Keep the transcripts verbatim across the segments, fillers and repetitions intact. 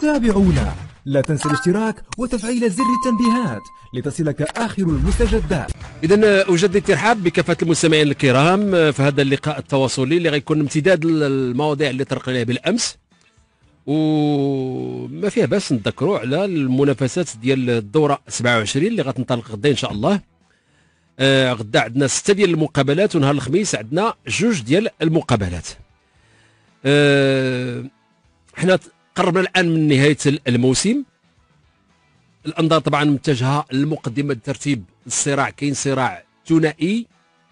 تابعونا، لا تنسى الاشتراك وتفعيل زر التنبيهات لتصلك آخر المستجدات. إذا أجدد الترحاب بكافة المستمعين الكرام في هذا اللقاء التواصلي اللي غيكون امتداد للمواضيع اللي طرقنا عليها بالأمس، وما فيها باس نذكروا على المنافسات ديال الدورة سبعة وعشرين اللي غتنطلق غدا إن شاء الله. آه غدا عندنا ستة ديال المقابلات، ونهار الخميس عندنا جوج ديال المقابلات. آه حنا قربنا الآن من نهاية الموسم، الأنظار طبعا متجهة للمقدمة الترتيب الصراع، كاين صراع ثنائي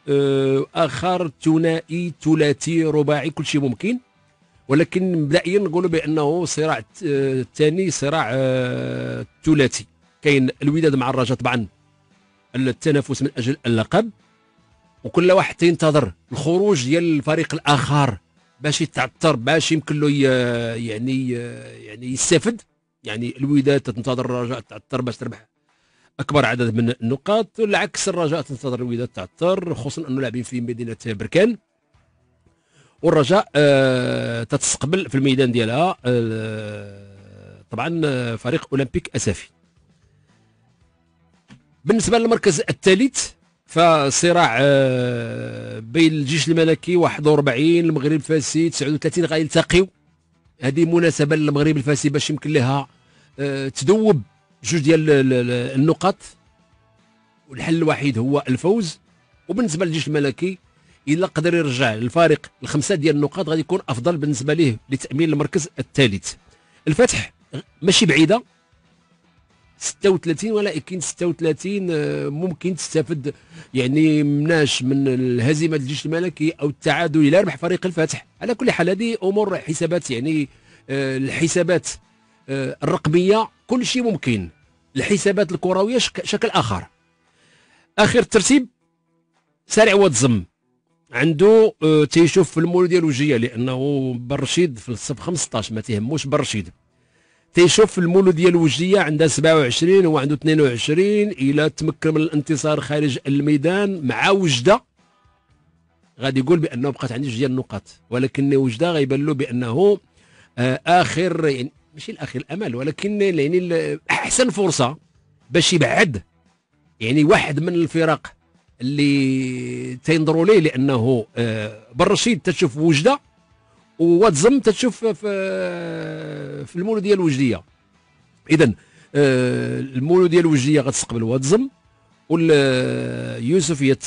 آه آخر، ثنائي ثلاثي رباعي كل شيء ممكن، ولكن مبدئيا نقولوا بأنه صراع الثاني صراع آه ثلاثي، كاين الوداد مع الرجاء طبعا التنافس من أجل اللقب، وكل واحد تنتظر الخروج ديال الفريق الآخر باش يتعثر باش يمكن له يعني يعني يستافد. يعني الوداد تنتظر الرجاء تعثر باش تربح اكبر عدد من النقاط، والعكس الرجاء تنتظر الوداد تعثر، خصوصا انه لاعبين في مدينه بركان، والرجاء آه تتستقبل في الميدان ديالها آه طبعا فريق اولمبيك اسفي. بالنسبه للمركز الثالث فصراع بين الجيش الملكي واحد وأربعين المغرب الفاسي تسعة وثلاثين غيلتقيو. هذه مناسبه للمغرب الفاسي باش يمكن لها تذوب جوج ديال النقط، والحل الوحيد هو الفوز. وبالنسبه للجيش الملكي الا قدر يرجع الفارق الخمسه ديال النقاط غادي يكون افضل بالنسبه ليه لتامين المركز الثالث. الفتح ماشي بعيده ستة وثلاثين، ولكن ستة وثلاثين ممكن تستفد يعني مناش من الهزيمه الجيش الملكي او التعادل الى ربح فريق الفتح. على كل حال هذه امور حسابات، يعني الحسابات الرقميه كل شيء ممكن، الحسابات الكرويه شكل اخر. اخر الترتيب سارع وتزم عنده تيشوف في المول ديالو جيه، لانه برشيد في الصف خمسطاش ما تيهموش برشيد، تيشوف في المولود ديال الوجديه عندها سبعة وعشرين هو عنده اثنين وعشرين، الى تمكن من الانتصار خارج الميدان مع وجده غادي يقول بانه بقات عندي جوج ديال النقاط، ولكن وجده غيبان له بانه اخر يعني ماشي الاخر الامل، ولكن يعني احسن فرصه باش يبعد يعني واحد من الفرق اللي تينظروا ليه، لانه بالرشيد تشوف وجده وتزم تتشوف في في المولود ديال الوجديه. اذا المولود ديال الوجديه غتستقبل وتزم، واليوسفيه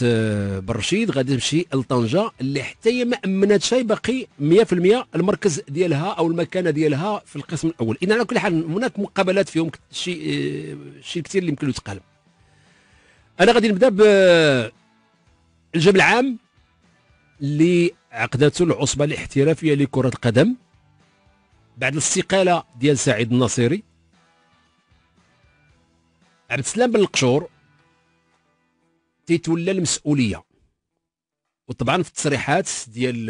برشيد غادي تمشي لطنجه اللي حتى هي ما امنات شيء، باقي مئة في المئة المركز ديالها او المكانه ديالها في القسم الاول. اذا على كل حال هناك مقابلات فيهم شيء شيء كثير اللي يمكن له يتقال. انا غادي نبدا بالجمع العام اللي عقدته العصبة الاحترافية لكرة القدم بعد الاستقالة ديال سعيد النصيري. عبدالسلام بلقشور تيتولى المسؤولية، وطبعا في التصريحات ديال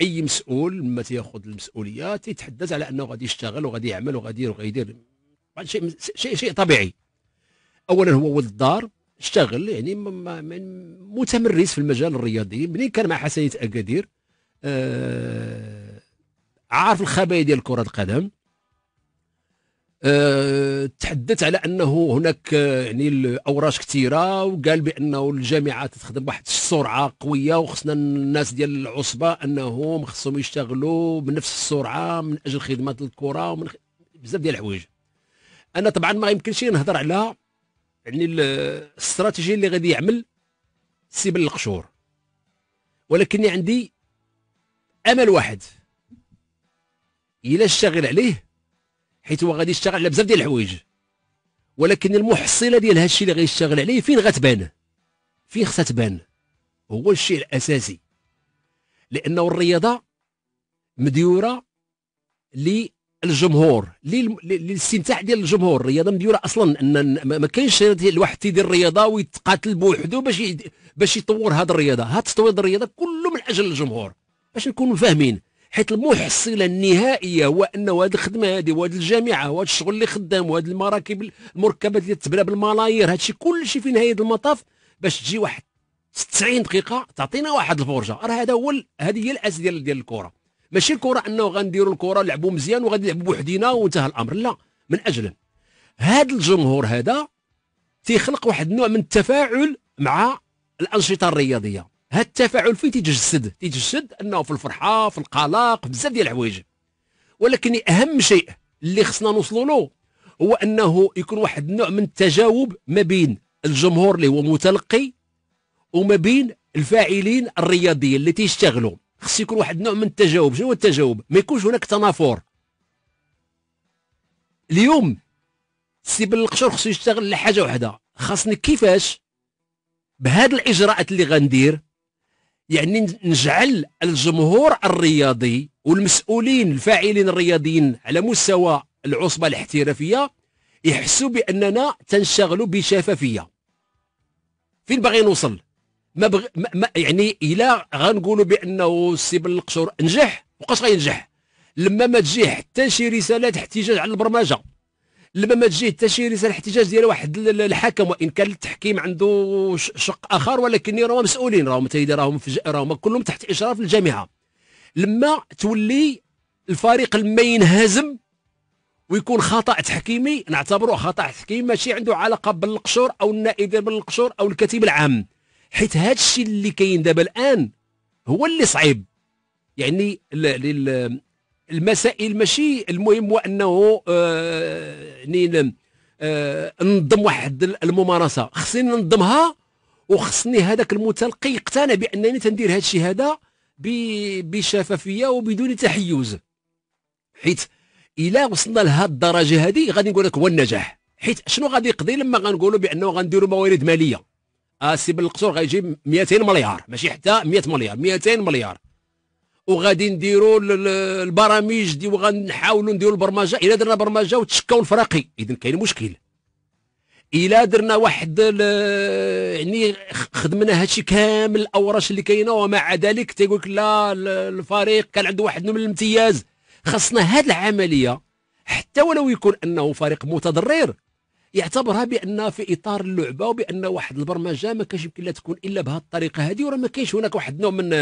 أي مسؤول لما تياخذ المسؤولية تيتحدث على أنه غادي يشتغل وغادي يعمل وغادي وغادي شيء شيء شيء طبيعي. أولا هو ولد الدار، اشتغل يعني متمرس في المجال الرياضي منين كان مع حسنية أكادير، آه عارف الخبايا ديال كرة القدم. آه تحدث على أنه هناك يعني الأوراش كثيرة، وقال بأنه الجامعة تخدم بواحد السرعة قوية، وخصنا الناس ديال العصبة أنهم خصهم يشتغلوا بنفس السرعة من أجل خدمة الكرة ومن خ... بزاف ديال الحوايج. أنا طبعا ما يمكنش نهضر على يعني الاستراتيجيه اللي غادي يعمل سي بالقشور، ولكن عندي امل واحد الا اشتغل عليه، حيت هو غادي يشتغل على بزاف ديال الحوايج، ولكن المحصله ديال هادشي اللي غيشتغل عليه فين غتبان، فين خصها تبان، هو الشيء الاساسي، لانه الرياضه مديوره ل الجمهور للاستمتاع ديال الجمهور. الرياضه مديوره اصلا ان ما كاينش الواحد تيدير الرياضه ويتقاتل بوحده باش باش يطور هذه الرياضه، هذا تطوير الرياضه كله من اجل الجمهور باش نكونوا فاهمين، حيت المحصله النهائيه هو انه هذه الخدمه هذه وهذه الجامعه وهذا الشغل اللي خدام وهذه المراكب المركبات اللي تبنى بالملايير، هادشي كلشي في نهايه المطاف باش تجي واحد تسعين دقيقه تعطينا واحد الفرجه، راه هذا هو هذه هي الاساس ديال ديال الكره. ماشي الكره انه غنديروا الكره نلعبوا مزيان وغادي نلعبوا بوحدينا وانتهى الامر، لا، من اجله هذا الجمهور هذا تيخلق واحد النوع من التفاعل مع الانشطه الرياضيه. هذا التفاعل فين تيتجسد؟ تيتجسد انه في الفرحه، في القلاق، في بزاف ديال الحوايج. ولكن اهم شيء اللي خصنا نوصلوا له هو انه يكون واحد النوع من التجاوب ما بين الجمهور اللي هو متلقي وما بين الفاعلين الرياضيين اللي تيشتغلوا، خص يكون واحد النوع من التجاوب. شنو هو التجاوب؟ ما يكونش هناك تنافر. اليوم السي بلقشور خصو يشتغل على حاجه وحده، خاصني كيفاش بهاد الاجراءات اللي غندير يعني نجعل الجمهور الرياضي والمسؤولين الفاعلين الرياضيين على مستوى العصبه الاحترافيه يحسوا باننا تنشغلوا بشفافيه. فين باغي نوصل؟ ما, بغ... ما يعني الا غنقولوا بانه السي بلقشور نجح، وقاش غينجح؟ لما ما تجي حتى شي رساله احتجاج على البرمجه، لما ما تجي حتى شي رساله احتجاج ديال واحد الحكم، وان كان التحكيم عنده شق اخر ولكن راهم مسؤولين، راهم تايدي راهم راهم كلهم تحت اشراف الجامعه. لما تولي الفريق لما ينهزم ويكون خطا تحكيمي، نعتبره خطا تحكيمي ماشي عنده علاقه بالقشور او النائب ديال بالقشور او الكتيب العام، حيت هذا الشيء اللي كاين دابا الان هو اللي صعيب. يعني المسائل ماشي المهم هو انه آه يعني آه ننظم واحد الممارسه، خصني ننظمها وخصني هذاك المتلقي يقتنع بانني تندير هذا الشيء هذا بشفافيه وبدون تحيز. حيت الا وصلنا لهاد الدرجه هذه غادي نقول لك هو النجاح. حيت شنو غادي يقضي لما غنقولوا بانه غنديروا موارد ماليه؟ السي بالقصور غيجيب مئتين مليار، ماشي حتى مئة مليار، مئتين مليار، وغادي نديروا البرامج دي وغنحاولوا نديروا البرمجه. الا درنا برمجه وتشكاو الفراقي اذا كاين مشكل. الا درنا واحد يعني خدمنا هادشي كامل الاوراش اللي كاينه ومع ذلك تيقول لك لا الفريق كان عنده واحد من الامتياز. خاصنا هاد العمليه حتى ولو يكون انه فريق متضرر يعتبرها بان في اطار اللعبه، وبان واحد البرمجه ما كانش يمكن لها تكون الا بهذه الطريقه هذه. وراه ما كاينش هناك واحد نوع من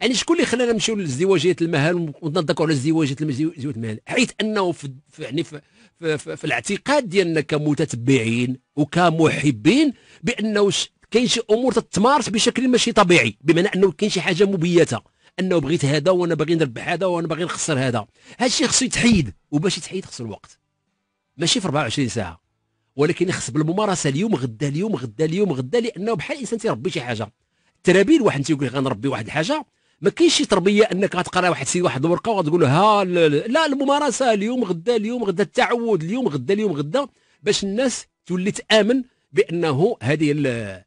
يعني شكون اللي خلانا نمشيو لازدواجيه المهال ونتذكروا على ازدواجيه المهال؟ حيت انه في يعني في, في, في, في الاعتقاد ديالنا كمتتبعين وكمحبين بانه كاين شي امور تتمارس بشكل ماشي طبيعي، بمعنى انه كاين شي حاجه مبيته انه بغيت هذا وانا باغي نربح هذا وانا باغي نخسر هذا. هذا الشيء خصو يتحيد، وباش يتحيد خصو الوقت، ماشي في أربعة وعشرين ساعة، ولكن يخص بالممارسه اليوم غدا اليوم غدا اليوم غدا، لانه بحال الانسان تيربي شي حاجه. الترابيل واحد تيقول غنربي واحد الحاجه، ما كاينش شي تربيه انك غتقرا واحد السيد واحد الورقه وغتقول له ها لا. الممارسه اليوم غدا اليوم غدا، التعود اليوم غدا اليوم غدا، باش الناس تولي تامن بانه هذه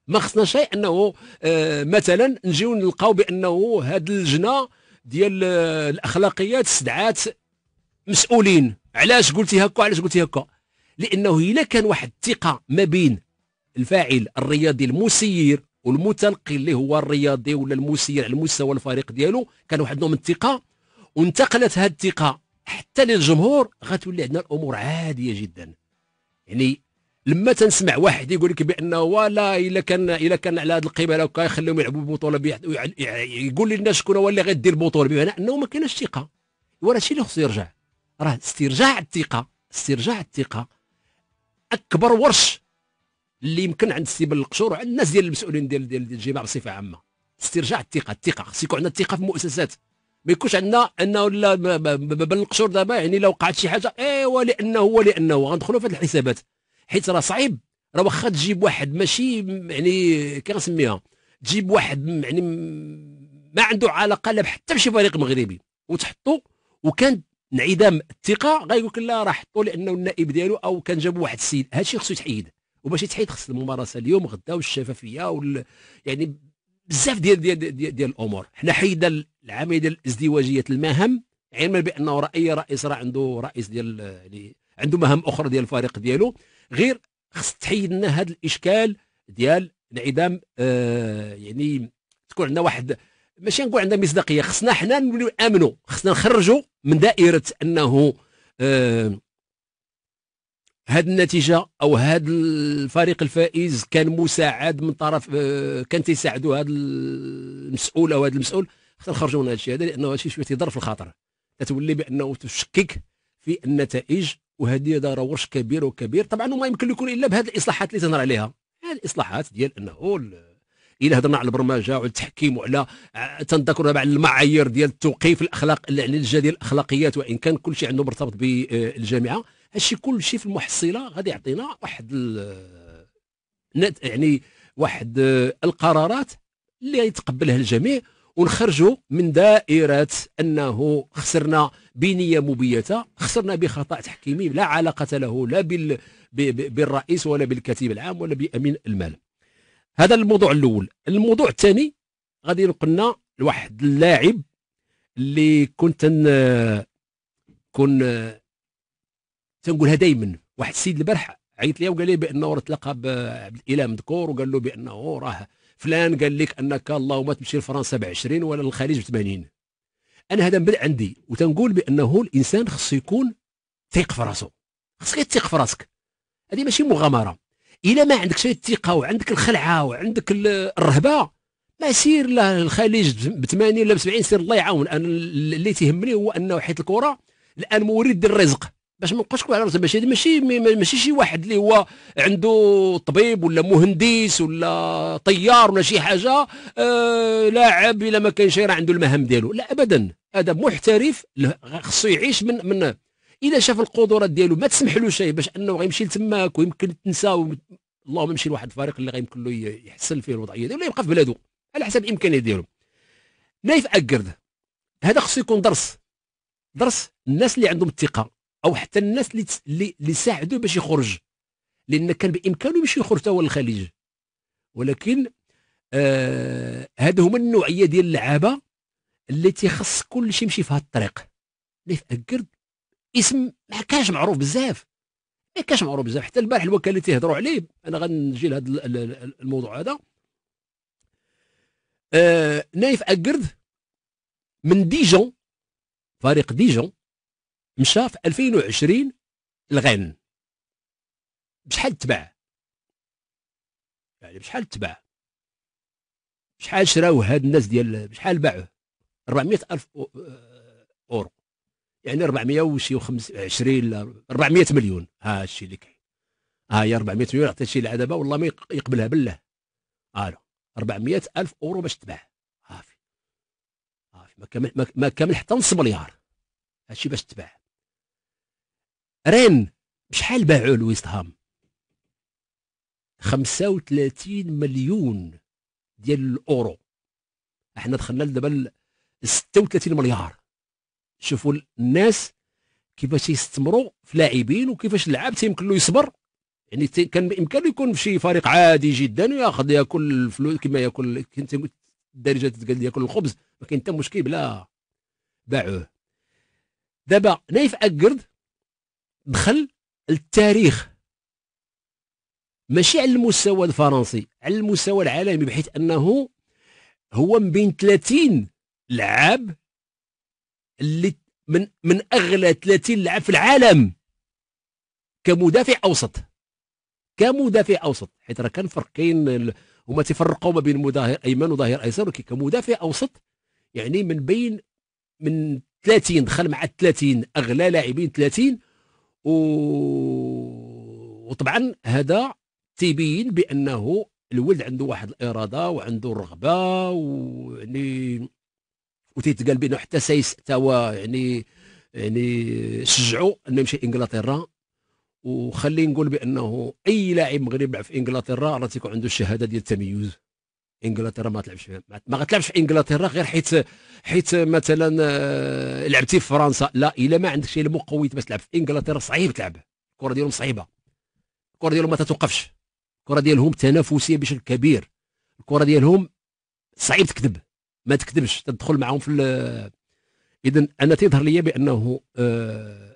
ما خصنا شيء انه آه مثلا نجيو نلقاو بانه هذه اللجنه ديال الاخلاقيات استدعات مسؤولين. علاش قلتي هكا؟ علاش قلتي هكا؟ لانه الا كان واحد الثقه ما بين الفاعل الرياضي المسير والمتلقي اللي هو الرياضي ولا المسير على مستوى الفريق ديالو، كان واحد نوع من الثقه وانتقلت هذه الثقه حتى للجمهور، غتولي عندنا الامور عاديه جدا. يعني لما تنسمع واحد يقول لك بانه ولا الا كان الا كان على هذه القيمه هكا يخليهم يلعبوا ببطوله بيحت... يقول لنا شكون هو اللي غيدير البطوله، بمعنى انه ما كاينش ثقه. وراه هادشي اللي خصو يرجع، راه استرجاع الثقه، استرجاع الثقه اكبر ورش اللي يمكن عند السي بالقشور وعند الناس ديال المسؤولين ديال ديال الجماعه بصفه عامه. استرجاع الثقه، الثقه خص يكون عندنا الثقه في المؤسسات، ما يكونش عندنا انه لا بالقشور دابا يعني لو وقعت شي حاجه ايوا لانه هو لانه غندخلوا في هذه الحسابات. حيت راه صعيب، راه واخا تجيب واحد ماشي يعني كنسميها تجيب واحد يعني ما عنده علاقه لا حتى بشي فريق مغربي وتحطو وكان انعدام الثقه غايقول لك لا راه حطو لانه النائب ديالو او كان جابوا واحد السيد. هادشي خصو يتحيد، وباش يتحيد خص الممارسه اليوم غدا والشفافيه وال يعني بزاف ديال ديال ديال, ديال, ديال الامور. حنا حيدنا العمليه ديال ازدواجيه المهام، علما بانه اي رئيس راه عنده رئيس ديال يعني عنده مهام اخرى ديال الفريق ديالو، غير خص تحيد لنا هذا الاشكال ديال انعدام آه يعني تكون عندنا واحد ماشي نقول عندنا مصداقيه. خصنا حنا نوليو نامنوا، خصنا نخرجوا من دائره انه آه هاد النتيجه او هاد الفريق الفائز كان مساعد من طرف آه كان تيساعدوا هاد المسؤول او هاد المسؤول. خاطر خرجوا من هذا الشيء هذا، لانه هذا الشيء شويه تيضر في الخاطر، تتولي بانه تشكك في النتائج، وهذه دار ورش كبير وكبير طبعا. وما يمكن يكون الا بهذه الاصلاحات اللي تنهضر عليها، هذه الاصلاحات ديال انه الى هضرنا على البرمجه وعلى التحكيم وعلى تنذكر تبع المعايير ديال التوقيف، الاخلاق اللجنه ديال الاخلاقيات، وان كان كل شيء عنده مرتبط بالجامعه، هادشي كل شيء في المحصله غادي يعطينا واحد يعني واحد القرارات اللي غيتقبلها الجميع، ونخرجوا من دائره انه خسرنا بنيه مبيته، خسرنا بخطا تحكيمي لا علاقه له لا بال بالرئيس ولا بالكتيب العام ولا بامين المال. هذا الموضوع الاول. الموضوع الثاني غادي نقلنا لواحد اللاعب اللي كنت كن تنقولها دائما. واحد السيد البارح عيط ليا وقال لي بانه راه تلاقى بعبد الاله مذكور، وقال له بانه راه فلان قال لك انك اللهم تمشي لفرنسا ب عشرين ولا للخليج ب ثمانين. انا هذا بدأ عندي، وتنقول بانه الانسان خصو يكون ثيق في راسو، خصك تثيق في راسك، هذه ماشي مغامره. الا ما عندكش الثقه وعندك الخلعه وعندك الرهبه، ما سير للخليج ب ثمانين ولا ب سبعين، سير الله يعاون. انا اللي تيهمني هو انه حيت الكره الان مورد الرزق، باش ما نبقاش على راسنا، ماشي ماشي ماشي شي واحد اللي هو عنده طبيب ولا مهندس ولا طيار ولا شي حاجه آه لاعب الا ما كانش راه عنده المهام ديالو، لا ابدا. هذا محترف خصو يعيش من من الا شاف القدرات ديالو ما تسمحلوش باش انه غيمشي لتماك ويمكن تنساو، اللهم يمشي لواحد الفريق اللي غيمكن له يحسن فيه الوضعيه ديالو ولا يبقى في بلادو على حسب الامكانيات ديالو. نايف أكرد هذا خصو يكون درس درس الناس اللي عندهم الثقه، او حتى الناس اللي اللي اللي ساعدوه باش يخرج، لان كان بامكانه باش يخرج حتى هو للخليج، ولكن آه هادو هما النوعيه ديال اللعابه اللي تيخص كل شيء يمشي في هاد الطريق. نايف أكرد اسم ما كانش معروف بزاف، ما كانش معروف بزاف، حتى البارح الوكاله اللي تيهضروا عليه انا غنجي لهذا الموضوع هذا. آه نايف أكرد من ديجون، فريق ديجون، مشى في ألفين وعشرين لغان. بشحال تباع؟ يعني بشحال تباع؟ بشحال شراو هاد الناس ديال، بشحال باعوه؟ أربعمائة ألف أورو، يعني أربعمائة وشي وعشرين، أربعمائة مليون. ها الشيء اللي كاين، ها هي أربعمائة مليون. عطيت شي لعبه والله ما يقبلها بالله. ألو أربعمائة ألف أورو باش تباع، صافي صافي ما كامل ما كامل حتى نص مليار هادشي باش تباع. رين بشحال باعوه لويست هام؟ خمسة وثلاثين مليون ديال الاورو، احنا دخلنا لدابا ستة وثلاثين مليار. شوفوا الناس كيفاش يستثمروا في لاعبين، وكيفاش اللاعب تيمكن له يصبر، يعني كان بامكانه يكون في شي فريق عادي جدا وياخذ ياكل الفلوس كما ياكل، كنت الدارجه تتقال ياكل الخبز، ما كاين حتى مشكل بلا باعوه. دابا نايف أكرد دخل للتاريخ، ماشي على المستوى الفرنسي، على المستوى العالمي، بحيث انه هو من بين ثلاثين لاعب اللي من من اغلى ثلاثين لاعب في العالم كمدافع اوسط، كمدافع اوسط، حيت راه كان فرق، كاين هما تيفرقوا ما بين مظاهر ايمن وظهير ايسر، ولكن كمدافع اوسط يعني من بين من ثلاثين، دخل مع ثلاثين اغلى لاعبين ثلاثين. و وطبعا هذا تيبين بانه الولد عنده واحد الاراده وعنده الرغبه، ويعني وتيتقال بانه حتى سايس حتى هو يعني يعني شجعوا انه يمشي انجلترا. وخلي نقول بانه اي لاعب مغربي يلعب في انجلترا راه تيكون عنده الشهاده ديال التميز. انجلترا ما تلعبش ما غتلعبش في انجلترا غير حيت حيت مثلا لعبتي في فرنسا، لا، الا ما عندكش المقومات باش تلعب في انجلترا صعيب تلعب. الكره ديالهم صعيبه، الكره ديالهم ما تتوقفش، الكره ديالهم تنافسيه بشكل كبير، الكره ديالهم صعيب تكذب، ما تكذبش، تدخل معاهم في. اذا انا تيظهر لي بانه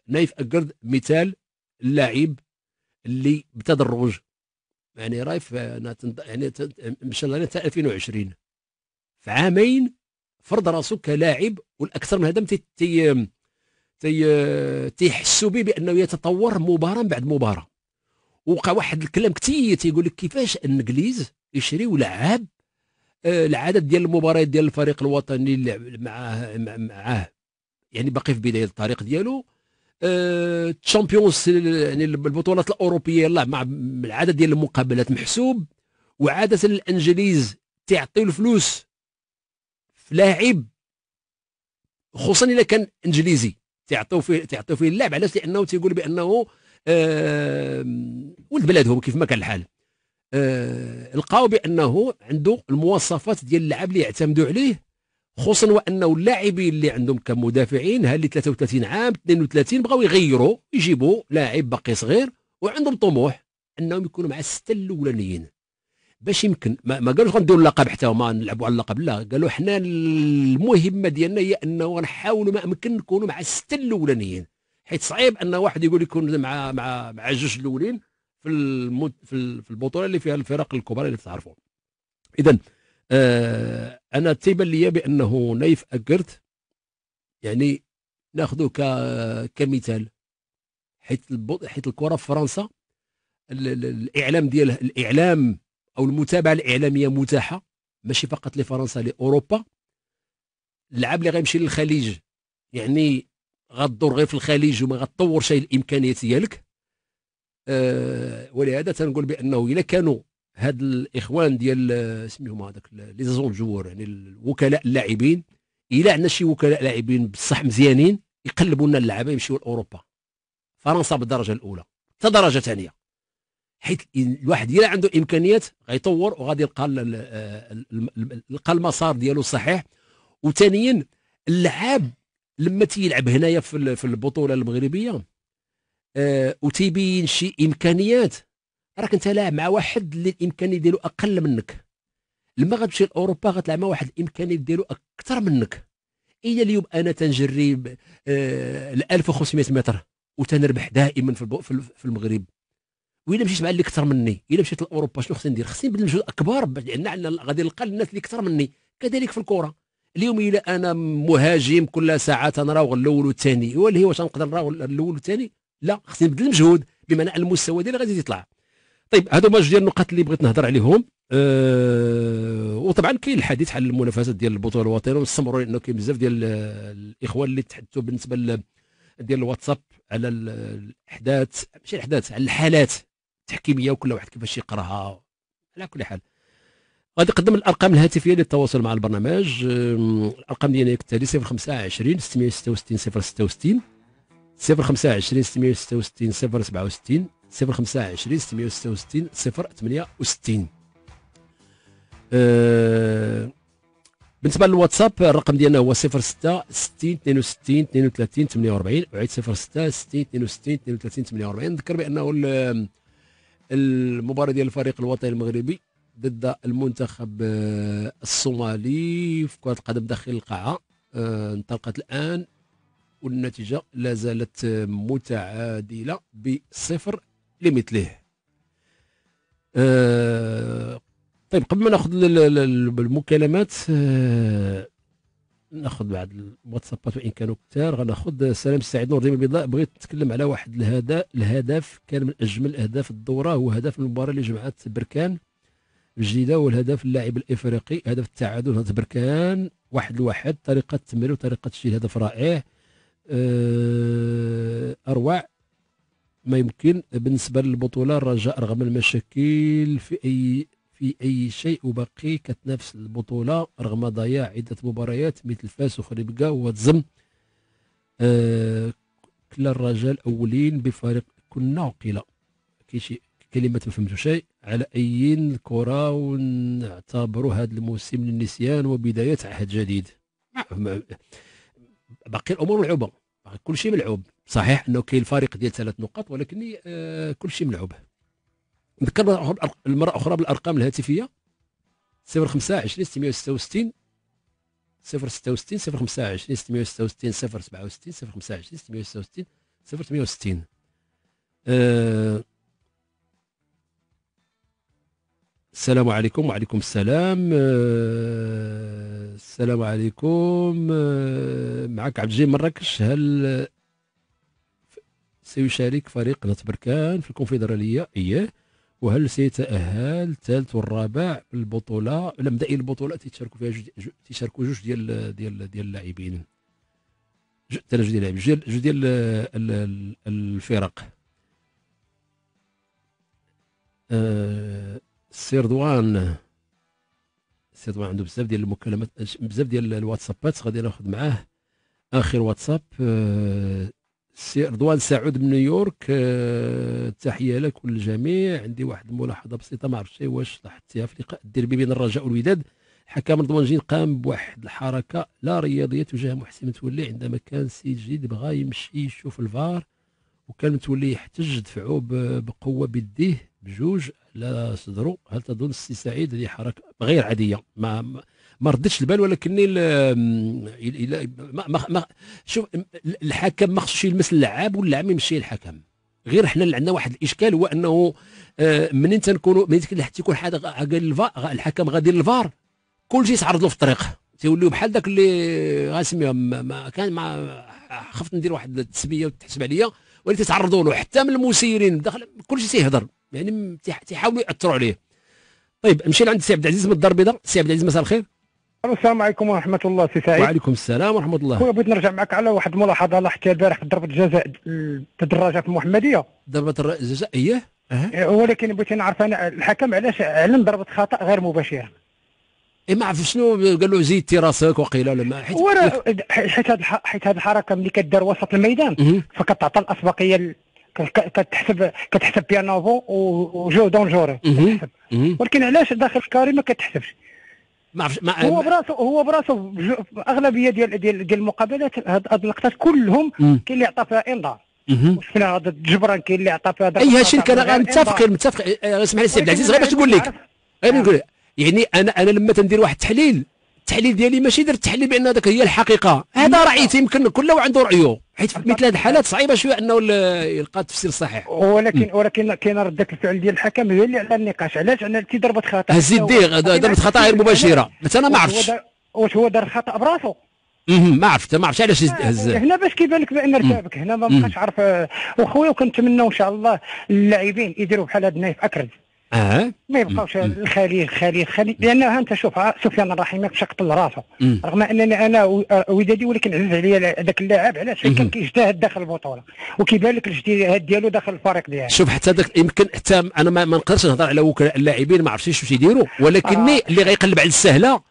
نايف أكرد مثال اللاعب اللي بتدرج، يعني رايف انا تنض... يعني مشى لنا حتى ألفين وعشرين، في عامين فرض راسو كلاعب، والاكثر من هذا تي تي تيحسوا به بانه يتطور مباراه بعد مباراه. وقع واحد الكلام كثير تيقول لك كيفاش الانجليز يشريوا لعاب العدد ديال المباريات ديال الفريق الوطني اللي لعب معاه معاه يعني باقي في بدايه الطريق ديالو. الشامبيونز يعني البطولات الاوروبيه يلاه مع العدد ديال المقابلات محسوب. وعاده الانجليز تعطيو الفلوس في لاعب خصوصا الا كان انجليزي تعطيو فيه تعطيو فيه اللاعب. علاش؟ لانه تيقول بانه أه ولد بلادهم كيف ما كان الحال. أه لقاو بانه عنده المواصفات ديال اللاعب اللي يعتمدوا عليه، خصوصا وانه اللاعبين اللي عندهم كمدافعين ها اللي ثلاثة وثلاثين عام اثنين وثلاثين بغاو يغيروا يجيبوا لاعب باقي صغير وعندهم طموح انهم يكونوا مع السته الاولانيين باش يمكن ما, ما قالوش غنديروا اللقب حتى هما نلعبوا على اللقب، لا قالوا حنا المهمه ديالنا هي انه نحاولوا ما امكن نكونوا مع السته الاولانيين، حيت صعيب ان واحد يقول يكون مع مع مع جوج الاولين في المد... في البطوله اللي فيها الفرق الكبار اللي تعرفوهم. اذا آه انا تيبان لي بانه نايف أكرد يعني ناخذه ك... كمثال، حيت الب... حيت الكره في فرنسا ال... ال... الاعلام ديالها، الاعلام او المتابعه الاعلاميه متاحه ماشي فقط لفرنسا، لاوروبا. اللاعب اللي غيمشي للخليج يعني غدور غير في الخليج وما غتطور شيء الامكانيات ديالك. أه ولهذا تنقول بانه الا كانوا هاد الاخوان ديال سميهم هذاك لي زون جوور يعني الوكلاء اللاعبين، الا عندنا شي وكلاء لاعبين بصح مزيانين يقلبوا لنا اللعابه يمشيو لاوروبا، فرنسا بالدرجه الاولى حتى درجه ثانيه، حيت الواحد الا عنده امكانيات غيطور وغادي يلقى يلقى المسار ديالو الصحيح. وثانيا اللعاب لما تيلعب هنايا في في البطوله المغربيه أه وتيبين شي امكانيات، راك انت لاعب مع واحد اللي الامكانيات ديالو اقل منك، لما غتمشي لاوروبا غتلعب مع واحد الامكانيات ديالو اكثر منك. الى اليوم انا تنجري أه ل ألف وخمسمائة متر وتنربح دائما في في المغرب، وإلا مشيت مع اللي اكثر مني، إلا مشيت لاوروبا شنو خصني ندير؟ خصني نبذل مجهود اكبر لان غادي نلقى الناس اللي اكثر مني. كذلك في الكره اليوم الا انا مهاجم كل ساعه تنراوغ الاول والثاني، ولا هي واش نقدر نراوغ الاول والثاني؟ لا، خصني نبدل المجهود بمعنى المستوى ديالي غادي يطلع. طيب هادو هما جوج ديال النقط اللي بغيت نهضر عليهم. أه وطبعا كاين الحديث على المنافسات ديال البطوله الوطنيه ونستمروا لانه كاين بزاف ديال الاخوان اللي تحدثوا بالنسبه ديال الواتساب على الاحداث، ماشي الاحداث، على الحالات التحكيميه وكل واحد كيفاش يقراها. على كل حال غادي نقدم الارقام الهاتفيه للتواصل مع البرنامج. الارقام ديالنا هي كالتالي: صفر خمسة عشرين ستمائة وستة وستين صفر ستة وستين، صفر خمسة عشرين ستمائة وستة وستين صفر سبعة وستين، صفر خمسة عشرين ستمائة وستة وستين صفر ثمانية وستين. أه بالنسبه للواتساب الرقم ديالنا هو صفر ستة ستين اثنين وستين اثنين وثلاثين ثمانية وأربعين، وعيد صفر ستة ستين اثنين وستين اثنين وثلاثين ثمانية وأربعين. نذكر بانه المباراه ديال الفريق الوطني المغربي ضد المنتخب الصومالي في كرة القدم داخل القاعة انطلقت الآن، والنتيجة لا زالت متعادلة بصفر لمثله. طيب قبل ما ناخذ المكالمات ناخذ بعض الواتسابات وإن كانوا كثار. غناخذ سلام سعيد نور ديما بيضاء، بغيت نتكلم على واحد الهدف. الهدف كان من أجمل أهداف الدورة، هو هدف المباراة اللي جمعت بركان الجديده، والهدف اللاعب الافريقي هدف التعادل، هدف بركان واحد لواحد، طريقه التمرير وطريقه تسجيل هدف رائع. أه اروع ما يمكن بالنسبه للبطوله. الرجاء رغم المشاكل في اي في اي شيء وباقي كتنافس البطوله رغم ضياع عده مباريات مثل فاس وخريبكا وتزم. أه كلا الرجاء الاولين بفارق كنا وقيله كاين شي كلمة ما فهمتو شيء. على أي الكرة ونعتبروا هذا الموسم للنسيان وبداية عهد جديد. باقي الأمور ملعوبة، كل شيء ملعوب، صحيح أنه كاين الفارق ديال ثلاث نقاط ولكن آه كل شيء ملعوب. نذكر المرة أخرى بالأرقام الهاتفية: صفر خمسة عشرين ستمائة وستة وستين صفر ستة وستين، صفر خمسة عشرين ستمائة وستة وستين صفر سبعة وستين، صفر خمسة عشرين ستمائة وستة وستين صفر ثمانية وستين. آه السلام عليكم. وعليكم السلام. أه السلام عليكم. أه معك عبد الجليل مراكش. هل سيشارك فريق نادي بركان في الكونفدرالية؟ إيه وهل سيتأهل الثالث والرابع للبطولة؟ على مدى البطولة تيشاركوا فيها جوج تيشاركوا جوج ديال ديال ديال اللاعبين، ثلاجة ديال اللاعبين، جوج ديال الفرق. السي رضوان السي رضوان عنده بزاف ديال المكالمات، بزاف ديال الواتسابات، غادي ناخذ معاه آخر واتساب. السي رضوان سعود من نيويورك، تحيه لك وللجميع. عندي واحد الملاحظه بسيطه، ما عرفتش واش لاحظتيها في لقاء الديربي بين الرجاء والوداد، الحكم رضوانجين قام بواحد الحركه لا رياضيه تجاه محسن متولي عندما كان سيد جديد بغا يمشي يشوف الفار، وكان متولي يحتج دفعوه بقوه بيديه بجوج على صدرو. هل تظن السي سعيد هذه حركه غير عاديه؟ ما ما ردتش البال، ولكني ما ما شوف، الحكم ما خصوش يلمس اللعاب واللعاب يمشي للحكم. غير حنا اللي عندنا واحد الاشكال هو انه منين تنكونوا منين حتى يكون حاجه الحكم غادي للفار، كل شيء يتعرض له في الطريق، تيوليو بحال داك اللي غنسميهم ما كان ما خفت ندير واحد التسميه وتحسب عليا، ولكن تيتعرضوا له حتى من المسيرين الداخل، كل شيء تيهضر، يعني تيحاولوا ياثروا عليه. طيب نمشي لعند سي عبد العزيز من الدار البيضاء. سي عبد العزيز مساء الخير. السلام عليكم ورحمه الله سي سعيد. وعليكم السلام ورحمه الله. خويا بغيت نرجع معك على واحد الملاحظه لاحظتها البارح في ضربه الجزاء الدراجه في المحمديه. ضربه الجزاء اييه؟ أه. ولكن بغيت نعرف انا الحكم علاش علم ضربه خطا غير مباشره؟ اي ما عرف شنو قال له، زيدتي راسك وقيل ولا ما، حيت حيت هاد حيت هاد الحركه ملي كدار وسط الميدان فكتعطى الاسبقيه، كتحسب كتحسب بيانوفو وجو دونجوري، ولكن علاش داخل الكاري ما كتحسبش؟ ما عرفتش، هو براسو هو براسو الاغلبيه ديال ديال ديال المقابلات هاد اللقطات كلهم كاين اللي عطى فيها انذار، وشفنا ضد جبران كاين اللي عطى فيها. اي هادشي اللي كنا متفقين متفقين اسمح لي سي عبد العزيز، غير باش نقول لك غير نقول لك يعني انا انا لما تندير واحد التحليل، التحليل ديالي ماشي درت تحليل بان هذاك هي الحقيقه، هذا رايي، يمكن كل واحد عنده رايه، حيت في مثل هذه الحالات صعيبه شويه انه يلقى التفسير الصحيح. ولكن ولكن كاين رده الفعل ديال الحكم هي اللي على النقاش، علاش انا تي ضربه خطا هزيت ديغ ضربه خطا غير مباشره، حتى انا ما عرفتش واش هو دار خطا براسو. ما عرفت ما عرفتش علاش هز هنا، باش كيبان لك بان ارتابك هنا ما بقاش عارف. وخويا وكنتمناو ان شاء الله اللاعبين يديروا بحال هاد نايف اكرد، اه ما يبقاوش الخليل خليل خليل، لانها انت شوف سفيان الرحيمي باش قتل راسه، رغم انني انا ودادي، ولكن عزز عليا هذاك اللاعب علاش كان كيجتهد داخل البطوله، وكيبان لك الاجتهاد ديالو داخل الفريق ديالو. شوف حتى داك يمكن حتى انا ما نقدرش نهضر على وكلاء اللاعبين، ما عرفتش واش يديروا، ولكن آه. اللي غيقلب على السهله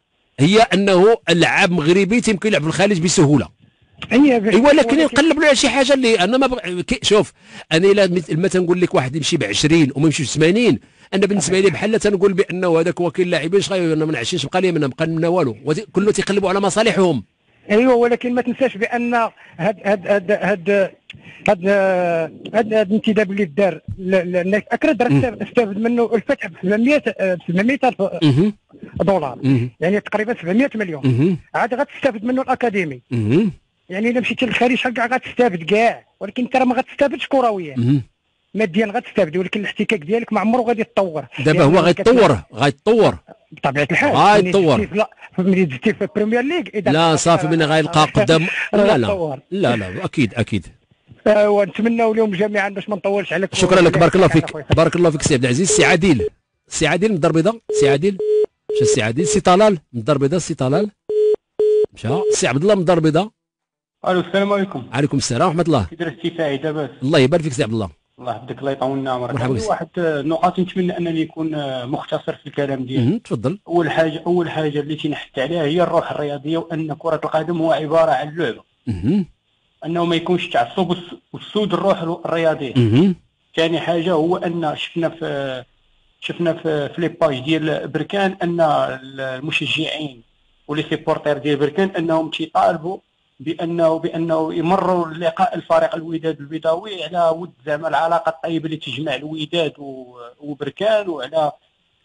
هي انه اللاعب مغربي تيمكن يلعب في الخليج بسهوله. ايوا ولكن نقلب له على شي حاجه اللي انا ما بغ... شوف انا الا ما تنقول لك واحد يمشي ب عشرين وما يمشيش ب ثمانين، انا بالنسبه لي بحال تنقول بانه هذاك هو كاين اللاعبين اش غير ما نعشيش بقى لي منها بقى لنا والو، كله تيقلبوا على مصالحهم. ايوا ولكن ما تنساش بان هاد هاد هاد هاد هاد الانتداب اللي دار الناس اكرد راه استفد منه الفتح ب سبعمية دولار، يعني تقريبا سبعمية مليون، عاد غتستافد منه الاكاديمي، يعني الا مشيتي للخارج كاع غتستافد كاع، ولكن انت راه ما غتستافدش كرويا ماديا، غتستافدي، ولكن الاحتكاك ديالك ما عمره غادي يتطور. دابا هو غيتطور غيتطور بطبيعه الحال، غيتطور ملي دزتي في البريمير ليغ لا صافي، من غيلقى قدام لا لا لا لا اكيد اكيد. ونتمناو لهم جميعا باش ما نطولش عليك. شكرا لك، بارك الله فيك بارك الله فيك سي عبد العزيز. سي عادل سي عادل من الدار البيضاء. سي عادل مشى سي عادل سي طلال من الدار البيضاء. سي طلال مشى. سي عبد الله من الدار البيضاء. الو السلام عليكم. وعليكم السلام ورحمه الله. كي داير السي سعيد؟ لاباس الله يبارك فيك سي عبد الله. الله يحفظك الله يطولنا عمرك. عندي واحد النقاط نتمنى انني نكون مختصر في الكلام ديالي. تفضل. اول حاجه اول حاجه اللي تنحت عليها هي الروح الرياضيه، وان كره القدم هو عباره عن لعبه، انه ما يكونش التعصب وسود الروح الرياضيه. ثاني حاجه هو ان شفنا في شفنا في لي باج ديال بركان ان المشجعين ولي سيبورتير ديال بركان انهم تيطالبوا بانه بانه يمروا لقاء الفريق الوداد البيضاوي على ود زعما العلاقه الطيبه اللي تجمع الوداد وبركان، وعلى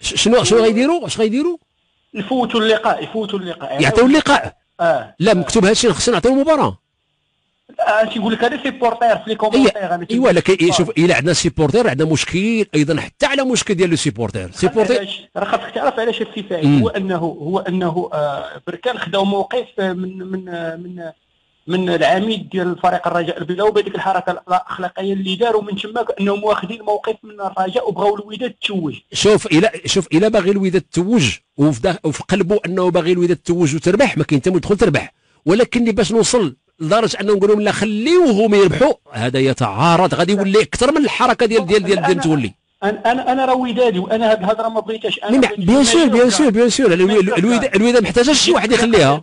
شنو شنو غيديروا اش غيديروا؟ يفوتوا اللقاء يفوتوا اللقاء يعطيو اللقاء. اه لا مكتوب هادشي، خصنا نعطيو المباراه. لا تيقول لك هذا سيبورتير في لي كومونتير. ايوا لكن شوف الا عندنا سيبورتير عندنا مشكل ايضا، حتى على مشكل ديال لو سيبورتير سيبورتير راه خاصك تعرف علاش السي سعيد. هو انه هو انه بركان خداو موقف من من من من العميد ديال الفريق الرجاء البيضاوي بهذيك الحركه الاخلاقيه اللي داروا من تماك انهم واخدين موقف من الرجاء وبغاو الوداد تتوج. شوف الى شوف الى باغي الوداد تتوج وفي قلبه انه باغي الوداد تتوج وتربح ما كاين حتى تدخل تربح، ولكن باش نوصل لدرجه انه نقول لهم لا خليوهم يربحوا هذا يتعارض غادي يولي اكثر من الحركه ديال ديال ديال ديال تولي. انا انا انا راه ودادي وانا هاد الهضره ما بغيتهاش انا. بيان سور بيان سور بيان سور الوداد الوداد ما احتاجش شي واحد يخليها.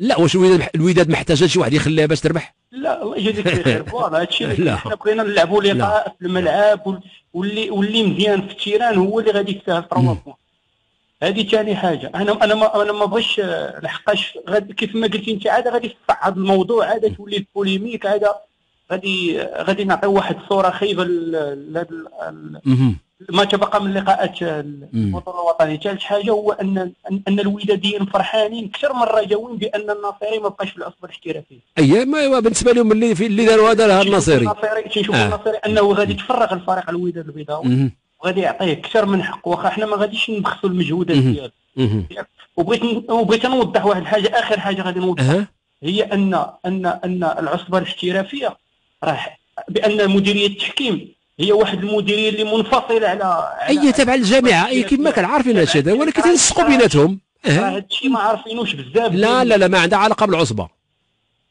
لا واش الوداد محتاجه شي واحد يخليها باش تربح؟ لا الله يجازيك خير فوالا هادشي اللي حنا بغينا نلعبوا لقاء في الملعب واللي واللي مزيان في التيران هو اللي غادي يستاهل ثلاثة بوان. هذه ثاني حاجه انا انا ما انا ما بغيتش لحقاش كيف ما قلتي انت عاد غادي تصعد الموضوع عاد تولي البوليميك عاد غادي غادي نعطيو واحد الصوره خايبه لهذا ما تبقى من لقاءات البطوله الوطنيه. ثالث حاجه هو ان ان الوداديين فرحانين اكثر من الرجاويين بان النصيري ما بقاش في العصبه الاحترافيه. ايوا بالنسبه لهم اللي في اللي داروا هذا النصيري تيشوفوا النصيري انه غادي تفرغ الفريق الوداد البيضاوي وغادي يعطيه اكثر من حقه واخا حنا ما غاديش نبخسوا المجهودات ديالو. وبغيت وبغيت نوضح واحد الحاجه اخر حاجه غادي نوضحها هي ان ان ان العصبه الاحترافيه راه بان مديريه التحكيم هي واحد المديريه اللي منفصله على اي تبع الجامعه اي كما كنعرفين هادشي هذا ولكن تنسقوا بيناتهم. راه هادشي ما عارفينوش بزاف. لا لا لا ما عندها علاقه بالعصبه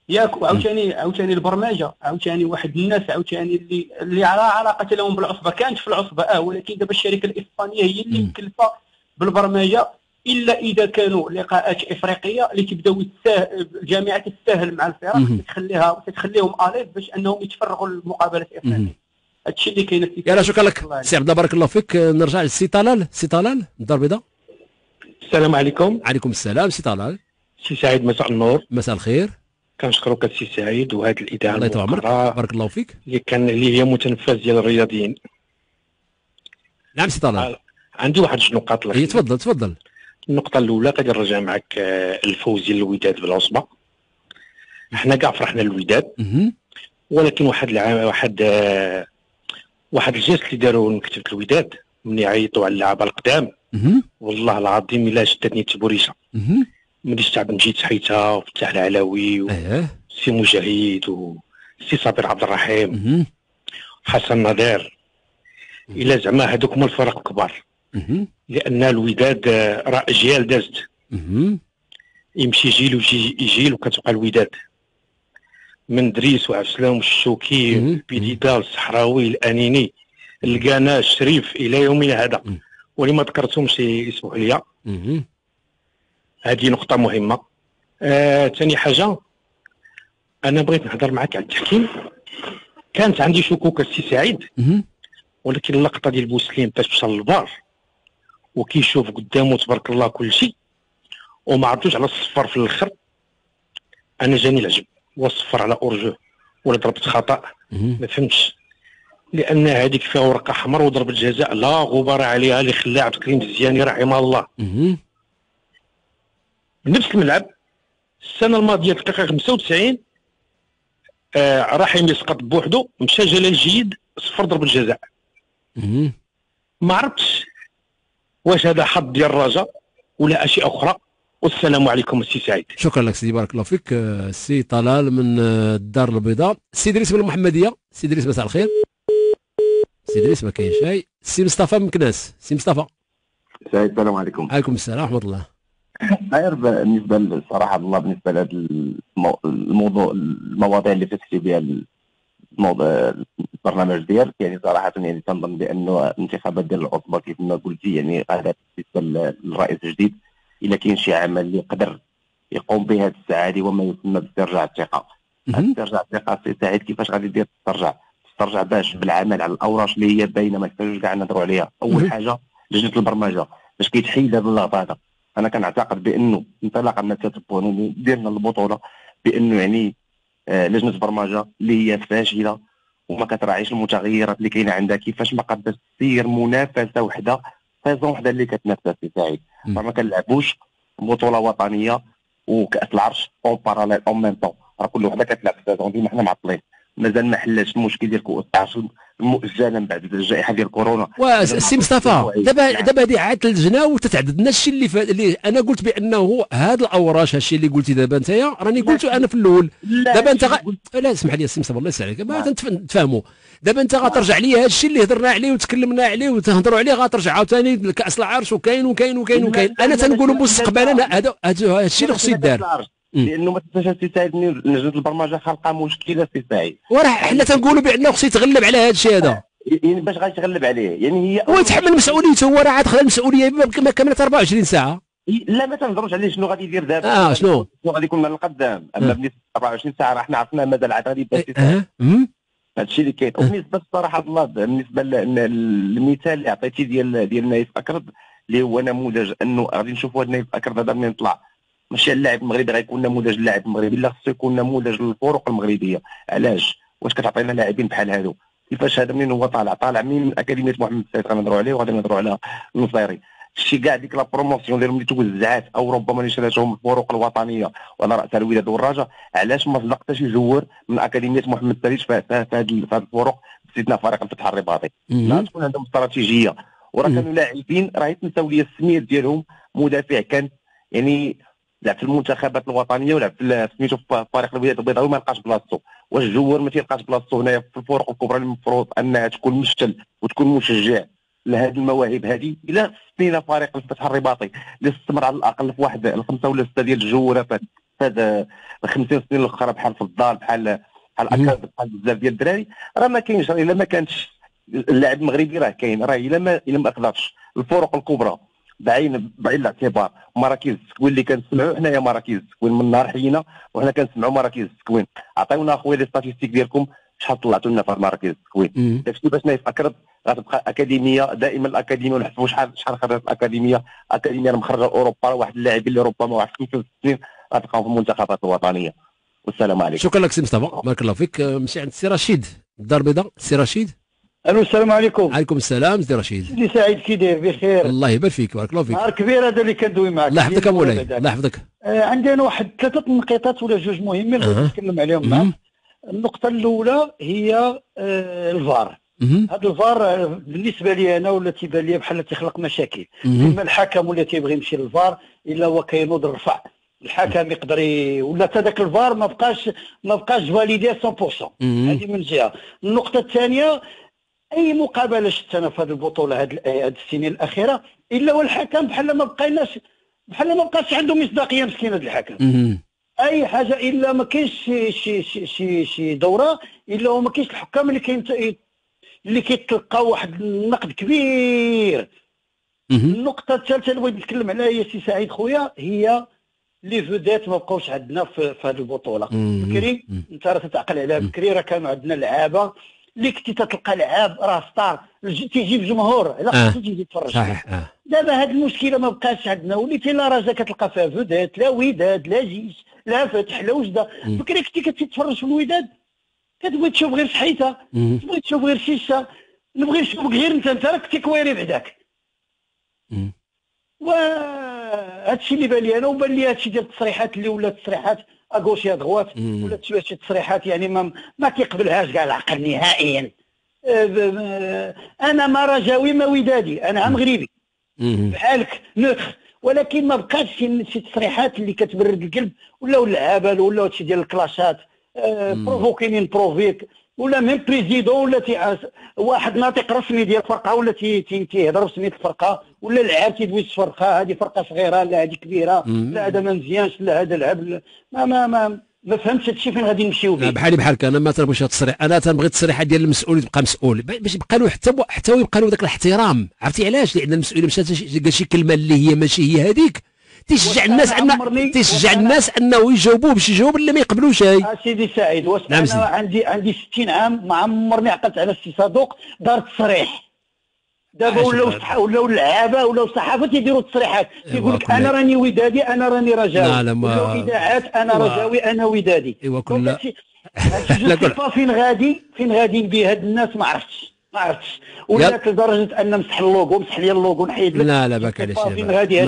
ياك. عاوتاني عاوتاني البرمجه عاوتاني واحد الناس عاوتاني اللي اللي على علاقه لهم بالعصبه كانت في العصبه اه ولكن دابا الشركه الاسبانيه هي اللي مكلفه بالبرمجه الا اذا كانوا لقاءات افريقيه اللي تبداو الجامعه تتساهل مع الفرق تخليها تخليهم اليف باش انهم يتفرغوا للمقابلات الافريقيه. هادشي اللي كاين فيك. يلاه شكرا لك سي عبد الله بارك الله فيك. نرجع للسي طلال. سي طلال الدار البيضاء. السلام عليكم. عليكم السلام سي طلال. سي سعيد مساء النور. مساء الخير. كنشكرك السي سعيد وهذه الاذاعه الله يطول عمرك بارك الله فيك اللي كان اللي هي متنفس ديال الرياضيين. نعم سي طلال. عندي واحد جوج نقاط لك. تفضل تفضل. النقطه الاولى غادي نرجع معك الفوز ديال الوداد بالعصبه. حنا كاع فرحنا للوداد ولكن واحد واحد واحد الجيست اللي داروه لمكتبه الوداد ملي عيطوا على اللعابه القدام والله العظيم الا شدتني تبوريشه ملي شعب مجيت حيتها وفتح العلوي وسي مجاهد وسي صابر عبد الرحيم حسن نظير الا زعما هذوك هما الفرق الكبار لان الوداد راه اجيال دازت يمشي جيل ويجي جيل وكتبقى الوداد من دريس وعسلام الشوكي بيديدال الصحراوي الانيني لقانا الشريف الى يومنا هذا واللي ما ذكرتهمش يسمحوا لي. هذه نقطه مهمه. ثاني آه حاجه انا بغيت نهضر معك على التحكيم. كانت عندي شكوك السي سعيد ولكن اللقطه ديال بوسليم باش مشى للفار وكيشوف قدامه تبارك الله كل شيء وما عرفتوش على الصفر في الاخر انا جاني العجب وصفر على أرجوه ولا ضربت خطأ ما فهمتش لأن هذيك فيها ورقة حمر وضربة جزاء لا غبار عليها اللي خلى عبد الكريم الزياني رحمه الله. نفس الملعب السنة الماضية في الدقيقة خمسة وتسعين آه رحيم يسقط بوحدو مشى جلال الجيد صفر ضربة جزاء. ما عرفتش واش هذا حظ ديال الرجا ولا أشياء أخرى. والسلام عليكم السي سعيد. شكرا لك سيدي بارك الله فيك. السي طلال من الدار البيضاء. السي دريس من المحمديه. السي دريس مساء الخير. السي دريس ما كاينش. هاي السي مصطفى من كناس. السي مصطفى سعيد السلام عليكم. عليكم السلام ورحمه الله. غير بالنسبه لصراحه الله بالنسبه لهذا المو... الموضوع المواضيع اللي فتحتي بها الموضوع البرنامج ديالك يعني صراحه يعني تنظن بانه الانتخابات ديال العصبه كيف ما قلتي يعني هذا بالنسبه للرئيس الجديد إلا كاين شي عمل اللي يقدر يقوم به هذه الساعه هو ما يسمى باسترجاع الثقه. استرجاع الثقه سي سعيد كيفاش غادي دير تسترجع؟ تسترجع باش بالعمل على الاوراش اللي هي باينه ما تحتاجوش كاع نهضروا عليها. اول حاجه لجنه البرمجه باش كيتحيد هذا اللغط هذا. انا كنعتقد بانه انطلاقا من الكتاب القانوني ديالنا البطوله بانه يعني آه لجنه البرمجه اللي هي فاشله وما كتراعيش المتغيرات اللي كاينه عندها كيفاش ما قدرتش تسير منافسه وحده سيزون وحده اللي كتنافس سي سعيد. راه ما كنلعبوش بطوله وطنيه وكاس العرش اون باراليل اون ميم طون راه كل وحده كتلعب سيزون ديما حنا معطلين مازال ما حلاش المشكل ديال قوة التعصب مؤجلا من بعد الجائحة ديال كورونا. وسي مصطفى دابا دابا هذه عاد لجنا وتتعدد لنا الشيء اللي, اللي انا قلت بانه هذا الاوراش هادشي اللي قلتي دابا نتايا راني قلته انا في الاول. دابا انت غ... لا اسمح لي سي مصطفى الله يسهل عليك ما تنتفاهموا. دابا انت غترجع لي هادشي اللي هضرنا عليه وتكلمنا عليه وتهضروا عليه غترجع عاوتاني لكأس العرش وكاين وكاين وكاين وكاين. انا تنقولوا مستقبلا هذا هادشي اللي خصو يدار لانه ما تنساش سي سعيد لجنه البرمجه خلقه مشكله سي سعيد. وراه حنا تنقولوا بانه خصو يتغلب على هذا الشيء هذا. يعني باش غيتغلب عليه يعني هي هو يتحمل مسؤوليته. هو راه عاد خدا المسؤوليه ما كملت أربعة وعشرين ساعه. لا ما تنهضروش عليه شنو غادي يدير دابا. اه شنو شنو غادي يكون من القدام. اما بالنسبه أربعة وعشرين ساعه راه حنا عرفنا ماذا العاد غادي يدير. اه هادشي اللي كاين. وبالنسبه الصراحه الله بالنسبه للمثال اللي عطيتي ديال ديال نايف اكرد اللي هو نموذج انه غادي نشوفوا هاد نايف اكرد هذا منين طلع ماشي اللاعب المغربي غيكون نموذج اللاعب المغربي، لا خصو يكون نموذج للفرق المغربيه. علاش؟ واش كتعطينا لاعبين بحال هادو؟ كيفاش هذا منين هو طالع؟ طالع منين من اكاديميه محمد السيد غنهضروا عليه وغادي نهضروا على النصيري. شي كاع ديك لا بروموسيون ديالهم اللي توزعات او ربما اللي شراتهم الفرق الوطنيه وعلى راسها الوداد والرجاء، علاش ما طلقتش يجور من اكاديميه محمد السيد في هاد الفرق بسيدنا فريق الفتح الرباطي؟ لا تكون عندهم استراتيجيه. وراه كانوا لاعبين راه يتنساو ليا السميات ديالهم. مدافع كان يعني لعب في المنتخبات الوطنيه ولعب في سميتو في فريق الوداد البيضاوي ما لقاش بلاصتو. واش الجوار ما تيلقاش بلاصتو هنايا في الفرق الكبرى اللي المفروض انها تكون مشتل وتكون مشجع لهذه المواهب هذه؟ الى سنين فريق الفتح الرباطي اللي استمر على الاقل في واحد الخمسه ولا سته ديال الجوارات في هذا خمسين سنين الاخرى بحال في الدار بحال بحال اكاد بحال بزاف ديال الدراري راه ما كاينش. الا ما كانش اللاعب المغربي راه كاين راه الا ما الا ما قدرش الفرق الكبرى بعين بعين الاعتبار مراكز التكوين اللي كنسمعوا حنايا مراكز التكوين من نهار حينا وحنا كنسمعوا مراكز التكوين. عطيونا اخويا لي ستاتيستيك ديالكم شحال طلعتوا لنا في مراكز التكوين. داكشي باش نايف اكرد غتبقى اكاديميه دائما الاكاديميه ونحسبوا شحال شحال خرجت الاكاديميه اكاديميه مخرجه لاوروبا واحد اللاعب اللي ربما واحد خمسة وستين غتلقاو في المنتخبات الوطنيه. والسلام عليكم. شكرا لك سي مصطفى بارك الله فيك. نمشي عند السي رشيد الدار البيضاء. السي رشيد الو السلام عليكم. عليكم السلام سيدي رشيد. سيدي سعيد كي داير بخير؟ الله يبارك فيك بارك الله فيك. نهار كبير هذا اللي كندوي معاك. الله يحفظك مولاي الله يحفظك. آه عندي انا واحد ثلاثه النقيطات ولا جوج مهمين اللي بغيت نتكلم عليهم معاك. النقطه الاولى هي آه الفار. هذا الفار بالنسبه لي انا ولا تيبان لي بحال تيخلق مشاكل. اما الحكم ولا تيبغي يمشي للفار الا هو كينوض الرفع. الحكم يقدر ولا حتى ذاك الفار ما بقاش ما بقاش فاليدي مية بالمية. هذه من جهه. النقطه الثانيه اي مقابله شفتنا في هذه البطوله هذه السنين الاخيره الا والحكم بحال ما بقيناش بحال ما بقاش عنده مصداقيه مسكين هذا الحكم. اي حاجه الا ما كاينش شي شي شي شي دوره الا وما كاينش الحكام اللي كاين اللي كيتلقاو واحد النقد كبير. النقطه الثالثه اللي بغيت نتكلم عليها يا سي سعيد خويا هي لي فودات ما بقاوش عندنا في هذه البطوله. بكري انت راه تتعقل عليها بكري راه كانوا عندنا لعابه اللي كنتي تتلقى لعاب راه ستار تيجيب جمهور على خاطر تيجي تفرج. دابا هاد المشكله ما بقاش عندنا وليتي لا راجا كتلقى فيها فودات لا وداد لا جيش لا فتح لا وجده. بكري كنتي كتتفرج في الوداد كتبغي تشوف غير صحيته تبغي تشوف غير شيشه نبغي نشوفك غير انت انت راك كنتي كويري بعداك. وهادشي اللي بان لي انا وبان لي هادشي ديال التصريحات اللي ولات تصريحات اغوشي ادغوات ولا شي تصريحات يعني ما ما كيقبلهاش كاع العقل نهائيا. انا ما رجاوي ما ودادي انا مغربي بحالك نوتخ ولكن ما بقاش شي تصريحات اللي كتبرد القلب ولاو العبال ولاو هادشي ديال الكلاشات بروفوكينين بروفيك ولا ميم بريزيدون ولا واحد ناطق رسمي ديال الفرقه ولا تيهضر بسميه الفرقه ولا اللعاب تيدوي الفرقه هذه فرقه صغيره لا هذه كبيره لا هذا ما مزيانش لا هذا لعب ما ما ما ما فهمتش هادشي فين غادي نمشيو به. بحالي بحالك انا ما تنبغيش هاد التصريح. انا تنبغي التصريحه ديال المسؤول يبقى مسؤول باش يبقى له حتى حتى يبقى له ذاك الاحترام. عرفتي علاش؟ لان المسؤول مشى قال شي كلمه اللي هي ماشي هي هذيك تشجع الناس ان تشجع الناس انه يجاوبوه باش يجاوب اللي ما يقبلوش. هاي سيدي سعيد واش انا عندي عندي ستين عام ما عمرني عقلت على السي صدوق دار تصريح. دابا ولاو ولاو اللعابه ولاو الصحافه تيديروا التصريحات تيقول لك انا راني ودادي انا راني رجاوي ولاو اذاعات انا رجاوي انا ودادي. ايوا كل فين غادي فين غادي بيه هاد الناس ما عرفتش ما عرفتش ولات لدرجه ان مسح اللوغو مسح لي اللوغو نحيد لك. لا لا باك على شي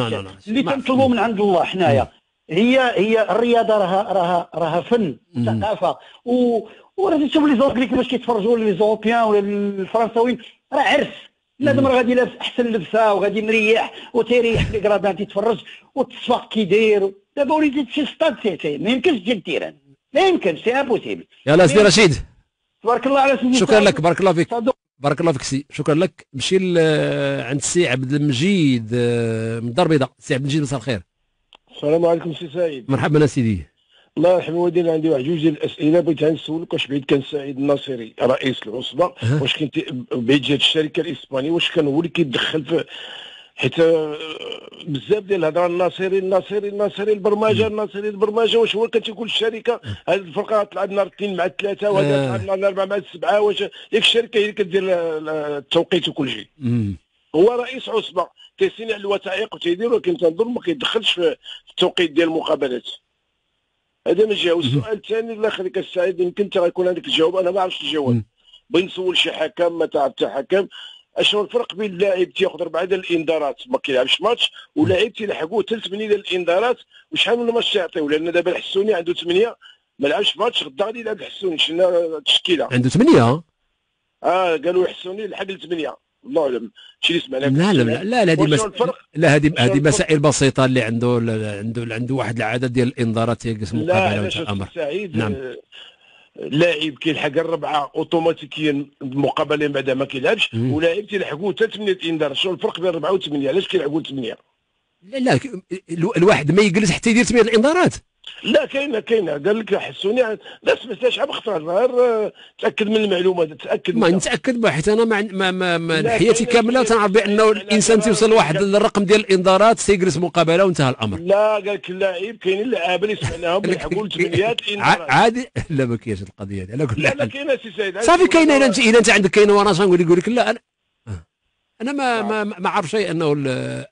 اللي تنطلبوا من عند الله حنايا هي هي الرياضه راها راها راها فن ثقافه وراه تشوف لي زونكلي كيفاش كيتفرجوا لي زوروبيان ولا الفرنساويين، راه عرس لازم راه غادي لابس احسن لبسه وغادي مريح وتيريح في كرادان تيتفرج والتصفاق كيداير. دابا وليتي تمشي للسطاد تيتي ما يمكنش ديال التيران، ما يمكنش، سي امبوسيبل. يلاه سي رشيد تبارك الله على سيدي، شكرا لك، بارك الله فيك، بارك الله فيك سي، شكرا لك. نمشي عند السي عبد المجيد من الدار البيضاء. سي عبد المجيد مساء الخير. السلام عليكم سي سعيد. مرحبا سيدي. الله يرحم والدينا، عندي واحد جوج ديال الاسئله بغيت نسولك. واش بعيد كان سعيد الناصري رئيس العصبه واش كنت بعيد جهه الشركه الاسبانيه، واش كان هو اللي كيتدخل في، حيت بزاف ديال الهضره الناصري الناصري الناصري البرمجه الناصري البرمجه، واش هو كان تيقول الشركه هذه الفرقه تلعب نهار الاثنين مع الثلاثه وهذا تلعب نهار الاربعاء مع السبعه، واش ياك الشركه هي اللي كدير التوقيت وكل شيء. هو رئيس عصبه تيسيني على الوثائق وتيدير، ولكن تنظن ما كيدخلش في التوقيت ديال المقابلات. هذا من جهه. والسؤال الثاني الله يخليك السعيد، يمكن انت غيكون عندك الجواب، انا ما عرفتش الجواب. بغيت نسول شي حكم ما تعرف حتى حكم، اشنو الفرق بين اللاعب تياخذ ربعه ديال الانذارات ما كيلعبش ماتش، ولاعب تيلحقوه حتى ثمانيه ديال الانذارات، وشحال من ماتش تيعطيو؟ لان دابا الحسوني عنده ثمانيه ما لعبش ماتش، غدا غادي يلعب الحسوني. شفنا التشكيله عنده ثمانيه. اه قالوا الحسوني لحق لثمانيه، الله اعلم شي اللي سمعناه. لا لا لا لا هذه مس... لا هذه هذه مسائل بسيطه اللي عنده عنده عنده واحد العدد ديال الانذارات تيجلس مقابله ولا الامر. نعم لاعب كيلحق الربعه اوتوماتيكيا المقابله بعدا ما كيلعبش، ولاعب تيلحقوا حتى ثمانيه الانذار. شنو الفرق بين ربعه وثمانيه؟ علاش كيلعبوا ثمانيه؟ لا لا الواحد ما يجلس حتى يدير ثمانيه الانذارات. لا كاينه كاينه، قال لك حسوني لا سمعتها شحال بخطر نهار، تاكد من المعلومه. تاكد ما نتاكد حيت انا ما ما ما حياتي كامله تنعرف بانه الانسان تيوصل لواحد الرقم ديال الانذارات تيجلس مقابله وانتهى الامر. لا قال لك اللاعب كاينين اللعابه اللي سمعناهم كيلحقوا لثمانيات الانذارات عادي. لا ما كاينش القضيه هذه على كل حال. لا لا كاينه سي سعيد صافي كاينه. الا انت الا انت عندك كاينه وانا غنقول يقول لك لا، انا انا ما ما ما عرف شيء انه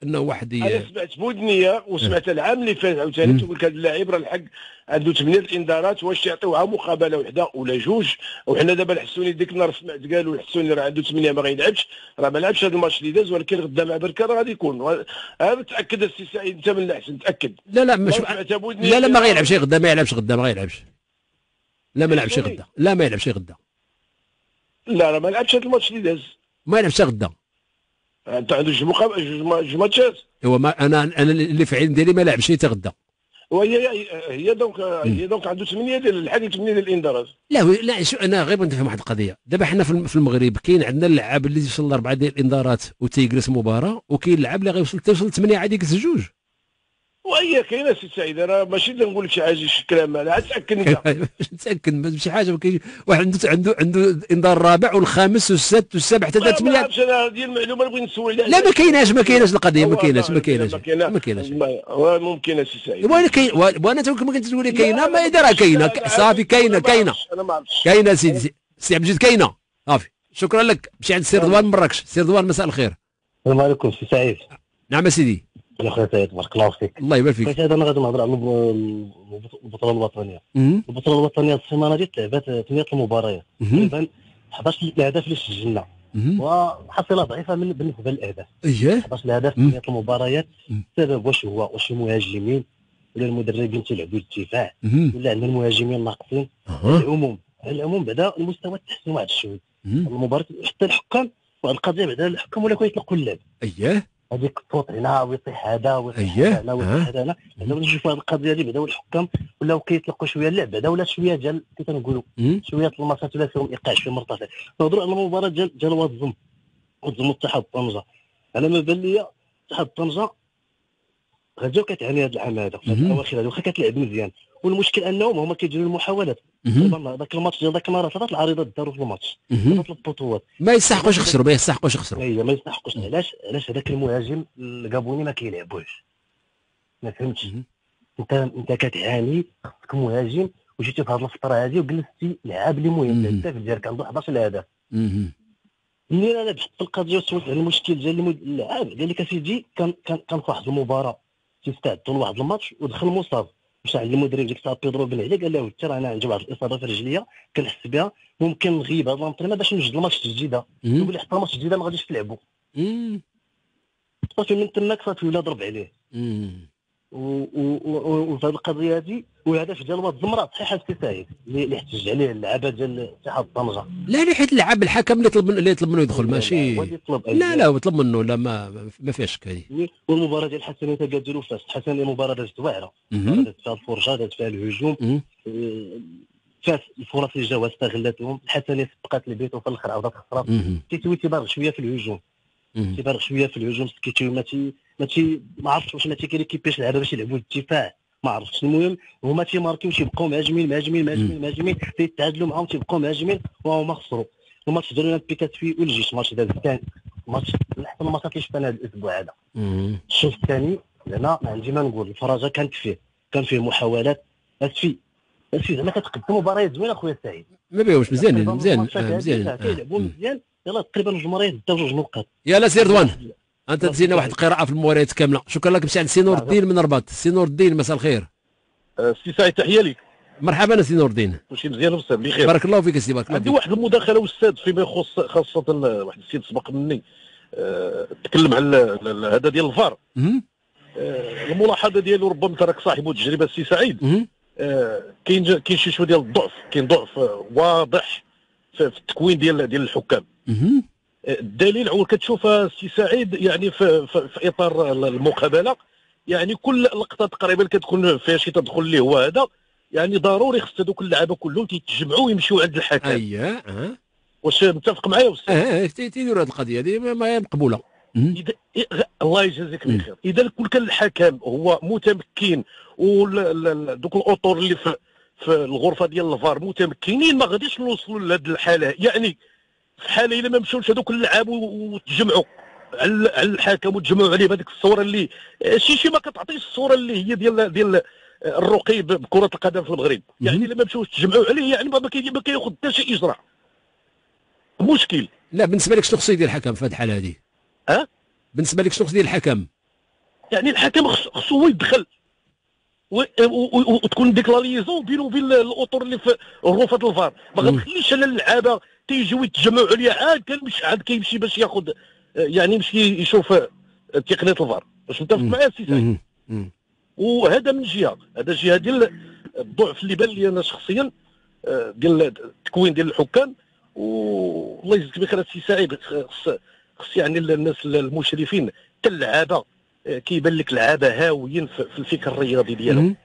انه واحد. انا سمعت بودنيه وسمعت العام اللي فات عاوتاني تقول لك هذا اللاعب راه الحق عنده ثمانيه الانذارات، واش يعطيوها مقابله وحده ولا جوج؟ وحنا دابا الحسوني ديك النهار سمعت قالوا الحسوني راه عنده ثمانيه ما غيلعبش، راه ما لعبش هذا الماتش اللي داز، ولكن غدا مع بركان غادي يكون. انا متاكد السي سعيد انت من الاحسن تاكد. لا لا مش لا لا ما غيلعبش غدا، ما يلعبش غدا، ما غيلعبش. لا ما لعبش غدا، لا ما يلعبش غدا. لا راه ما لعبش هذا الماتش اللي داز، ما يلعبش غدا. انت عندك جوج جوج ماتشات. هو ما انا انا اللي في العلم ديالي ما لعبش حتى غدا. وهي هي دونك هي دونك عنده ثمانيه ديال الحاج ثمانيه ديال الانذارات. لا لا انا غير بغيت نفهم واحد القضيه. دابا حنا في المغرب كاين عندنا اللعاب اللي يوصل لاربعه ديال الانذارات وتيجلس مباراه، وكاين اللعاب اللي غيوصل حتى يوصل لثمانيه عادي يجلس جوج. وهي كاينه سي سعيد، انا ماشي نقول لك شي حاجه شي كلام، انا تاكد انت تاكد ماشي حاجه. ما كاينش واحد عنده عنده عنده الانذار الرابع والخامس والسادس والسابع حتى الثمانيه. انا هذه المعلومه اللي بغيت نسول عليها. لا ما كايناش ما كايناش القضيه ما كايناش ما كايناش ما كايناش ممكن سي سعيد. وانا كاين وانا كما كنت تقول لي كاينه ما دارها كاينه صافي كاينه كاينه كاينه سي سي عبد الجيد كاينه صافي. شكرا لك. مشي عند السي رضوان من مراكش. السي رضوان مساء الخير. السلام عليكم سي سعيد. نعم سيدي. يا خويا سعيد بارك الله فيك. الله يبارك فيك. هذا انا غادي نهضر على البطوله الوطنيه. البطوله الوطنيه السيمانه هذه تلعبات ثمانيه المباريات تقريبا حداش الهدف اللي سجلنا، وحصيله ضعيفه من بالنسبه للاهداف. اييه حداش الهدف ثمانيه المباريات. السبب واش هو واش المهاجمين ولا المدربين تيلعبوا الدفاع ولا عندنا المهاجمين ناقصين؟ على العموم على العموم بعدا المستوى تحسن واحد الشويه المباراه، حتى الحكام والقضيه بعدا الحكام ولا كيطلقوا اللعب. اييه هذيك الصوت هنا ويطيح هذا ويطيح هذا ويطيح هذا. هنا نشوف هذه القضيه اللي بداو الحكام ولاو كيطلقوا شويه اللعب بعدا، ولا شويه ديال كي تنقولوا شويه الماتشات ولا فيهم ايقاع شويه مرتفع. نهضروا على المباراه ديال ديال واد الزم واد الزم اتحاد طنجه. انا ما بان ليا اتحاد طنجه غادي كتعاني هذا العام هذا في الاواخر هذه، واخا كتلعب مزيان، والمشكل انهم هما كيديروا المحاولات. ذاك الماتش ديال ذاك المره ثلاث العريضات داروا في الماتش، ثلاث البطولات ما يستحقوش يخسروا ما يستحقوش يخسروا. اييه ما يستحقوش. علاش علاش هذاك المهاجم الكابوني ما كيلعبوش؟ ما فهمتش. انت انت كتعاني خصك مهاجم، وجيتي في هذه الفتره هذه وجلستي لعاب اللي مهم للهدف ديالك عنده حداش الهدف. منين انا بحثت في القضيه وسولت على المشكل ديال اللعاب قال لك اسيدي كان كان في واحد المباراه تيستعدوا لواحد الماتش ودخل مصاب. مشى عند المدرب ديك الساعه بيدرو بن علي قال له حتى راه انا عندي واحد الاصابه في رجليا كنحس بها، ممكن نغيب هذا الانترينمون باش نوجد الماتش الجديده. يقول لي حتى الماتش الجديده ما غاديش تلعبوا. صافي من تماك صافي ولا ضرب عليه. وفي هذه القضيه هذه والهدف ديال واد الزمره صحيح السي سعيد اللي احتج عليه اللعابه ديال اتحاد طنجه. لا لا حيت اللعاب الحكم اللي طلب اللي طلب منه يدخل ماشي لا لا هو طلب منه لا ما ما فيهاش شك هذه. والمباراه ديال الحسن حتى قالت له فاس الحسن مباراه دازت واعره دازت فيها الفرجه دازت فيها الهجوم فات الفرص اللي جاوها استغلتهم الحسنيه سبقات البيت وفي الاخر عاودت خسرات تيتوي تيبارغ شويه في الهجوم تيبارغ شويه في الهجوم سكيتوي ماشي ماشي ما عرفتش واش ما تيكريكيبيش اللعابه باش يلعبوا الدفاع ما عرفتش. المهم هما تيماركيو تيبقاو مهاجمين مهاجمين مهاجمين مهاجمين تيتعادلوا معاهم تيبقاو مهاجمين وهما خسروا الماتش ديال اولمبيكات في الجيش ماتش داز الثاني ماتش حتى ما كاينش هذا الاسبوع هذا الشوط الثاني هنا ما عندي ما نقول الفرجه كانت فيه كان فيه محاولات اسفي ماشي زعما كتقدم مباريات زوينه اخويا سعيد ما بيهمش مزيان مزيان مزيان كيلعبوا مزيان يلاه تقريبا الجمهوريه داو جوج نقاط يلاه سي رضوان انت تزينا واحد القراءه في المباريات كامله. شكرا لك مساء سي نور الدين من الرباط. سي نور الدين مساء الخير. سي سعيد تحيه ليك. مرحبا سي نور الدين. كلشي مزيان وبصح بخير بارك الله فيك سي بارك الله فيك. عندي واحد المداخله والساد فيما يخص خاصه واحد السيد سبق مني أه تكلم على هذا ديال الفار أه الملاحظه ديالو ربما تراك صاحبه تجربه السي سعيد آه كاين كاين شي شويه ديال الضعف كاين ضعف آه واضح في التكوين ديال ديال الحكام آه الدليل عمر كتشوف السي سعيد يعني في, في, في اطار المقابله يعني كل لقطه تقريبا كتكون فيها شي تدخل اللي هو هذا يعني ضروري خص هذوك اللعابه كلهم تيتجمعوا ويمشيوا عند الحكم. اييه اه واش متفق معايا استاذ؟ اه تيديروا هذه القضيه هذه ما مقبوله. الله يجازيك بالخير. اذا الكل كان الحكم هو متمكن ودوك الاطر اللي في, في الغرفه ديال الفار متمكنين ما غاديش نوصلوا لهذه الحاله يعني في حاله الا ما مشاوش هذوك اللعاب وتجمعوا على الحكم وتجمعوا عليه بهذيك الصوره اللي شي شي ما كتعطيش الصوره اللي هي ديال ديال الرقي بكره القدم في المغرب يعني الا ما مشاوش تجمعوا عليه يعني ما كياخذ حتى شي اجراء مشكل. لا بالنسبه لك شنو خصو يدير الحكم في هذه الحاله هذه؟ ها بالنسبه لك شنو خصو يدير الحكم؟ يعني الحكم خصو هو يدخل وتكون ديك لا ليزون بينه وبين الاطر اللي في غرفه الفار ما غتخليش على اللعابه تيجيو يتجمعوا عليه عاد كنمشي عاد كيمشي باش ياخذ يعني يمشي يشوف تقنيه الفار واش متفق معايا سي سعيد؟ وهذا من جهه هذا جهه ديال الضعف اللي بان لي انا شخصيا ديال التكوين ديال الحكام والله يجزيك بخير سي سعيد خص يعني الناس المشرفين حتى اللعابه كيبان لك لعابه هاويين في الفكر الرياضي ديالهم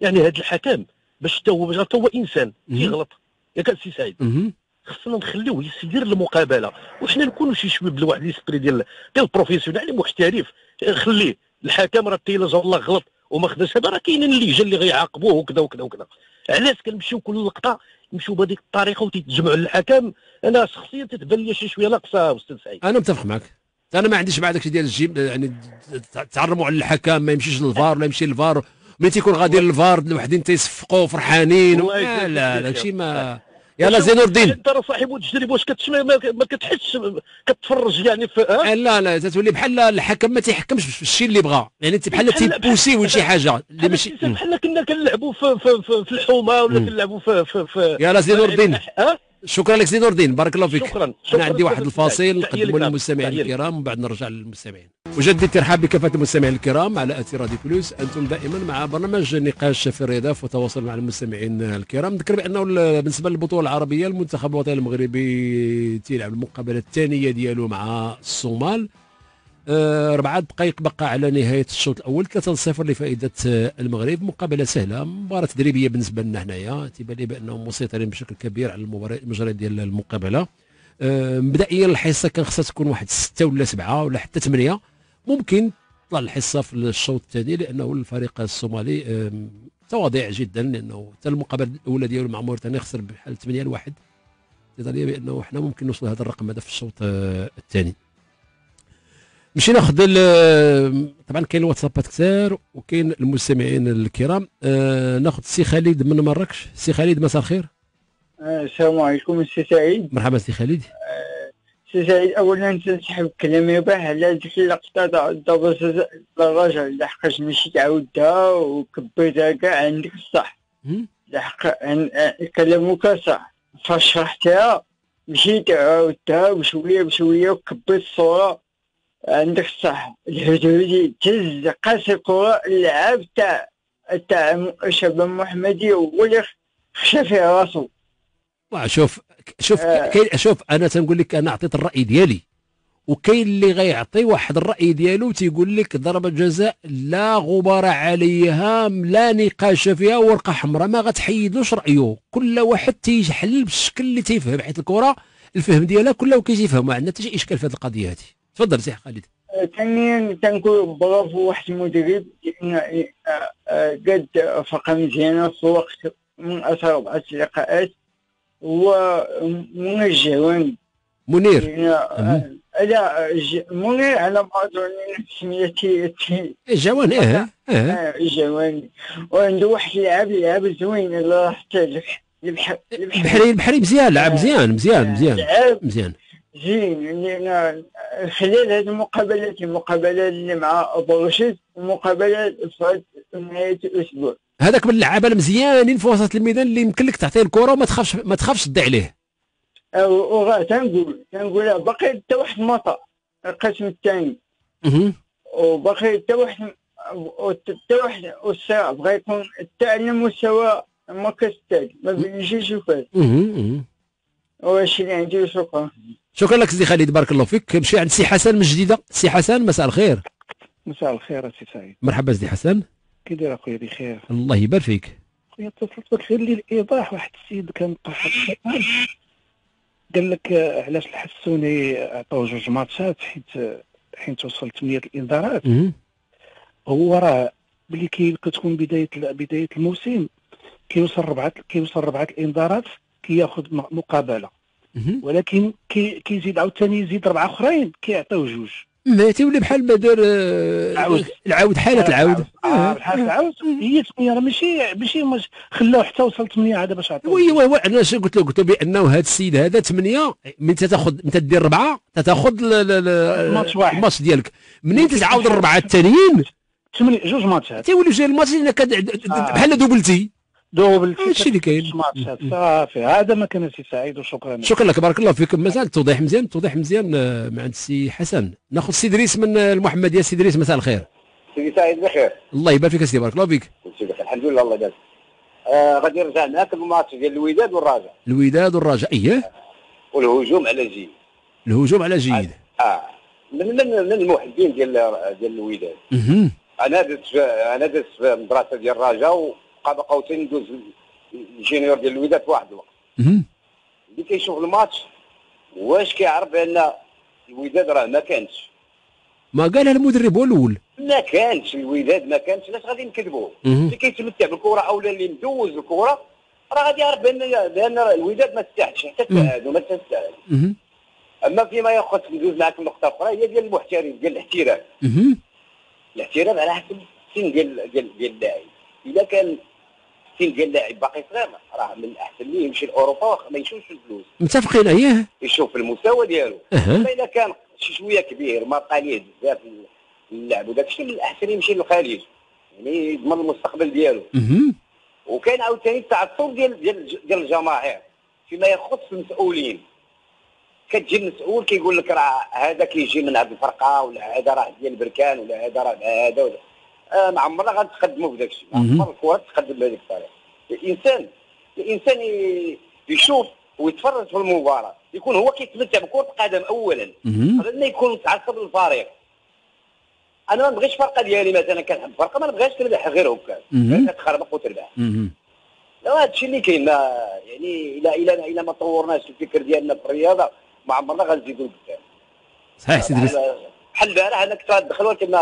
يعني هذا الحكم باش حتى هو حتى هو انسان كيغلط ياك السي سعيد خصنا نخليوه يسير المقابله وحنا نكونوا شي شويه بالواحد الاسبري ديال ديال البروفيسيونال محترف خليه الحكم راه تيلا جا والله غلط وما خداش هذا راه كاينين اللجان اللي غيعاقبوه وكذا وكذا وكذا علاش كنمشيو كل لقطه يمشيو بهذيك الطريقه وتيتجمعوا الحكام. انا شخصيا تتبان لي شي شويه ناقصه استاذ سعيد. انا متفق معك انا ما عنديش مع داكشي ديال الجيم يعني تعرموا على الحكام ما يمشيش للفار ولا يمشي للفار ملي تيكون غادي للفار وحدين تيصفقوا فرحانين و... لا لا داكشي ما يلا زين نور الدين انت راه صاحب التجربه واش كتشمع ما كتحسش كتفرج يعني في أه؟ لا لا تتولي بحال الحكم ما تيحكمش في الشيء اللي بغا يعني بحال تيبوسي ولا شي حاجه اللي ماشي بحال كنا كنلعبوا في, في, في, في الحومه ولا كنلعبوا في, في, في يلا زين نور الدين أه؟ شكرا لك سي نور الدين بارك الله فيك. شكرا, شكرا. انا عندي واحد الفاصل نقدموا للمستمعين الكرام ومن بعد نرجع للمستمعين. وجدد الترحاب بكافه المستمعين الكرام على اثير راديو بلوس. انتم دائما مع برنامج نقاش في الرياضه وتواصل مع المستمعين الكرام. نذكر بانه بالنسبه للبطوله العربيه المنتخب الوطني المغربي تيلعب المقابله الثانيه ديالو مع الصومال. أربعة دقائق بقى على نهايه الشوط الاول ثلاثة صفر لفائده المغرب. مقابله سهله مباراه تدريبيه بالنسبه لنا هنايا تيبان لي بانهم مسيطرين بشكل كبير على المباراه المجرى ديال المقابله. مبدئيا الحصه كان خصها تكون واحد ستة ولا سبعة ولا حتى ثمانية ممكن تطلع الحصه في الشوط الثاني لانه الفريق الصومالي متواضع جدا لانه حتى المقابله الاولى ديالو مع موريتانيا خسر بحال ثمانية لواحد تيبان لي بانه حنا ممكن نوصل لهذا الرقم هذا في الشوط الثاني. مشينا ناخذ طبعا كاين الواتسابات كثار وكاين المستمعين الكرام. آه ناخذ السي خالد من مراكش. سي خالد مساء الخير. السلام عليكم سي سعيد. مرحبا سي خالد. سي سعيد اولا تنسحب كلامي به على ديك اللقطه تاع الضربه الرجل لحقاش ماشي تعاودها وكبيتها كاع عندك الصح لحق كلامك صح فاش شرحتها مشيت عاودتها بشويه بشويه وكبيت الصوره عندك الصح، الحدودي تهز قاس الكرة، اللعاب تاع تاع شباب محمدي هو اللي خشى فيه راسو. شوف شوف آه. كاين شوف انا تنقول لك انا عطيت الراي ديالي، وكاين اللي غيعطي واحد الراي ديالو تيقول لك ضربه جزاء لا غبار عليها لا نقاش فيها ورقه حمراء، ما غتحيدلوش رايه، كل واحد تيحلل بالشكل اللي تيفهم، حيت الكره الفهم ديالها كل واحد كيفهم، ما عندنا حتى شي اشكال في هذه القضيه هذه. تفضل سي خالد. ثانيا تنقول برافو واحد المدرب قد فرقه مزيانه في الوقت من اثر اربعه لقاءات، ومنجهون منير لا منير على بعض سميتي جوان اه اه جوان، وعنده واحد اللاعب لعب زوين الله يحتاج البحري البحري مزيان، لعب مزيان مزيان مزيان مزيان زين. لان خلال هذه المقابلات المقابله اللي مع بورشيت المقابله في نهايه الاسبوع، هذاك من اللعابه المزيانين في وسط الميدان اللي يمكن لك تعطيه الكره وما تخافش ما تخافش تضيع عليه. وراه تنقول تنقول باقي حتى واحد المطا القسم الثاني، وباقي حتى واحد حتى واحد الصراع بغى يكون حتى على مستوى المركز الثاني ما بيجيش يفاز. وهادشي اللي عندي وشكرا. شكرا لك سي خالد بارك الله فيك. نمشي عند سي حسن من جديده. سي حسن مساء الخير. مساء الخير سي سعيد. مرحبا سي حسن. كي داير اخويا بخير؟ الله يبارك فيك. خويا اتصلت بك غير للايضاح، واحد السيد كان طرح السؤال قال لك علاش الحسوني عطاو جوج ماتشات حيت حين توصل ثمانية الانذارات. هو راه ملي كي كتكون بدايه بدايه الموسم كيوصل ربعه كيوصل ربعه الانذارات كياخذ مقابله، ولكن كي كيزيد عاوتاني يزيد ربعه اخرين كيعطيو جوج، ما تيولي بحال ما دار العاود حاله العاود حاله العاود هي ثمانيه، راه ماشي ماشي خلاو حتى وصل ثمانيه عاد باش عطاو. ايوا ايوا انا اش قلت له؟ قلت له بانه هذا السيد هذا ثمانيه من تاخذ من تدير ربعه تاخذ الماتش واحد الماتش ديالك، منين تعاود الربعه الثانيين ثمانيه جوج ماتشات تيولي جوج الماتش بحال دوبلتي دوبلتي هادشي اللي كاين. صافي هذا ما كان سي سعيد وشكرا. شكرا لك بارك الله فيكم. مازال التوضيح مزيان التوضيح مزيان مع السي حسن. ناخذ سي دريس من المحمديه. سي دريس مساء الخير. سي سعيد بخير. الله يبارك فيك سي بارك الله فيك. الحمد لله الله يبارك. آه غادي نرجع معاك الماتش ديال الوداد والراجا. الوداد والراجا اييه. والهجوم على جيد. الهجوم على جيد. اه من من, من المحبين ديال ديال الوداد. اها. انا درت انا درت في المدرسه ديال الراجا و قاب قوسين ندوز الجينيور ديال الوداد في واحد الوقت. اللي كيشوف الماتش واش كيعرف بان الوداد راه ما كانتش. ما قالها المدرب هو الاول. ما كانتش الوداد ما كانتش، علاش غادي نكذبوا؟ اللي كيتمتع بالكره او اللي مدوز الكره راه غادي يعرف بان بان الوداد ما تستاهلش حتى التعادل ما تستاهلش. اما فيما ياخذ ندوز معك النقطه الاخرى هي ديال المحترف ديال الاحتراف. الاحتراف على حسب السن ديال ديال ديال اللاعب. اذا كان السن ديال اللاعب باقي صغير راه من الاحسن ليه يمشي لاوروبا ما يشوفش الفلوس. متفقين اياه. يشوف المستوى ديالو. اما اذا كان شي شويه كبير ما بقى ليه بزاف اللعب وداك الشيء من الاحسن يمشي للخليج يعني يضمن المستقبل ديالو. وكاين عاوتاني التعصب ديال ديال ديال الجماهير فيما يخص المسؤولين. كتجي المسؤول كيقول لك راه هذا كيجي من هذه الفرقه ولا هذا راه ديال بركان ولا هذا راه هذا ولا آه ما عمرنا غنتقدموا بداك الشيء، ما عمر الكره تقدم بهذيك الطريقه. الانسان الانسان يشوف ويتفرج في المباراه يكون هو كيتمتع بكره القدم اولا قبل ما يكون متعصب للفريق. انا ما نبغيش الفرقه ديالي مثلا كنحب الفرقه ما نبغيهاش تربح غير هكا كتخربق وتربح. لا هذا الشيء اللي كاين يعني الا الا الا ما طورناش الفكر ديالنا في الرياضه ما عمرنا غنزيدوا لقدام. صحيح سيدي دريس. بحال البارح انا كنت غندخل ولكن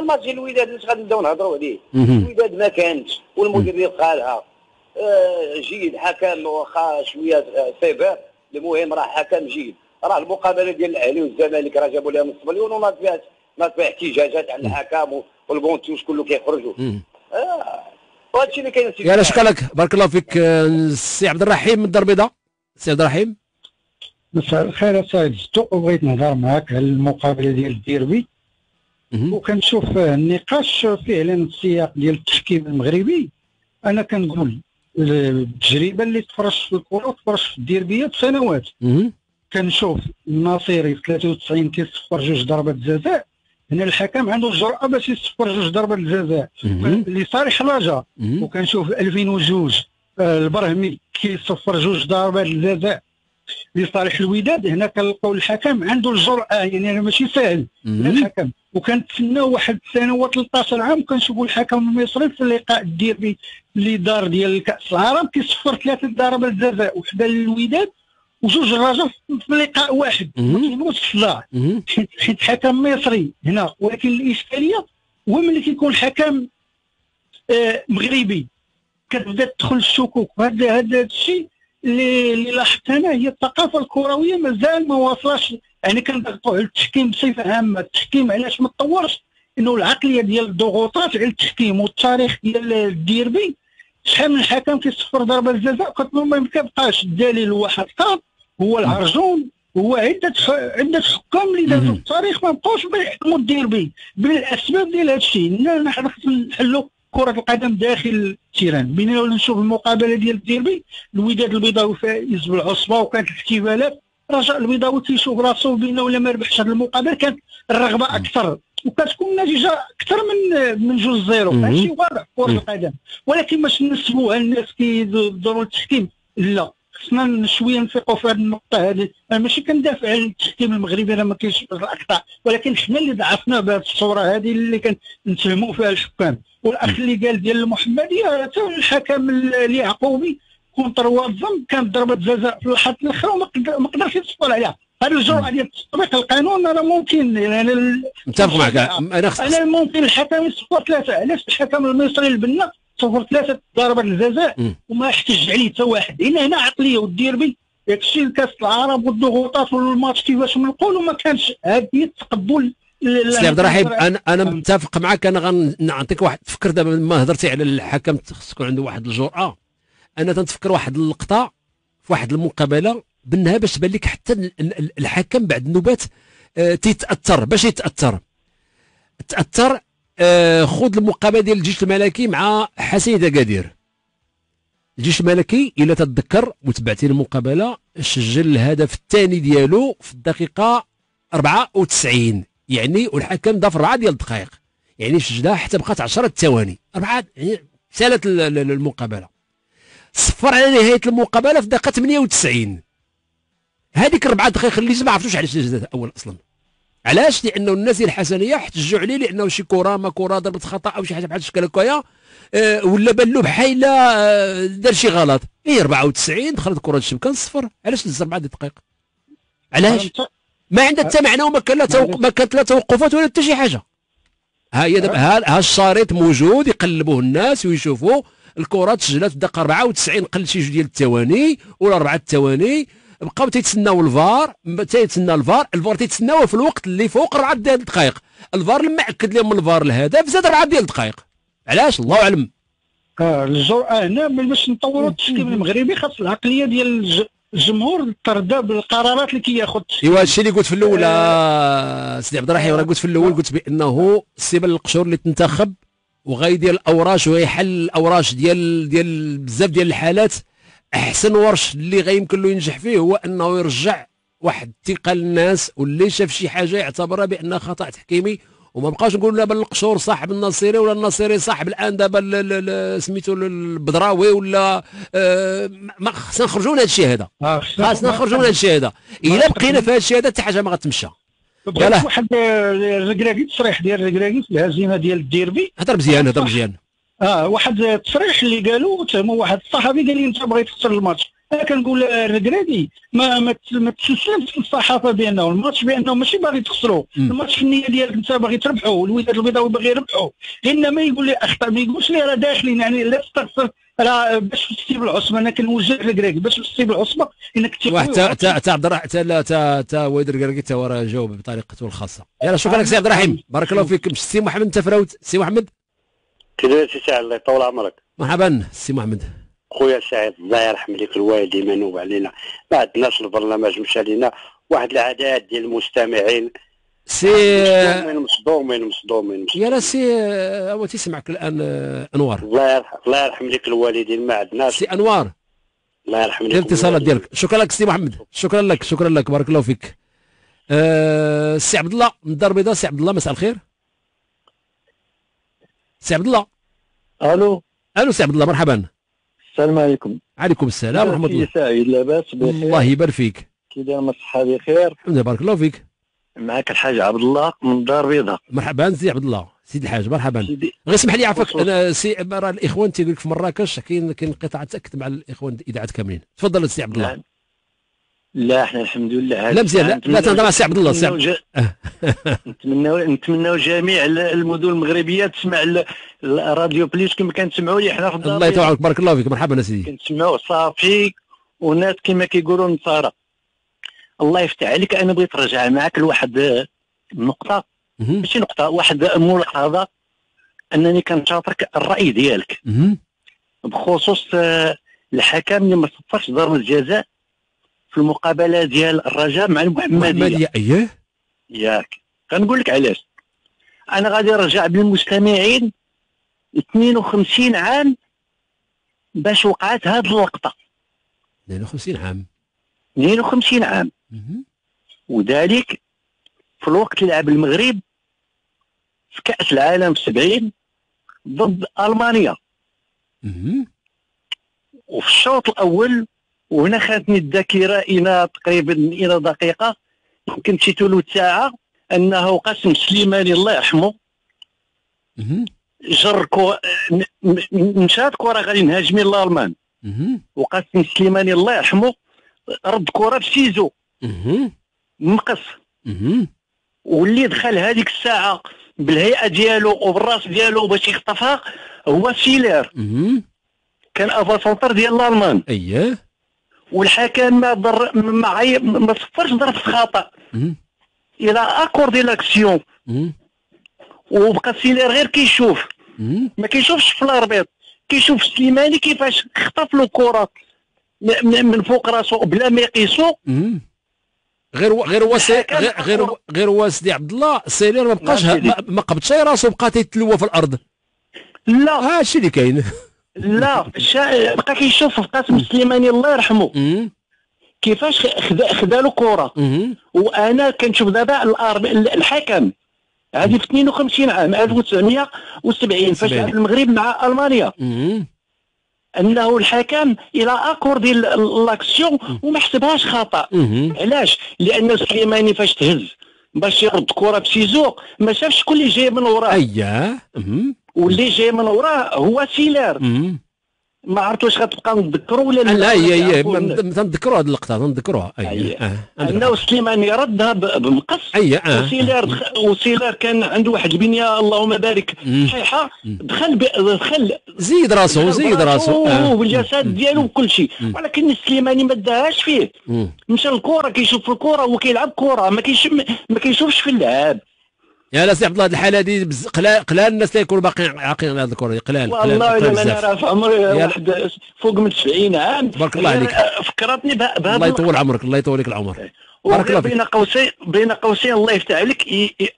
الماتش ديال الوداد علاش غنبداو نهضروا عليه؟ الوداد ما كانتش والمدرب قالها آه جيد حكم واخا شويه سيفير المهم راه حكم جيد. راه المقابله ديال الاهلي والزمالك راه جابوا لها نص مليون وما فيهاش ما فيها احتجاجات على الحكم والبونتيوش كله كيخرجوا. اه وهذا الشيء اللي كاين سي يلا شكرا لك بارك الله فيك. السي عبد الرحيم من الدار البيضاء. السي عبد الرحيم مساء الخير أسعد زدتو وبغيت نهضر معاك على المقابلة ديال الديربي وكنشوف النقاش فعلا السياق ديال التحكيم المغربي. أنا كنقول التجربة اللي تفرجت في الكرة تفرجت في الديربيات سنوات كنشوف الناصيري في ثلاثة وتسعين كيصفر جوج ضربات جزاء، هنا الحكم عنده الجرأة باش يصفر جوج ضربات الجزاء لصالح رجا. وكنشوف ألفين وجوج البرهمي كيصفر جوج ضربات الجزاء لصالح الوداد، هنا كنلقاو الحكم عنده الجرأة، يعني ماشي ساهل الحكم. وكنتسناو واحد السنه وثلاثة عشر عام كنشوفوا الحكم المصري في اللقاء الديربي اللي دار ديال كاس العرب كيصفر ثلاثه ضربات جزاء، وحده للوداد وجوج للرجاء في لقاء واحد، ما كيموتش الصداع حيت حكم مصري هنا. ولكن الاشكاليه هو ملي كيكون حكم آه مغربي كتبدا تدخل الشكوك. هذا هذا الشيء اللي لاحظت انا، هي الثقافه الكرويه مازال ما واصلاش، يعني كنضغطوا على التحكيم بصفه عامه. التحكيم علاش ما تطورش؟ انه العقليه ديال الضغوطات على التحكيم والتاريخ ديال الديربي، شحال من حكم كيصفر ضربه الجزاء كتقول ما كيبقاش. الدليل هو حقا هو العرجون، هو عده عده حكام اللي دازوا في التاريخ ما بقاوش يحكموا الديربي بالاسباب ديال هذا الشيء. نحن خصنا نحلوا كرة القدم داخل التيران. بينما نشوف المقابلة ديال الديربي، الوداد البيضاوي فائز بالعصبة وكانت الاحتفالات، رجاء البيضاوي تيشوف راسو بينما ولا ما ربحش هذه المقابلة، كانت الرغبة أكثر وكتكون النتيجة أكثر من من جوج زيرو، هذا شيء واضح كرة القدم. ولكن باش نسبوها الناس كيدوروا التحكيم، لا، خصنا شوية نفيقوا في هذه النقطة هذه. أنا ماشي كندافع على التحكيم المغربي راه ما كاينش الأقطاع، ولكن حنا اللي ضعفنا بهذه الصورة هذه اللي كنتهموا فيها الحكام. والاخ اللي قال ديال المحمديه، حتى الحكم اليعقوبي كونتر واتزم كان ضربه جزاء في اللحظه الاخيره وما ما قدرش يتصور عليها. هذه الجرأه ديال تطبيق القانون راه ممكن، يعني متفق معك. انا خص... انا ممكن الحكم يصفر ثلاثه. علاش الحكم المصري البنا صفر ثلاثه ضربات الجزاء وما احتج عليه حتى واحد؟ لان هنا عقليه، والديربي داك الشيء كاس العرب والضغوطات والماتش كيفاش منقول، وما كانش هذه التقبل. سي عبد الرحيم انا انا متفق معك. انا غنعطيك واحد التفكير دابا، ما هضرتي على الحكم خص يكون عنده واحد الجرأه. انا تنتفكر واحد اللقطه في واحد المقابله بانها باش تبان لك حتى الحكم بعد النوبات آه تيتاثر. باش يتاثر تاثر آه خذ المقابله ديال الجيش الملكي مع حسين اكادير. الجيش الملكي الا تتذكر وتبعتي المقابله سجل الهدف الثاني ديالو في الدقيقه أربعة وتسعين، يعني والحكم ضاف ربعه ديال الدقائق، يعني سجلها حتى بقات عشرة الثواني، ربعه يعني سالت المقابله. صفر على نهايه المقابله في الدقيقه ثمانية وتسعين. هذيك ربعه دقائق اللي ما عرفتوش علاش سجلتها اول اصلا. علاش؟ لانه الناس ديال الحسنيه احتجوا عليه لانه شي كره ما كره ضربه خطا او شي حاجه بحال الشكل هكايا، أه ولا بان له بحال دار شي غلط. ايه أربعة وتسعين دخلت كره الشبكه صفر، علاش دز ربعه الدقائق؟ علاش؟ ما عندها حتى معنى وما كان لا توق... ما كانت لا توقفات ولا حتى شي حاجه. ها هي دابا ها الشريط موجود يقلبوه الناس ويشوفوا الكره تسجلات في الدقيقه أربعة وتسعين، قل شي جوج ديال الثواني ولا اربعه الثواني، بقاو تيتسناو الفار، تيتسنى الفار، الفار تيتسناوه في الوقت اللي فوق ربعه ديال الدقائق. الفار لما اكد لهم الفار الهدف زاد ربعه ديال الدقائق. علاش؟ الله اعلم. الجرأه هنا باش نطوروا التحكيم المغربي خاص العقليه ديال الجمهور ترضى بالقرارات اللي كياخذ. ايوا هادشي اللي قلت في الاول سيدي عبد الرحيم، راه قلت في الاول قلت بانه السي بن القشور اللي تنتخب وغيدير الاوراش وغيحل الاوراش ديال ديال بزاف ديال الحالات. احسن ورش اللي غيمكن له ينجح فيه هو انه يرجع واحد الثقه للناس، واللي شاف شي حاجه يعتبرها بانها خطا تحكيمي وما بقاش نقولوا لا بن القشور صاحب الناصيري ولا الناصيري صاحب الان دابا سميتو البدراوي ولا آه ما خصنا نخرجوا من هذا الشيء هذا، خاصنا نخرجوا من هذا الشيء هذا. الا بقينا في هذا الشيء هذا حتى حاجه ما غتمشى. بغيت واحد الركراكي، التصريح ديال الركراكي في الهزيمه ديال الديربي، هضر مزيان هضر مزيان. اه واحد التصريح اللي قالوا تهموا واحد الصحفي قال لي انت بغيت تخسر الماتش. انا كنقول الركراكي ما ما تسلمش في الصحافه بانه الماتش بانه ماشي باغي تخسروا، الماتش في النيه ديالك انت باغي تربحوا، الوداد البيضاوي باغي يربحوا. انما يقول لي اخطا، ما يقولش لي راه داخلين، يعني لا تستخسر راه باش تسيب العصبه. انا كنوجه الركراكي باش تسيب العصبه انك تيقوي. وحتى تا تا عبد الرحيم تا تا تا ويد الركراكي تا هو راه جاوب بطريقته الخاصه. يلا شكرا سي عبد الرحيم، بارك الله فيك. سي محمد انت فراوت. سي محمد كي داير سي سعد؟ الله يطول عمرك. مرحبا سي محمد. خويا سعيد الله يرحم ليك الوالدي ما نوب علينا، ما عندناش البرنامج مشى لينا واحد العدد ديال المستمعين. سي مصدومين مصدومين مصدومين يلا سي، هو تيسمعك الان انوار. الله يرحم الله يرحم ليك الوالدين ما عندناش. سي انوار الله يرحم الاتصالات ديالك. شكرا لك سي محمد، شكرا لك، شكرا لك، بارك الله فيك. أه سي عبد الله من الدار البيضاء. سي عبد الله مساء الخير. سي عبد الله. الو. الو سي عبد الله مرحبا. السلام عليكم. عليكم السلام ورحمه الله. سي سعيد لاباس بخير؟ الله يبارك فيك. كي داير ما الصحه بخير؟ الحمد لله بارك الله فيك. معك الحاج عبد الله من الدار البيضاء. مرحبا سي عبد الله. سيد الحاج مرحبا. غير اسمح لي عفاك انا سي راه الاخوان تيقول لك في مراكش كاين كاين قطعه تاكد مع الاخوان الاذاعات كاملين. تفضل سي عبد الله. لا احنا الحمد لله لا مزيان. لا تهضر مع سي عبد الله. سي عبد نتمناو نتمناو جميع المدن المغربيه تسمع الراديو بليس كما كنسمعوا لي حنا في الدار. الله يطول عمرك بارك الله فيك. مرحبا سيدي. كنسمعوا صافي وناس كما كيقولوا نصارى. الله يفتح عليك. انا بغيت نرجع معك لواحد النقطه، ماشي نقطه، واحد ملاحظه انني كنشاطرك الراي ديالك بخصوص الحكم اللي ما صفرش ضربه الجزاء في المقابله ديال الرجاء مع المحمديه. اييه ياك كنقول لك علاش. انا غادي نرجع بالمستمعين اثنين وخمسين عام باش وقعت هذه اللقطه. اثنين وخمسين عام. اثنين وخمسين عام. وذلك في الوقت اللي لعب المغرب في كأس العالم في سبعين ضد ألمانيا. مم. وفي الشوط الأول، وهنا خانتني الذاكرة إلى تقريبا إلى دقيقة يمكن شي ثلث ساعة، أنه قاسم السليماني الله يرحمه جر كرة، مشات كرة غادي نهاجمين الألمان، وقاسم السليماني الله يرحمه رد كرة بسيزو مقص، واللي دخل هذيك الساعه بالهيئه ديالو وبالراس ديالو باش يخطفها هو سيلير، كان افاسونتر ديال الالمان. اييه. والحكم ما ضر ما ما صفرش ضربه خطا الى اكوردي لاكسيون، وبقى سيلير غير كيشوف، ما كيشوفش في الاربيط، كيشوف سليماني كيفاش خطف له الكره من فوق راسو بلا ما يقيسو. غير و... غير هو سي... غير غير غير هو سيدي عبد الله سيلير ما بقاش ما, ما قبضش راسو، بقى تيتلوى في الارض. لا هادشي اللي كاين. لا شا... بقى كيشوف قاسم السليماني الله يرحمه كيفاش خدا خدا له كره. وانا كنشوف دابا الأرب... الحكم هذه في اثنين وخمسين عام ألف وتسعمائة وسبعين فاش لعب المغرب مع المانيا، انه الحكم الى اكوردي لاكسيون وما حسبهاش خطا. علاش؟ لان سليماني فاش تهز باش يرد كره بسيزو ما شافش شكون اللي جاي من وراه. اييه. واللي جاي من وراه هو سيلار. ما عرفت واش غتبقى نتذكروا ولا لا. اييه تنذكروا هذه اللقطه، تنذكروها. اييه. انه سليماني ردها بمقص. اييه. وسيلار وسيلار كان عنده واحد البنيه اللهم بارك صحيحه، دخل دخل زيد راسه زيد راسه وبالجسد ديالو وكل شيء، ولكن سليماني ما داهاش فيه. مشى الكره كيشوف الكره وكيلعب كره، ما ما كيشوفش في اللعاب. يا لا سي عبد الله الحاله هذه قلال قلال الناس اللي يكونوا باقيين عاقلين على هذه الكره. قلال والله الا انا راه في عمري واحد فوق من تسعين عام. بارك الله عليك. فكرتني بهذا. الله يطول عمرك. الله يطول لك العمر. بارك الله فيك. بين قوسين بين قوسين الله يفتح عليك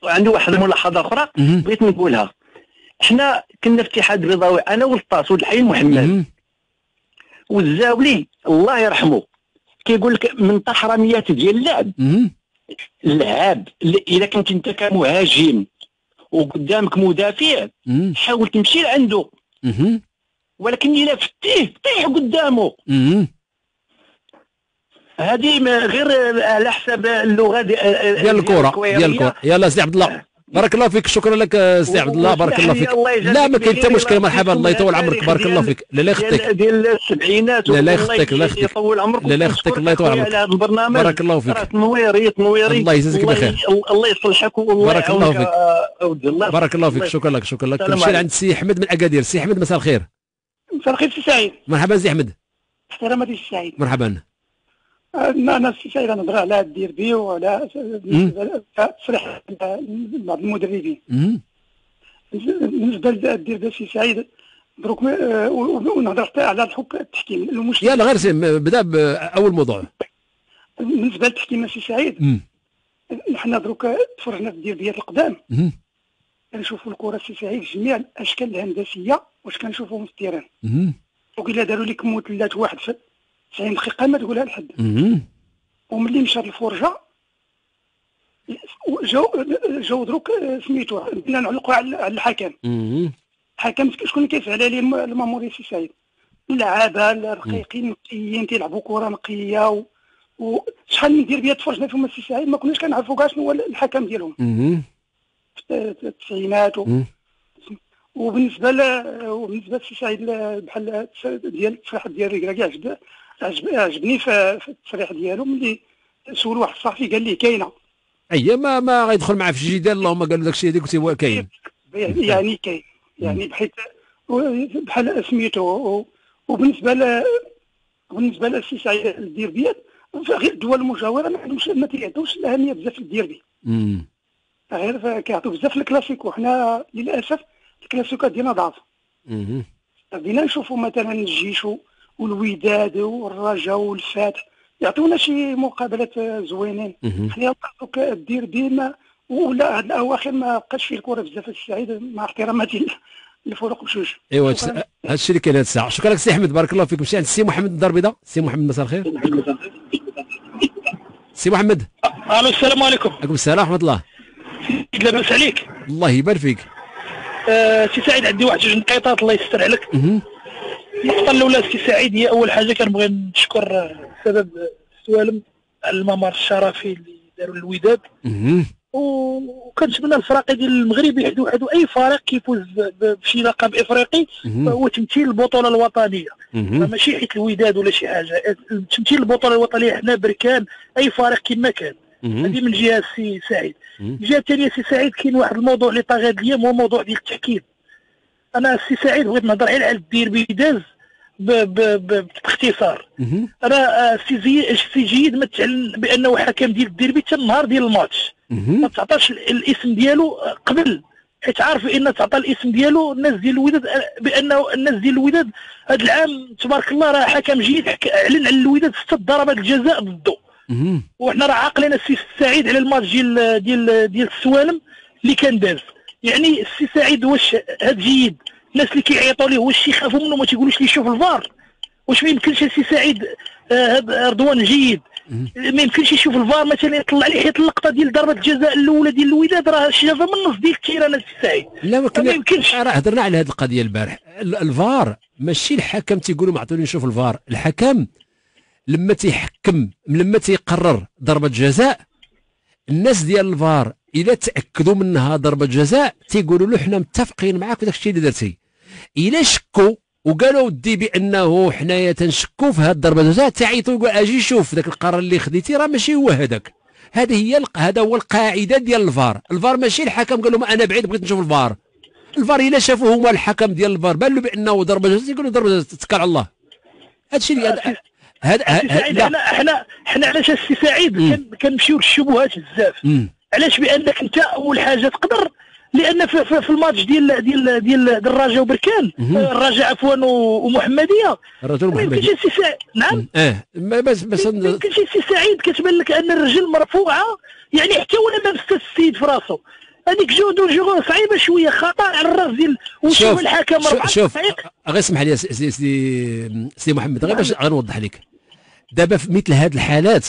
عنده واحد الملاحظه اخرى بغيت نقولها. حنا كنا في اتحاد بيضاوي انا والطاس والحي محمد والزاولي الله يرحمه كيقول لك من تحرميات ديال اللعب. اللعاب الا كنت انت كمهاجم وقدامك مدافع حاول تمشي لعنده، ولكن الا فتيه طيح قدامه. هذه غير على حسب اللغه ديال الكره ديال الكره. يلا سي عبد الله بارك الله فيك. شكرا لك سي عبد الله بارك الله فيك. لا ما كاين حتى مشكل. مرحبا الله يطول عمرك بارك الله فيك. لا لا يخطيك ديال السبعينات. لا لا يخطيك الله يطول عمرك. لا لا يخطيك الله يطول عمرك على هذا البرنامج بارك الله فيك. راه تنويري تنويري. الله يجازيك بخير. الله يصلحك والله بارك الله فيك. بارك الله فيك. شكرا لك شكرا لك. نمشي لعند سي احمد من اكادير. سي احمد مساء الخير. مساء الخير سي سعيد. مرحبا سي احمد. احتراماتي سي سعيد. مرحبا. انا سي سعيد نهضر على الديربي وعلى تصريح بعض المدربين. بالنسبه للديربي سي سعيد دروك ونهضر حتى على الحكم التحكيم المشكل. يلا غير بدا باول موضوع. بالنسبه للتحكيم سي سعيد حنا دروك تفرجنا في الديربيات القدام كنشوفوا الكره سي سعيد جميع الاشكال الهندسيه واش كنشوفوهم في التيران. دروك الا داروا لك مثلث واحد تسعين دقيقة ما تقولها لحد. وملي مشات الفرجة جاو جاو دروك سميتو بدينا نعلقوا على الحكم. الحكم شكون كيفعل عليه الماموري سي سعيد؟ اللعابة الرقيقين نقيين تيلعبوا كرة نقية، وشحال من دربية تفرجنا فيهم السي سعيد ما كناش كنعرفوا كاع شنو هو الحكم ديالهم. في التسعينات. وبالنسبه وبالنسبه لسي سعيد بحال ديال التصريح ديال الركراكي عجب عجبني في التصريح ديالو ملي سول واحد الصحفي قال ليه كاينه. اي ما ما غيدخل معاه في الجدال، اللهم قالوا داك الشيء هذيك قلت هو كاين. يعني كاين يعني بحيث بحال سميتو. وبالنسبه ل بالنسبه لسي سعيد الديربيات غير الدول المجاوره ما عندهمش ما تيعطوش الاهميه بزاف للديربي. امم غير كيعطيو بزاف الكلاسيكو. حنا للاسف الكلاسيكات ديالنا ضعف. اها بدينا نشوفوا مثلا الجيش والوداد والرجا والفاتح يعطونا شي مقابلات زوينين. خلينا نعطوك الديربي ما ولا هاد الاواخر ما بقاش فيه الكره بزاف السعيد مع احتراماتي للفرق بجوج. ايوا هادشي اللي كاين هاد الساعه. شكرا لك سي احمد بارك الله فيك. مشي عند السي محمد الدار البيضاء. سي محمد مساء الخير. سي محمد الو السلام عليكم. وعليكم السلام ورحمه الله. لاباس عليك؟ الله يبارك فيك. أه سي سعيد عندي واحد جوج نقيطات الله يستر عليك. النقطة الأولى سي سعيد هي أول حاجة كنبغي نشكر سبب سوالم على الممر الشرفي اللي داروا للوداد، وكنتمنى الفرق ديال المغرب يحدوا واحد أي فريق كيفوز بشي لقب إفريقي فهو تمثيل البطولة الوطنية، ماشي حيت الوداد ولا شي حاجة، تمثيل البطولة الوطنية حنا بركان أي فريق كيما كان. هذه من جهه سي سعيد. من جهه ثانيه سي سعيد كاين واحد الموضوع اللي طاغي هذا اليوم هو موضوع ديال التحكيم. انا سي سعيد بغيت نهضر غير على الديربي داز باختصار. انا سي سي جيد متعلن بانه حكم ديال الديربي حتى النهار ديال الماتش ما تعطاش الاسم ديالو قبل، حيت عارف ان تعطى الاسم ديالو الناس ديال الوداد بانه الناس ديال الوداد هذا العام تبارك الله راه حكم جيد اعلن على الوداد ست ضربات الجزاء ضده. وحنا راه عاقلين السي سعيد على الماتش ديال ديال ديال السوالم اللي كان داز. يعني السي سعيد واش هاد جيد الناس اللي كيعيطوا ليه واش يخافوا منه ما تيقولوش ليه شوف الفار؟ واش ما يمكنش السي سعيد هاد رضوان جيد ما يمكنش يشوف الفار مثلا يطلع عليه؟ حيت اللقطه ديال ضربه الجزاء الاولى ديال الوداد راه شافها من النص ديال التيران السي سعيد. لا ما يمكنش. راه هضرنا على هاد القضيه البارح. الفار ماشي الحكم تيقولوا ما عطوني نشوف الفار. الحكم لما تيحكم لما تيقرر ضربه جزاء الناس ديال الفار الا تاكدوا منها ضربه جزاء تيقولوا له حنا متفقين معاك وداك الشيء اللي درتي. الا شكوا وقالوا ودي بانه حنايا تنشكوا في هذه الضربه جزاء تعيطوا يقولوا اجي شوف ذاك القرار اللي خديتي راه ماشي هو هذاك. هذه هي هذا هو القاعده ديال الفار. الفار ماشي الحكم قال لهم انا بعيد بغيت نشوف الفار. الفار الا شافوه هما الحكم ديال الفار بان له بانه ضربه جزاء يقولوا ضربه جزاء تتكل على الله. هذا الشيء اللي هذا حنا حنا حنا علاش السي سعيد كنمشيو للشبهات بزاف. علاش؟ بانك انت اول حاجه تقدر لان في, في, في الماتش ديال ديال ديال الرجاء وبركان الرجاء عفوا ومحمديه الرجاء ومحمديه نعم اه بس بس كلشي السي سعيد كتبان لك ان الرجل مرفوعه يعني حتى هو ما مست السيد في راسو هذيك جهدو جهود صعيبه شويه خطا على الراس ديال وشوف الحكم ربعه. شوف غير اسمح لي سي سي محمد غير باش غنوضح لك دابا في مثل هاد الحالات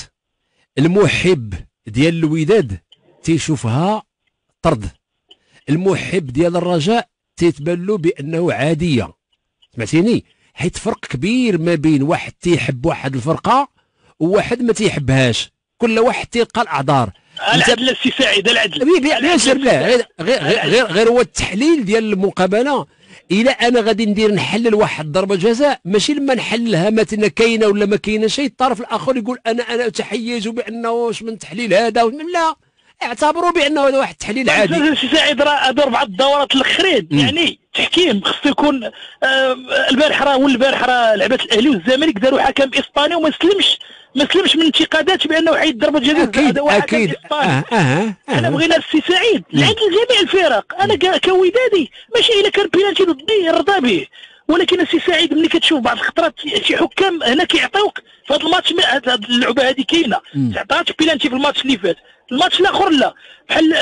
المحب ديال الوداد تيشوفها طرد، المحب ديال الرجاء تيتبان له بانه عاديه. سمعتيني؟ حيت فرق كبير ما بين واحد تيحب واحد الفرقه وواحد ما تيحبهاش. كل واحد تيلقى الاعذار. العدل السي سعيد العدل. بيان سير غير غير غير هو التحليل ديال المقابله. إلا أنا غادي ندير نحلل واحد ضربة جزاء ماشي لما نحللها مثلا كاينة ولا ما كاينة شيء الطرف الآخر يقول أنا أنا أتحيز بأنه واش من تحليل هذا. لا اعتبروا بأنه هذا واحد التحليل عادي. سي سعيد راه هادو أربعة الدورات الأخرين يعني تحكيم خصو يكون. آه البارح راه والبارح راه لعبات الأهلي والزمالك داروا حكم إسباني وما سلمش ما سلمش من انتقادات بأنه حيد ضربة جزاء. أكيد أكيد أه أه أنا بغينا السي سعيد العدل لجميع الفرق. أنا كودادي ماشي إلا كان بينالتي ضدي نرضى به ولكن السي سعيد ملي كتشوف بعض الخطرات شي حكام هنا كيعطيوك في هذا الماتش، هاد اللعبه هذه كاينه تعطات بيلانتي في الماتش اللي فات، الماتش الاخر لا، بحال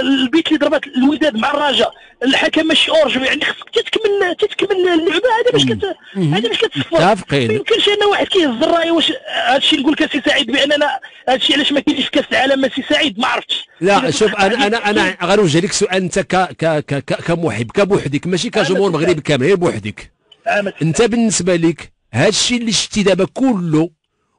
البيت اللي ضربات الوداد مع الرجاء الحكم ماشي اورج، يعني خصك تتكمل تتكمل اللعبه هذا باش كت هذا باش كتصفر. متفقين، ما يمكنش ان واحد كيهز الرايه. واش هادشي نقول لك السي سعيد باننا هادشي علاش ما كاينش في كاس العالم السي سعيد؟ ما عرفتش. لا شوف انا انا انا غنوجه لك سؤال، انت ك ك ك كمحب كبوحدك ماشي كجمهور مغربي كامل، غير بوحدك، انت بالنسبه لك هادشي اللي شتي دابا كله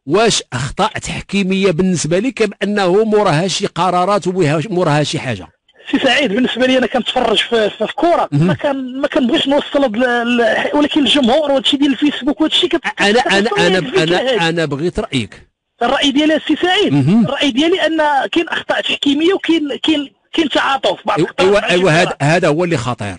واش اخطاء تحكيميه بالنسبه لك بانه موراها شي قرارات وموراها شي حاجه؟ سي سعيد بالنسبه لي انا كنتفرج في الكره، ما كان ما كنبغيش نوصل، ولكن الجمهور وهادشي ديال الفيسبوك وهادشي انا انا انا انا انا بغيت رايك. الراي ديالي سي سعيد، الراي ديالي ان كاين اخطاء تحكيميه وكاين كاين كاين تعاطف بعض الاخطاء. ايوا هذا هذا هو اللي خطير،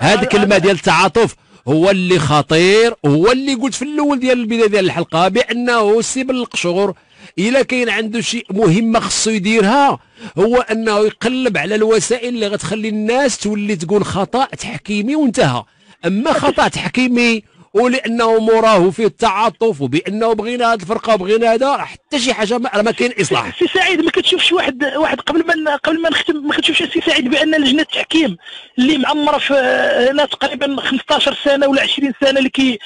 هذه الكلمه ديال التعاطف هو اللي خطير، هو اللي قلت في الاول ديال البدايه ديال الحلقه بانه السي بلقشور الا كاين عنده شي مهمه خصو يديرها هو انه يقلب على الوسائل اللي غتخلي الناس تولي تقول خطا تحكيمي وانتهى. اما خطا تحكيمي ولانه موراه فيه التعاطف وبانه بغينا هذه الفرقه وبغينا هذا، حتى شي حاجه ما كاين اصلاح. سي سعيد ما كتشوفش واحد واحد قبل ما قبل ما نختم، ما كتشوفش سي سعيد بان لجنه التحكيم اللي معمره في هنا تقريبا خمسطاش سنه ولا عشرين سنه، اللي كي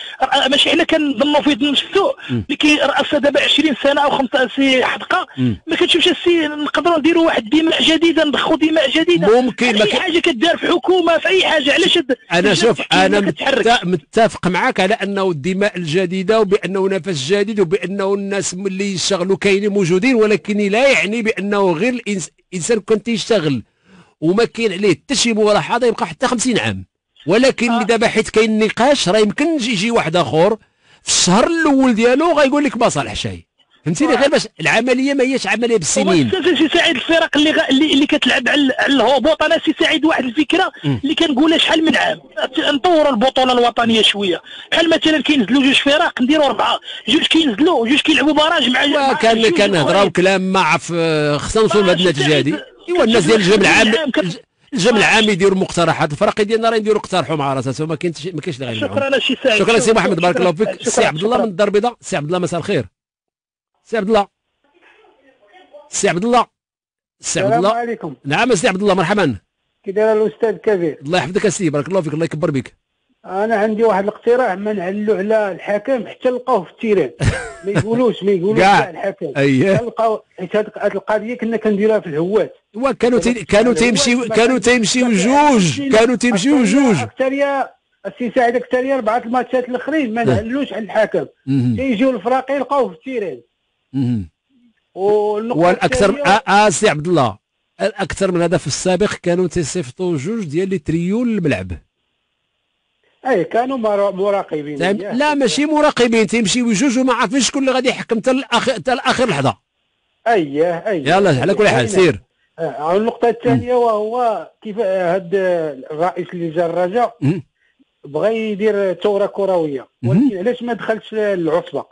ماشي حنا كنظنوا فيه ظن السوء، اللي كيرأسها دابا عشرين سنه او خمسطاش حدقه، ما كتشوفش السي نقدروا نديروا واحد دماء جديده، ندخلوا دماء جديده ممكن في اي مك... حاجه كدار في حكومه في اي حاجه. علاش انا شوف انا مت... متفق معك على انه الدماء الجديده وبانه نفس جديد وبانه الناس اللي يشتغلوا كاينين موجودين، ولكن لا يعني بانه غير الانسان كان تيشتغل وما كاين عليه حتى شي ملاحظه يبقى حتى خمسين عام. ولكن آه. دابا حيت كاين نقاش راه يمكن يجي واحد اخر في الشهر الاول ديالو غايقول لك ما صالح شي، فهمتيني؟ غير باش العمليه ما هيش عمليه بالسنين. سي سعيد الفرق اللي غ... اللي كتلعب على الهبوط، انا سي سعيد واحد الفكره م. اللي كنقولها شحال من عام، نطوروا البطوله الوطنيه شويه، بحال مثلا كينزلوا جوج فرق نديروا اربعه، جوج كينزلوا جوج كيلعبوا باراج مع كان كنهضروا كلام مع خصنا نوصلوا لهاد النتيجه هادي. ايوا الناس ديال الجمع العام الجمع العام يديروا مقترحات، الفرق ديالنا راه يديروا اقترحوا مع راساتهم، ما كاينش ما كاينش اللي غيلعبوا. شكرا سي سعيد، شكرا سي محمد، بارك الله فيك. سي عبد الله من الدار البيضاء. سي عبد الله مساء الخير. سي عبد الله سي عبد الله سي عبد الله السلام عليكم. نعم سي عبد الله مرحبا، كي داير الاستاذ كبير؟ الله يحفظك السي، بارك الله فيك، الله يكبر بك. انا عندي واحد الاقتراح، ما نعلو على الحكم حتى نلقاوه في التيران، ما يقولوش ما يقولوش على الحكم نلقاو، حيت هاد القضيه كنا كنديروها في الهوات، كانوا كانوا تيمشيو كانوا تيمشيو جوج كانوا تيمشيو جوج السي سعيد اكثريا اربعه الماتشات الاخرين ما نعلوش على الحكم، تيجيو الافراقي يلقاوه في التيران. والاكثر اه سي عبد الله الاكثر من هذا في السابق كانوا تيصيفطوا جوج ديال لي تريو للملعب. اي كانوا مراقبين. لا ماشي مراقبين، تيمشيو جوج وما عارفينش شكون اللي غادي يحكم حتى الاخر حتى لاخر لحظه. اييه اييه يلا على كل حال سير. آه النقطه الثانيه وهو كيف هاد الرئيس اللي جا الرجاء بغى يدير ثوره كرويه، ولكن علاش ما دخلش العصبه؟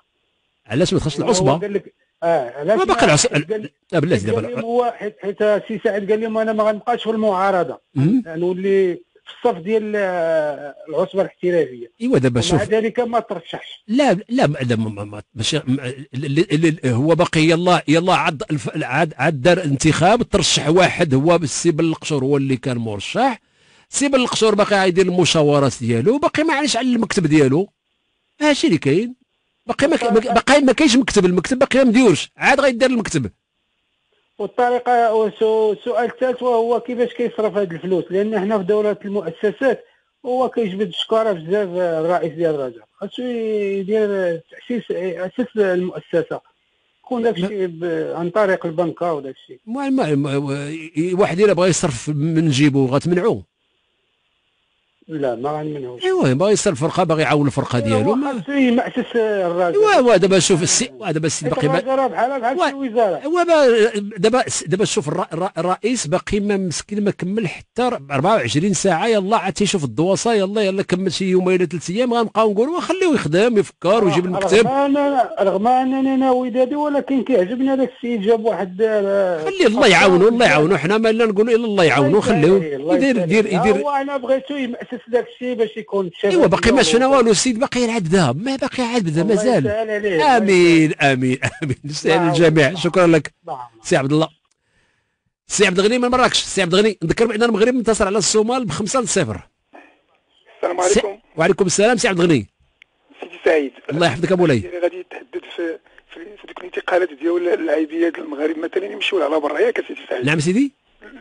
علاش ما دخلش العصبه؟ قال لك اه علاش ما باقي العصبه؟ لا بالله دابا هو حيت السي سعيد قال لهم انا ما غنبقاش في المعارضه، غنولي في الصف ديال العصبه الاحترافيه. ايوا دابا شوف مع ذلك ما ترشحش. لا لا لا ماشي هو باقي، يلا يلا عاد عاد عاد دار انتخاب ترشح واحد، هو السي بلقشور هو اللي كان مرشح، السي بلقشور باقي غيدير المشاورات ديالو، باقي ما علاش على المكتب ديالو، هادشي اللي كاين. باقي ما باقي ما كاينش مكتب، المكتب باقي ما مديورش، عاد غيدار المكتب. والطريقه والسؤال الثالث وهو كيفاش كيصرف هاد الفلوس، لان حنا في دوله المؤسسات هو كيجبد الشكاره بزاف الرئيس ديال الرجاء، خاصو يدير تاسيس اساس المؤسسه، يكون داكشي عن طريق البنكه وداكشي. المهم واحد الا بغى يصرف من جيبو غتمنعوه؟ لا ما غنمنعوش. ايوا باغي يصير الفرقه باغي يعاون الفرقه ديالو، ما في مأسس الراجل. ايوا دابا شوف السي دابا السي باقي بحال بحال الوزاره. ايوا دابا دابا شوف الرئيس باقي ما مسكين ما كمل حتى اربعة وعشرين ساعه، يلا عاد تيشوف الدواسه، يلا يلا كمل شي يومين ولا ثلاث ايام غنبقاو نقولوا خليه يخدم يفكر ويجيب المكتب. رغم انني انا ودادي ولكن كيعجبني هذاك السيد جاب واحد خليه الله يعاونو الله يعاونو، حنا ما لا نقولوا الا الله يعاونو خليه يدير يدير يدير. هو انا بغيتو يمأسس خص داك الشيء باش يكون الشباب. ايوا باقي ما شفنا والو، السيد باقي يلعب ذهب، ما باقي عاد بدا مازال. امين امين امين، يسهل الجميع. شكرا لك سي عبد الله. سي عبد الغني من مراكش. سي عبد الغني، نذكر بان المغرب انتصر على الصومال بخمسة لصفر. السلام عليكم. وعليكم السلام سي عبد الغني. سيدي سعيد الله يحفظك مولاي، غادي يتحدد في في ديك الانتقالات ديال اللاعبيات المغرب مثلا يمشيو على برا، ياك سيدي سعيد؟ نعم سيدي،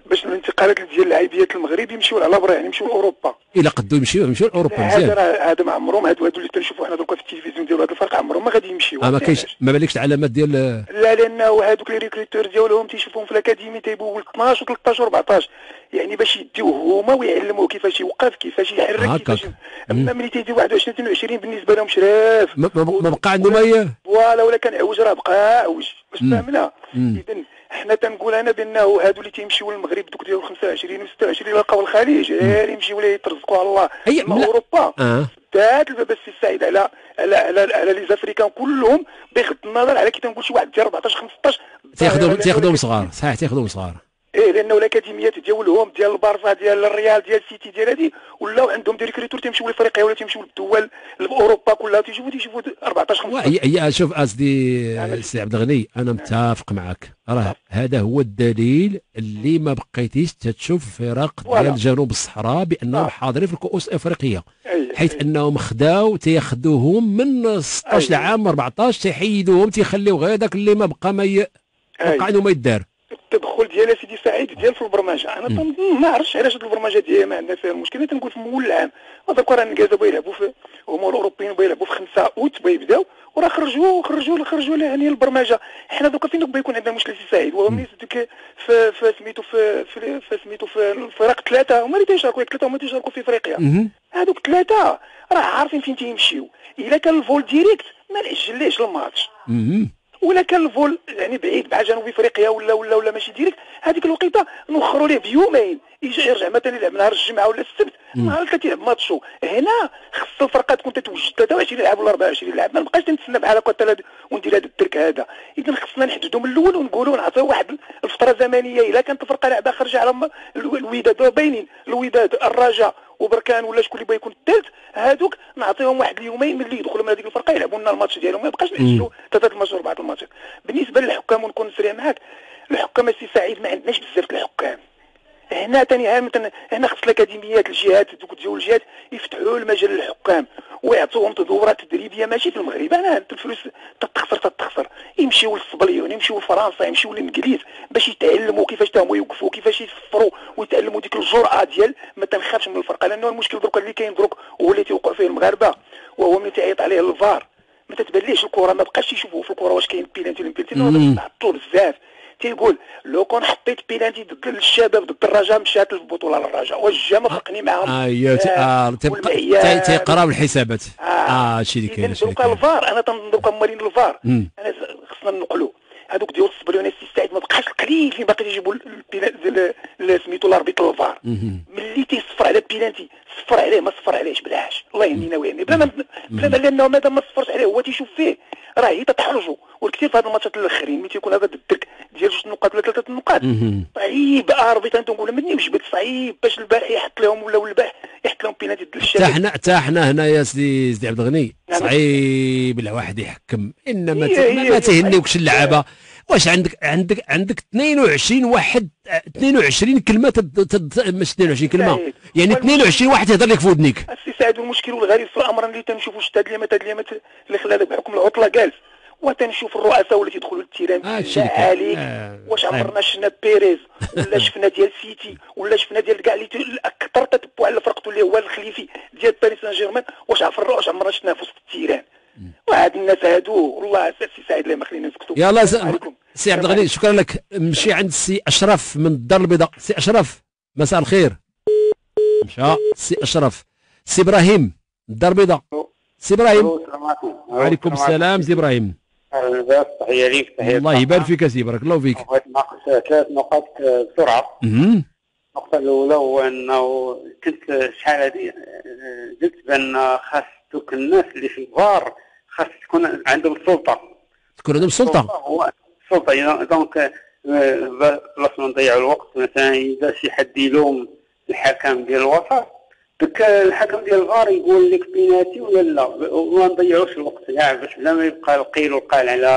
باش الانتقالات ديال اللاعبيات المغرب يمشيو على برا، يعني يمشيو لاوروبا. الا قدو يمشيو يمشيو لاوروبا مزيان. هذا هذا ما عمرهم، هادو هادو اللي تنشوفوا حنا دروكا في التلفزيون ديال هذا الفرق عمرهم ما غادي يمشيو. ما كاينش، ما بالكش العلامات ديال لا، لانه هادوك لي ريكروتور ديالهم تيشوفوهم في الاكاديمي تيبول اثناش و13 و14، يعني باش يديوه هما ويعلموه كيفاش يوقف كيفاش يحرك كيفاش. اما ملي تيدي واحد وعشرين اثنين وعشرين بالنسبه لهم شراف، ما بقى عندهم اي فوالا، ولا كان عوج راه بقى عوج، واش فهمنا؟ اذا حنا تنقول انا بانه هادو اللي تيمشيو للمغرب دوك ديال خمسة وعشرين و ستة وعشرين يلقاو الخليج، غير يمشيو ليه يترزقوا على الله. مع اوروبا دات الباب السي سعيد على على على لي زافريكان كلهم، بغض النظر على كي تنقول شي واحد ديال أربعطاش خمسطاش تاخذهم تاخذهم صغار. صحيح تاخذهم صغار، ايه، لانه الاكاديميات ديالهم ديال البارسا ديال الريال ديال السيتي ديال هادي ولاو عندهم دي ريكروتور تيمشيو لافريقيا ولا تيمشيو للدول اوروبا كلها، تيشوفوا تيشوفوا أربعطاش خمسطاش. هي شوف اسدي سي عبد الغني، انا متفق معك، راه هذا هو الدليل اللي ما بقيتيش تشوف فرق ديال جنوب الصحراء بانهم حاضرين في الكؤوس الافريقيه، حيث انهم خداو تياخذوهم من ستطاش عام أربعطاش تيحيدوهم تيخليو غير داك اللي ما بقى ما بقى عنده ما يدار. التدخل ديال سيدي سعيد ديال في البرمجه، انا ما عرفتش علاش هاد البرمجه ديال ما عندنا فيها المشكل. انا تنقول في مول العام هذوك راه النكاز بغاو يلعبوا في هما الاوروبيين بغاو يلعبوا في خمسة اوت بغاو يبداو، وراه خرجوا خرجوا خرجوا يعني البرمجه. حنا دوكا فين دوك يكون عندنا مشكل سي سعيد، وهو ملي ديك في في سميتو في في سميتو في الفرق ثلاثه هما اللي تيشاركوا، ثلاثه هما تيشاركوا في افريقيا، هذوك ثلاثه راه عارفين فين تيمشيو. الا كان الفول ديريكت ما نعجليش الماتش، ولا كان الفول يعني بعيد بحال جنوب افريقيا ولا ولا ولا ماشي ديريكت، هذيك الوقيته نوخروا ليه بيومين، يجي يرجع مثلا يلعب نهار الجمعه ولا السبت، نهار اللي كتلعب ماتشو. هنا خص الفرقه تكون تتوجد ثلاثة وعشرين لاعب ولا أربعة وعشرين لاعب، ما نبقاش تنتسنى بحال هكا حتى وندير هذا الترك هذا. اذا خصنا نحددو من الاول ونقولوا نعطيو واحد الفتره زمنيه. الا كانت الفرقه لعبه خارجه على الوداد باينين، الوداد الرجاء وبركان ولا شكون اللي بغا يكون الثالث، هادوك نعطيهم واحد اليومين ملي يدخلوا من هذيك الفرقه يلعبوا لنا الماتش ديالهم، ما يبقاش نحسوا ثلاثه الماتش واربعه الماتش. بالنسبه للحكام ونكون سريع معاك، الحكام السي سعيد ما عندناش بزاف الحكام هنا. ثاني هنا خص الاكاديميات الجهات دوك ديال الجهات يفتحوا المجال للحكام ويعطوهم تدورات تدريبيه، ماشي في المغرب انا الفلوس تتخسر تتخسر، يمشيو للصبليون يمشيو لفرنسا يمشيو للانجليز باش يتعلموا كيفاش تا هما يوقفوا كيفاش يصفروا ويتعلموا ديك الجرأه ديال ما تنخافش من الفرقه. لانه المشكل دروك اللي كاين دروك هو اللي تيوقع فيه المغاربه، وهو ملي تعيط عليه الفار ما تتبليش الكره، ما بقاش يشوفوا في الكره واش كاين بيلانتي ولا بيلانتي، هذا حطوه بزاف. تيقول لو كون حطيت بيلانتي ضد الشباب ضد الرجاء مشات البطوله للرجاء، والجا ما فرقني معاهم. ايوا تيبقى تيقراو الحسابات. اه هادشي اللي كاين. دوكا الفار انا تنظن مالين الفار، انا خصنا نقلو هذوك ديال الصبليون السي سعيد ما بقاش قليل اللي باقي يجيبوا سميتو الاربيط الفار، ملي تيصفر على بيلانتي صفر عليه ما صفر عليهش بلاش، الله يهنينا ويهني بلا ما بلا ما لانه مادام ما صفرش عليه هو تيشوف فيه راه هي تتحرجو. والكثير في هاد الماتشات الاخرين ملي تيكون هذا الدرك ديال جوج نقاط ولا ثلاثه النقاط صعيب اربيط تنقول مني وجبت صعيب باش البارح يحط لهم ولا البارح يحط لهم بيلانتي ضد الشباب. حتى حنا حتى حنا هنا يا سيدي سيدي عبد الغني صعيب الواحد يحكم، انما ما تهنيوكش اللعابه. واش عندك عندك عندك اثنين وعشرين واحد اثنين وعشرين كلمه تد مش اثنين وعشرين كلمه، يعني اثنين وعشرين واحد يهضر لك في ودنيك. السي سعيد المشكل والغريب في الامر اللي تنشوفوا شتاد اليامات هاد اليامات اللي خلى هذاك بحكم العطله جالس، وتنشوف الرؤساء ولا تيدخلوا للتيران عليك. واش عمرنا شفنا بيريز ولا شفنا ديال سيتي ولا شفنا ديال كاع اللي الاكثر تتبعوا على فرقته اللي هو الخليفي ديال باريس سان جيرمان، واش عفروا واش عمرنا شفناه في وسط التيران؟ وهاد الناس هادو والله سي سعيد الله ما خلينا نسكتوا. يلا سي عبد الغني شكرا لك. نمشي عند السي اشرف من الدار البيضاء. سي اشرف مساء الخير. مشى سي اشرف. سي ابراهيم الدار البيضاء. سي ابراهيم السلام عليكم. وعليكم السلام سي ابراهيم. لاباس تحيه ليك تحيه. الله يبارك فيك سي بارك الله فيك. بغيت ناقش ثلاث نقاط بسرعه. النقطه الاولى هو انه كنت شحال هذه قلت بان خاص دوك الناس اللي في الفار خاص تكون عندهم السلطه. تكون عندهم السلطه. السلطه يعني دونك بلاص ما نضيعوا الوقت، مثلا اذا شي حد يلوم الحكم ديال الوسط داك الحكم ديال الفار يقول لك بيناتي ولا لا، وما نضيعوش الوقت كاع باش بلا ما يبقى القيل والقال على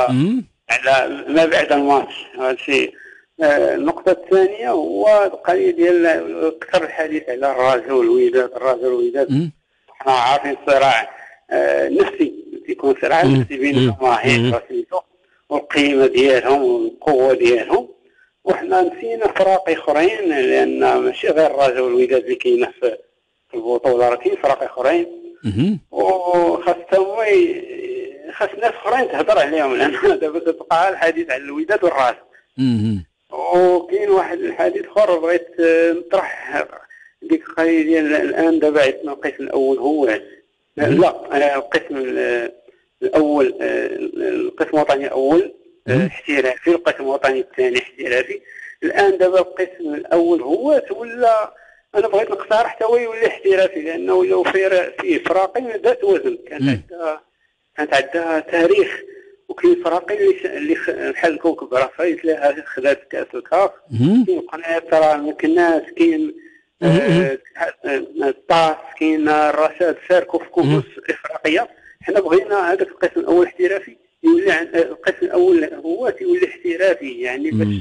على ما بعد الماتش. هادشي النقطة الثانية هو القضية ديال كثر الحديث على الرجاء والوداد، الرجاء والوداد حنا عارفين صراع نفسي، تيكون صراع نفسي بين الجماهير والقيمة ديالهم والقوة ديالهم، وحنا نسينا فراق اخرين، لان ماشي غير الرجاء والوداد اللي كاينه في البطولة، راه كاين فراق اخرين وخاص حتى هو خاص ناس اخرين تهضر عليهم، لان دابا تبقى الحديث على الوداد والرجاء. وكاين واحد الحديث اخر بغيت نطرح ديك القضيه ديال الان دابا عندنا القسم الاول هو لا القسم الاول القسم الوطني الاول احترافي، القسم الوطني الثاني احترافي، الان دابا القسم الاول هو تولى، انا بغيت نقترح حتى هو يولي احترافي، لانه ولاو فيه فراقين ذات وزن، كانت عندها كانت عندها تاريخ، وكاين فراقين اللي بحال كوكب رفايت لها خدات كاس الكاف، كاين قنيطره، المكناس، كاين الطاس، كاين الرشاد، شاركوا في كؤوس افريقيه. حنا بغينا هذاك القسم الاول احترافي يولي، القسم الاول هو تيولي احترافي، يعني باش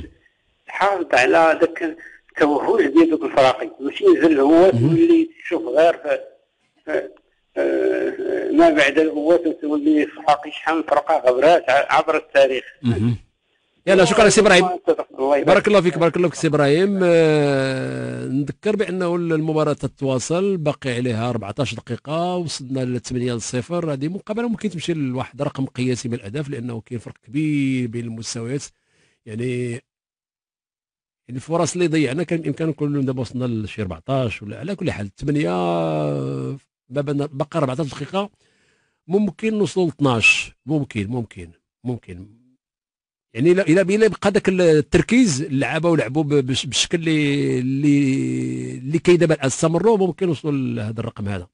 تحافظ على ذاك التوهج ديال ذوك الفراقي، ماشي ينزل هو تولي تشوف غير ما بعد القوات وتولي فراقي. شحال من فرقه غبرات عبر التاريخ. يلا شكرا سي ابراهيم، بارك الله فيك، بارك الله فيك سي ابراهيم. آه نذكر بانه المباراه تتواصل، باقي عليها أربعطاش دقيقه، وصلنا ل ثمانية صفر. هذه مقابله ممكن تمشي لواحد رقم قياسي من الاهداف، لانه كاين فرق كبير بين المستويات، يعني الفرص اللي ضيعنا كان بامكاننا كلهم دابا وصلنا لشي أربعطاش ولا. على كل حال ثمانية باقي أربعطاش دقيقه، ممكن نوصلوا ل اثناش، ممكن ممكن ممكن يعني الا الا يبقى ذاك التركيز، اللعابه ولعبوا بالشكل اللي اللي اللي كاين دابا، استمروا ممكن نوصلوا لهذا الرقم هذا.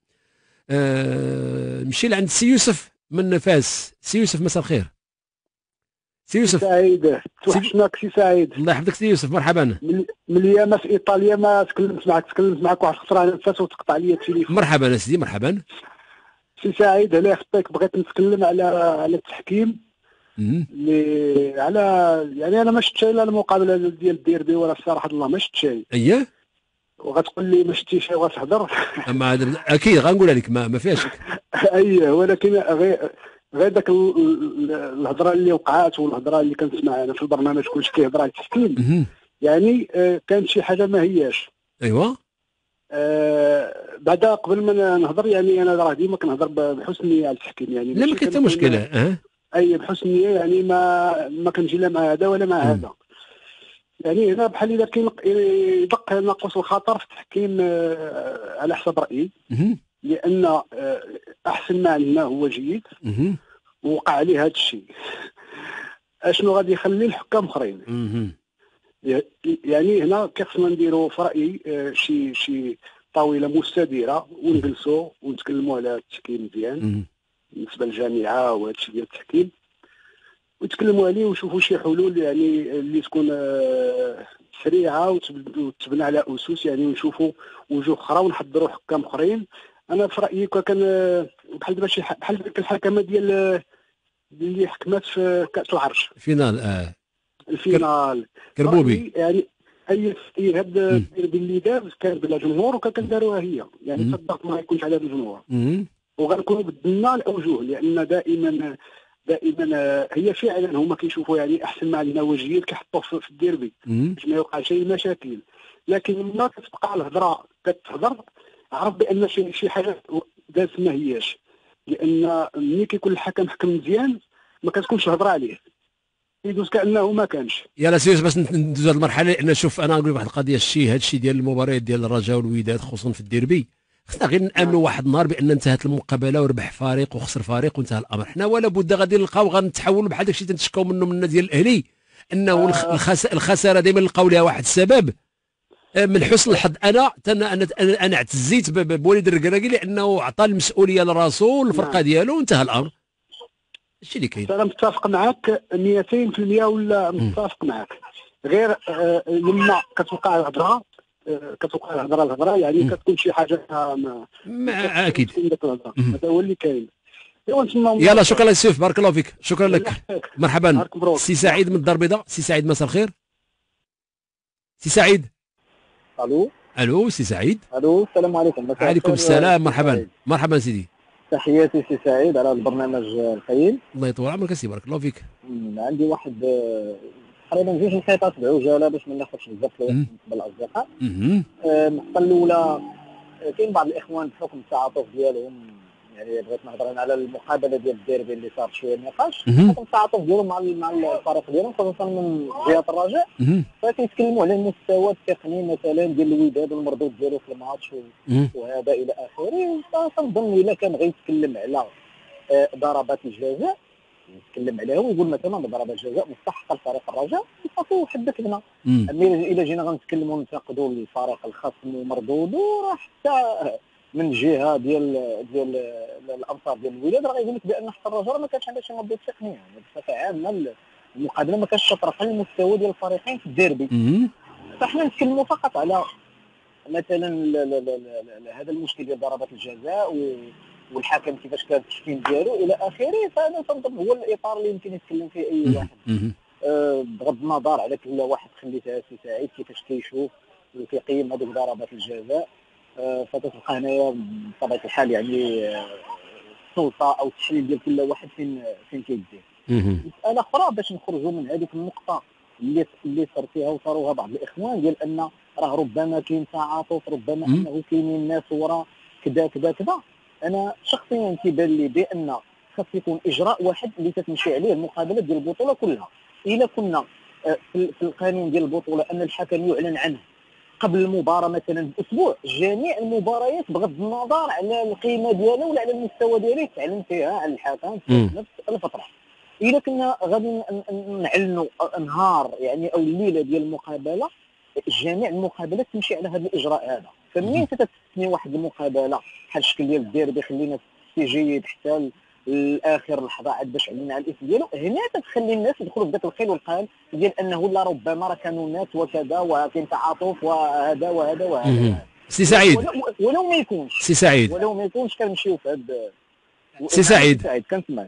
أه نمشي لعند سي يوسف من فاس. سي يوسف مساء الخير. سي يوسف سعيد، توحشناك سي سعيد. الله يحفظك سي يوسف، مرحبا. من اليوم في ايطاليا ما تكلمت معك، تكلمت معك واحد الخطره على فاس وتقطع لي التليفون. مرحبا سيدي، مرحبا سي سعيد. الله يخطيك، بغيت نتكلم على على التحكيم اللي على، يعني انا ما شفتش لا المقابله ديال الديربي ولا صراحه الله ما شفتش. اييه وغتقول لي ما شفتيش وغتهضر، اما اكيد غنقولها لك ما, ما فيهاش اييه، ولكن غير غير داك الهضره اللي وقعات والهضره اللي كنسمع انا في البرنامج كلشي كيهضر على التحكيم، يعني كانت شي حاجه ما هياش. ايوا أه بعدا قبل ما نهضر، يعني انا راه ديما كنهضر بحسن نيه على التحكيم، يعني لا ما كاين حتى مشكله. اه اي بحسن نيه، يعني ما ما كنجي لا مع هذا ولا مع هذا، يعني هنا بحال الا كاين يدق ناقص الخطر في التحكيم على حسب رايي، لان احسن ما عندنا هو جيد ووقع عليه هذا الشيء. اشنو غادي يخلي الحكام اخرين؟ يعني هنا كيخصنا نديروا في رايي شي شي طاوله مستديره ونجلسوا ونتكلموا على التحكيم مزيان بالنسبه للجامعه وهذا الشيء ديال التحكيم، ويتكلموا عليه ويشوفوا شي حلول، يعني اللي تكون سريعه وتبنى على اسس، يعني ونشوفوا وجوه اخرى ونحضروا حكام اخرين. انا في رايي كان بحال دابا شي بحال ديك الحكمه ديال اللي حكمات في كاس العرش الفينال، اه الفينال كربوبي، يعني اي اي هذا الديربي اللي داز كان بلا جمهور وكان داروها هي، يعني الضغط ما يكونش على الجمهور، وغنكونوا بدلنا الاوجه، لان دائما دائما هي فعلا هما كيشوفوا يعني احسن ما عندنا وجهين كيحطوه في الديربي باش ما يوقعش اي مشاكل، لكن ملي كتبقى الهضره كتهضر عرف بان شي شي حاجه دازت ما هياش، لان ملي كيكون الحكم حكم مزيان ما كتكونش هضره عليه، يدوز كانه ما كانش. يلا سيوس باش ندوز هذه المرحله، لان شوف انا نقول واحد القضيه، الشيء هذا الشيء ديال المباريات ديال الرجاء والوداد خصوصا في الديربي، خصنا غير نامنوا واحد النهار بان انتهت المقابله وربح فريق وخسر فريق وانتهى الامر. حنا ولا بد غادي نلقاو غنتحولوا بحال داكشي تنتشكاو منه منا ديال الاهلي، انه آه. الخساره دائما نلقاو لها واحد السبب. من حسن الحظ انا انا انا اعتزيت بوليد الركراكي، لانه عطى المسؤوليه لراسو الفرقه ديالو وانتهى الامر. هادشي اللي كاين. انا متفق معاك مئتين في المئة ولا متفق معاك، غير لما كتوقع الهضره كتوقع الهضره الهضره يعني كتكون شي حاجه ما اكيد هذا هو اللي كاين. يلا شكرا للسيف، بارك الله فيك، شكرا لك، مرحبا. سي سعيد من الدار البيضاء. سي سعيد مساء الخير. سي سعيد الو الو سي سعيد الو السلام عليكم. وعليكم السلام، مرحبا مرحبا سيدي. تحياتي سي سعيد على البرنامج القيم، الله يطول عمرك سي، بارك الله فيك. عندي واحد تقريبا جوج نقاط بعجاله باش ما ناخذش بزاف ديال الاصدقاء. النقطه الاولى كاين بعض الاخوان بحكم التعاطف ديالهم، يعني بغيت نهضر انا على المقابله ديال الديربي اللي صار شويه نقاش، بحكم التعاطف ديالهم مع مع الفريق ديالهم خصوصا من جهه الرجاء، فكيتكلموا على المستوى التقني مثلا ديال الوداد والمردود ديالو في الماتش وهذا الى اخره. فنظن الا كان غيتكلم على ضربات الجزاء نتكلم عليها ويقول مثلا ضربات جزاء مستحقه لفريق الرجاء نصافيو حدا كنا. اما الا جينا غنتكلموا وننتقدوا الفريق الخصم ومردوده راه حتى من جهه ديال ديال الانصار ديال الوداد راه غايقول لك بان حتى الرجاء ما كانش عندها شي مردود تقنيه، يعني بصفه عامه المقابله ما كانتش تطرح على المستوى ديال الفريقين في الديربي. فاحنا نتكلموا فقط على مثلا هذا المشكل ديال ضربات الجزاء و والحكم كيفاش كان التشكيل ديالو الى اخره، فانا تنظن هو الاطار اللي يمكن يتكلم فيه اي واحد أه بغض النظر على كل واحد خليتها سي سعيد كيفاش كيشوف وكيقيم هذوك ضربات الجزاء. أه فتتلقى هنايا بطبيعه الحال يعني السلطه او التحليل ديال كل واحد فين فين كيدير. مساله اخرى باش نخرجوا من هذيك النقطه اللي اللي صار فيها وصاروها بعض الاخوان ديال ان راه ربما كاين تعاطف، ربما انه كاينين الناس ورا كذا كذا كذا. انا شخصيا كيبان لي بان خاص يكون اجراء واحد اللي تتمشي عليه المقابله ديال البطوله كلها. الا كنا في القانون ديال البطوله ان الحكم يعلن عنه قبل المباراه مثلا باسبوع، جميع المباريات بغض النظر على القيمه ديالها ولا على المستوى ديالها تعلن فيها على الحكم في نفس الفتره. الا كنا غادي نعلنوا نهار يعني او الليله ديال المقابله، جميع المقابلات تمشي على هذا الاجراء هذا. فمنين تتسني واحد المقابله بحال الشكل ديال الديربي خلينا في جيد حتى لاخر لحظه عاد باش علينا على الاسم ديالو، هنا تتخلي الناس يدخلوا في ذاك الخيل والقال ديال انه لا ربما راه كانوا ناس وكذا وكاين تعاطف وهذا وهذا وهذا. سي سعيد ولو ما يكونش سي سعيد ولو ما يكونش كنمشيو في هذا. سي سعيد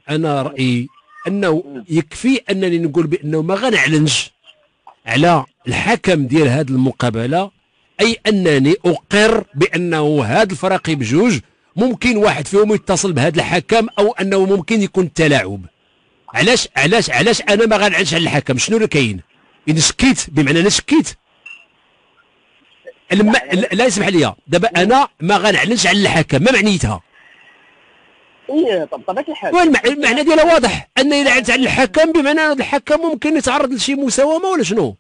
انا رايي انه يكفي انني نقول بانه ما غنعلنش على الحكم ديال هذه المقابله، اي انني اقر بانه هاد الفريق بجوج ممكن واحد فيهم يتصل بهذا الحكم او انه ممكن يكون تلاعب. علاش علاش علاش انا ما غنعلنش على الحكم شنو اللي كاين؟ اذا شكيت بمعنى انا شكيت الم... لا يسمح لي دابا انا ما غنعلنش على الحكم، ما معنيتها؟ ايه طبطبك الحال المعنى ديالها واضح، ان الا علنت على الحكم بمعنى ان الحكم ممكن يتعرض لشي مساومه ولا شنو؟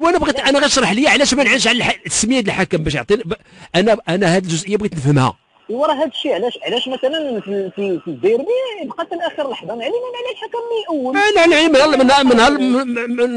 وانا بغيت انا غنشرح لي علاش ما نعلنش على التسميه ديال الحكم باش يعطيني ب... انا انا هذه الجزئيه بغيت نفهمها. وراه هذا الشيء علاش علاش مثلا في في الديربي بقات لاخر لحظه نعلن على الحكم من الاول. انا نعلن عليه من نهار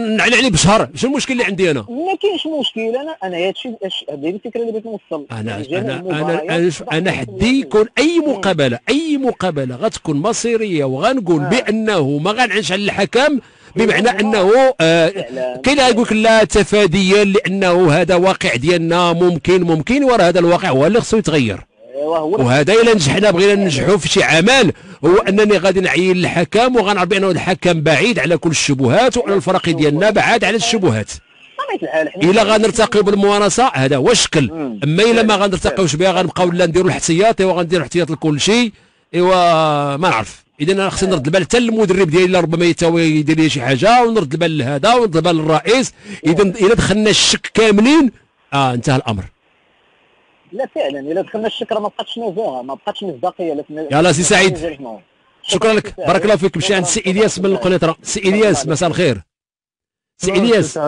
نعلن عليه بشهر، شنو المشكل اللي عندي انا؟ ما كاينش مشكل، انا انا هذا الشيء هذه الفكره اللي بغيت نوصل. انا انا انا انا حدي يكون اي مقابله اي مقابله غتكون مصيريه وغنقول آه. بانه ما غنعنش على الحكم بمعنى انه آه كاين يقول لك لا تفاديا لانه هذا واقع ديالنا ممكن ممكن وراه هذا الواقع هو اللي خصو يتغير. وهذا الا نجحنا بغينا ننجحوا في شي عمل هو انني غادي نعين الحكم وغنعرف بانه الحكم بعيد على كل الشبهات وان الفريق ديالنا بعاد على الشبهات. الا غنرتقيو بالممارسه هذا هو الشكل، اما الا ما غنرتقيوش بها غنبقاو لا نديروا الاحتياط ايوا غنديروا احتياط لكل شيء ايوا ما نعرف. اذا انا خصني نرد البال حتى المدرب ديالي لا ربما يتاوي يدير لي شي حاجه ونرد البال لهذا ونرد البال للرئيس. اذا الا دخلنا الشك كاملين اه انتهى الامر. لا فعلا الا دخلنا الشك راه ما بقاتش نزاهه ما بقاتش مصداقيه. يلا سي سعيد شكرا لك بارك الله فيك. مشي عند سي الياس من القنيطره. سي الياس مساء الخير. سي الياس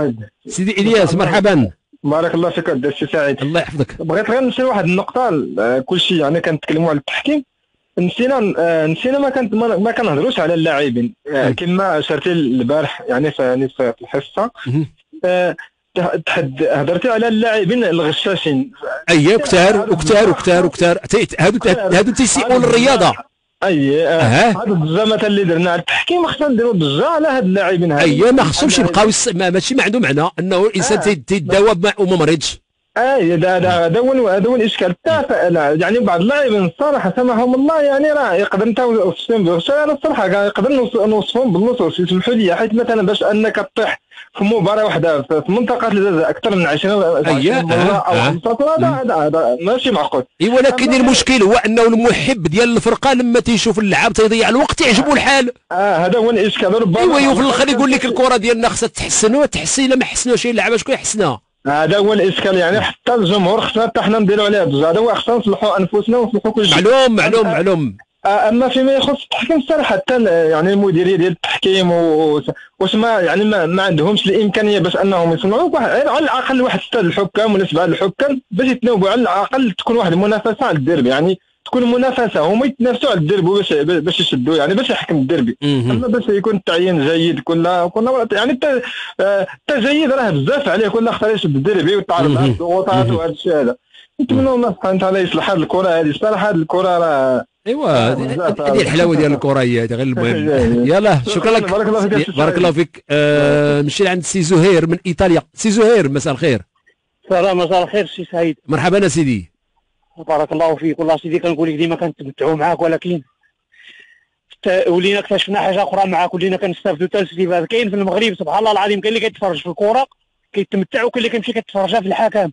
سيدي الياس مرحبا بارك الله فيك عبد السي سعيد الله يحفظك. بغيت غير نشير واحد النقطه كلشي يعني كنتكلموا على التحكيم نسينا نسينا ما كانت ما كنهضروش على اللاعبين كما اشرتي البارح يعني في الحصه تحد هضرتي على اللاعبين الغشاشين. اييه كثار وكثار وكثار وكثار هادو هادو تيسيئوا للرياضه اي هذا الضجه مثلا اللي درنا التحكيم خصنا نديروا ضجه على هاد اللاعبين هذا. اي ما خصهمش يبقاو ماشي ما عنده معنى انه الانسان آه. تيداوى وما مريضش. اي هذا هذا هو هذا هو الاشكال تاع يعني بعض اللاعبين الصراحه سمحهم الله يعني راه يقدر نتاو انا الصراحه نقدر نوصفهم بالنصوص يسمحوا لي حيت مثلا باش انك تطيح في مباراه واحده في منطقه الجزاء اكثر من عشرين مره او خمسة عشر هذا هذا ماشي معقول. اي ولكن المشكل هو انه المحب ديال الفرقه لما تيشوف اللاعب تيضيع الوقت يعجبو الحال. اه هذا هو الاشكال ربما. ايوا في الاخر يقول لك الكره ديالنا خصها تحسن وتحسن الا ما حسناش اللعابه شكون يحسنها؟ هذا هو الاشكال يعني حتى الجمهور خصنا حتى حنا نديروا عليه الضجه هذا هو خصنا نصلحوا انفسنا ونصلحوا كل شيء. معلوم معلوم معلوم. اما فيما يخص التحكيم الصراحه حتى يعني المديريه ديال التحكيم واش ما يعني ما, ما عندهمش الامكانيه باش انهم يصنعوا على الاقل واحد سته الحكام ولا سبعه الحكام باش يتناوبوا على الاقل تكون واحد المنافسه على الديربي يعني تكون منافسه هما يتنافسوا على الديربي باش باش يشدوا يعني باش يحكم الديربي اما باش يكون التعيين جيد كنا كنا يعني التجيد راه بزاف عليه كل خطره يشد الديربي ويتعرض على الضغوطات وهذا الشيء هذا نتمنوا الله سبحانه وتعالى يصلح هذه الكره هذه الصراحه هذه الكره راه ايوا هذه الحلاوه ديال الكره هي غير المهم. يلاه شكرا لك بارك الله فيك بارك الله فيك. نمشي لعند سي زهير من ايطاليا. سي زهير مساء الخير. السلام مساء الخير سي سعيد. مرحبا سيدي. بارك الله فيك. والله سيدي كنقول لك ديما كنتمتعوا معاك ولكن ولينا اكتشفنا حاجه اخرى معاك ولينا كنستافدوا حتى السيفات. كاين في المغرب سبحان الله العظيم كاين اللي كيتفرج في الكره كيتمتع وكاين اللي كيمشي كيتفرجها في الحكم.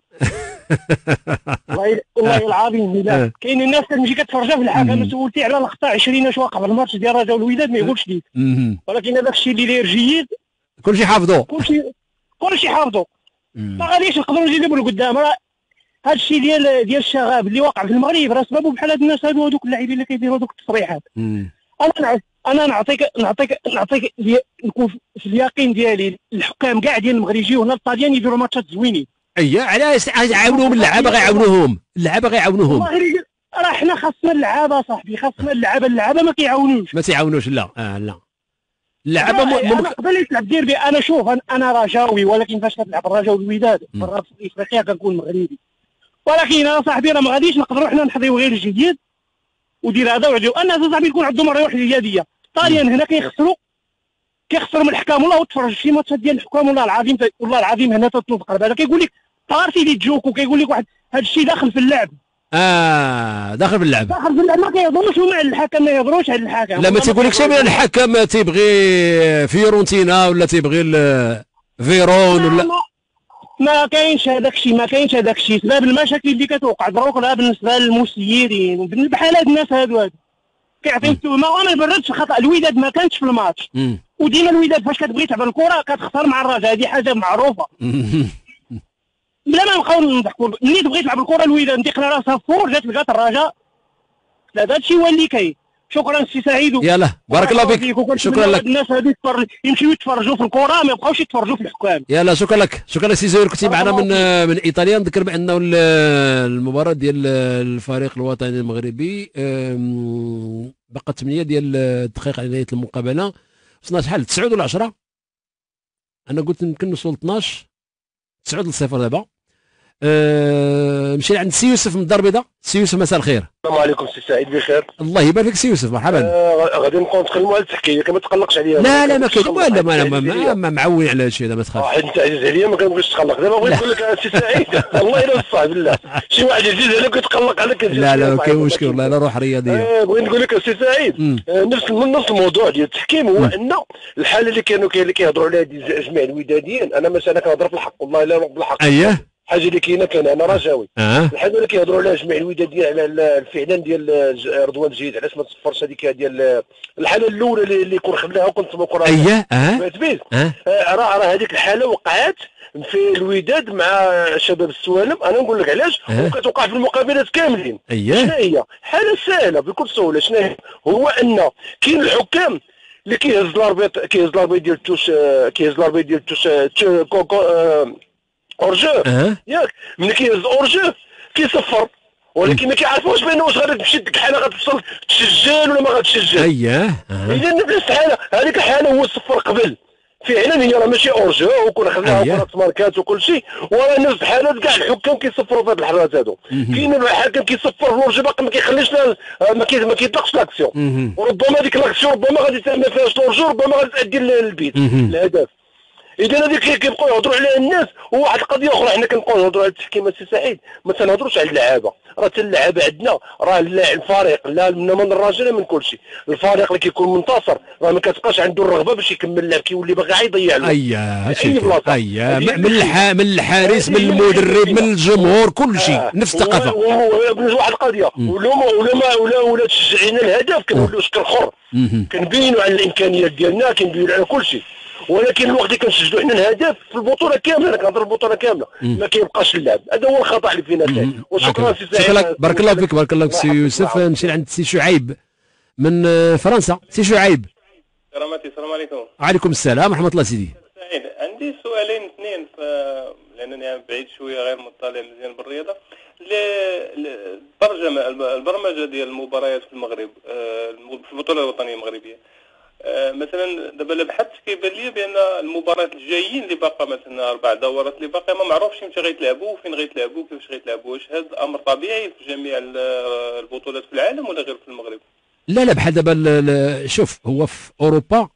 والله والله العظيم كاين الناس كتمشي كتفرجها في الحكم سولتي على لقطه عشرين اش واقع في الماتش ديال الرجاء والوداد ما يقولش ليك ولكن هذاك الشيء اللي داير جيد كلشي حافظو كلشي كلشي حافظو ما غاديش نقدروا نجيبو لقدام. راه هذا الشيء ديال ديال الشغاب اللي واقع في المغرب راه سببو بحال هاد الناس هادو هذوك اللاعبين اللي كيديروا دوك التصريحات. انا انا نعطيك نعطيك نعطيك نكون في اليقين ديالي الحكام كاع ديال المغرب يجيو هنا للطاليان يديروا ماتشات زوينين. اييه على يعاونوهم اللعابه غيعاونوهم اللعابه غيعاونوهم راه حنا خاصنا اللعابه صاحبي خاصنا اللعابه اللعابه ما كيعاونوش ما تيعاونوش لا آه لا اللعابه ممكن قبل تلعب ديربي. انا شوف انا رجاوي ولكن فاش كتلعب الرجاء والوداد برا في افريقيا كنكون مغربي ولكن انا صاحبي راه ما غاديش نقدروا حنا نحضيو غير الجديد ودير هذا وعديو انا صاحبي يكون عندهم الروح الجديه. الطاليان هنا كيخسروا كيخسر من الحكام والله وتفرج شي ماتشات ديال الحكام والله العظيم والله العظيم هنا تطلب قرب هذا كيقول لك طارتي لي جوكو كيقول لك واحد هذا الشيء داخل في اللعب. اه داخل في اللعب داخل في اللعب ما كيهضروش هما على الحكم ما يهضروش على الحكم لا ما تيقولكش من الحكم تيبغي فيورنتينا ولا تيبغي فيرون ولا ما كاينش هذاك الشيء ما كاينش هذاك الشيء. سبب المشاكل اللي كتوقع دروك راه بالنسبه للمسيرين بحال هاد الناس هادو هادو كيعطيو التهمه وما يبردش خطا. الوداد ما كانتش في الماتش وديما الوداد فاش كتبغي تلعب الكره كتخسر مع الرجاء هذه حاجه معروفه بلا ما نبقاو نضحكوا. ملي تبغي تلعب الكره الوداد انتقلها راسها فور جات لقات الرجاء هذا الشيء هو اللي كاين. شكرا سي سعيد يلاه بارك الله فيك شكرا لك. الناس هذو يمشيو يتفرجوا في الكره ما يبقاوش يتفرجوا في الحكام. يلاه شكرا لك شكرا سي زهير كنتي معنا من من ايطاليا. نذكر بانه المباراه ديال الفريق الوطني المغربي بقى ثمانية ديال الدقائق على نهايه المقابله. وصلنا شحال تسعة ولا عشرة انا قلت يمكن نوصل اثناش تسعة لصفر دابا. نمشي أه عند سي يوسف من الدار البيضاء. سي يوسف مساء الخير. السلام عليكم سي سعيد بخير. الله يبارك فيك سي يوسف مرحبا. أه غادي نبقاو نتكلموا على التحكيم ما تقلقش عليا. لا لا ما كاين والو ما ما ما معول على هادشي هذا ما تخافش. واحد تعجز عليا ما كنبغيش تقلق دابا بغيت نقول لك سي سعيد والله الا بالصح بالله شي واحد يزيد عليك ويتقلق عليك. لا لا ما كاين مشكل والله لا روح رياضيه. بغيت نقول لك سي سعيد نفس نفس الموضوع ديال التحكيم هو ان الحاله اللي كانوا كاين اللي كيهضروا عليها جميع الوداديين انا مثلا كنهضر في الحق والله الا بالحق. اييه الحاجه اللي كاينه كان انا رجاوي أه. الحاجه اللي كيهضروا عليها جميع الوداديين على الفعلان ديال رضوان الجيد علاش ما تصفرش هذيك ديال الحاله الاولى اللي كون خلاها وكنت مقرر اييه اه راه راه هذيك الحاله وقعات في الوداد مع شباب السوالم انا نقول لك علاش أه. وكتوقع في المقابلات كاملين اييه شنو هي حاله سهله بكل سهوله شنو هي هو ان كاين الحكام اللي كيهز الاربيط كيهز الاربيط ديال التوش كيهز الاربيط ديال التوش اورجو أه. ياك ملي كيهز اورجو كيصفر ولكن ما كيعرفوش بانه واش غادي تمشي ديك الحاله غتوصل تسجل ولا ما غاتسجل. اييه اذا نفس الحاله هذيك الحاله هو صفر قبل فعلا هي راه ماشي اورجو وكون خدناها كرات ماركات وكل شيء، وراه نفس الحالات كاع الحكام كيصفروا في هاد الحرات هادو، كاين الحكم كيصفر في الاورجو باقي ما كيخليش ما كيطلقش لاكسيون، وربما ديك لاكسيون ربما غادي تعمل فيها الاورجو ربما غادي تأدي للبيت الهدف. إذا هذيك كيبقاو يهضروا عليها الناس. وواحد القضية أخرى حنا كنبقاو نهضروا على التحكيم السي سعيد، ما تنهضروش على اللعابة، راه حتى اللعابة عندنا راه الفريق لا من من الرجاء لا من كل شيء، الفريق اللي كيكون منتصر راه ما كتبقاش عنده الرغبة باش يكمل اللعب، كيولي باغي يضيع له. أييه هادشي أييه من الحارس من المدرب من الجمهور كل شيء آه. نفس الثقافة. واحد القضية ولا ولا ولا ولا تشجعينا الهدف كنوليو شكل خر، كنبينوا على الإمكانيات ديالنا كنبينوا على كل شيء. ولكن الوقت اللي كنسجلوا حنا الهدف في البطوله كامله، انا كنهضر البطوله كامله ما كيبقاش اللعب، هذا هو الخطا اللي فينا كاين. وشكرا سي سعيد، بارك الله فيك. بارك الله فيك سي يوسف. نمشي لعند سي شعيب من فرنسا. سي شعيب كرامتي، السلام عليكم. وعليكم السلام ورحمه الله سيدي سعيد. عندي سؤالين اثنين لانني بعيد شويه غير مطلع مزيان بالرياضه. الترجمه البرمجه ديال المباريات في المغرب في البطوله الوطنيه المغربيه، أه مثلا دابا الا بحثت كيبان لي بان المباريات الجايين اللي باقا مثلا اربع دورات اللي باقا ما معروفش امتى غيتلعبوا وفين غيتلعبوا وكيفاش غيتلعبوا. واش هذا الامر طبيعي في جميع البطولات في العالم ولا غير في المغرب؟ لا لا بحال دابا شوف، هو في اوروبا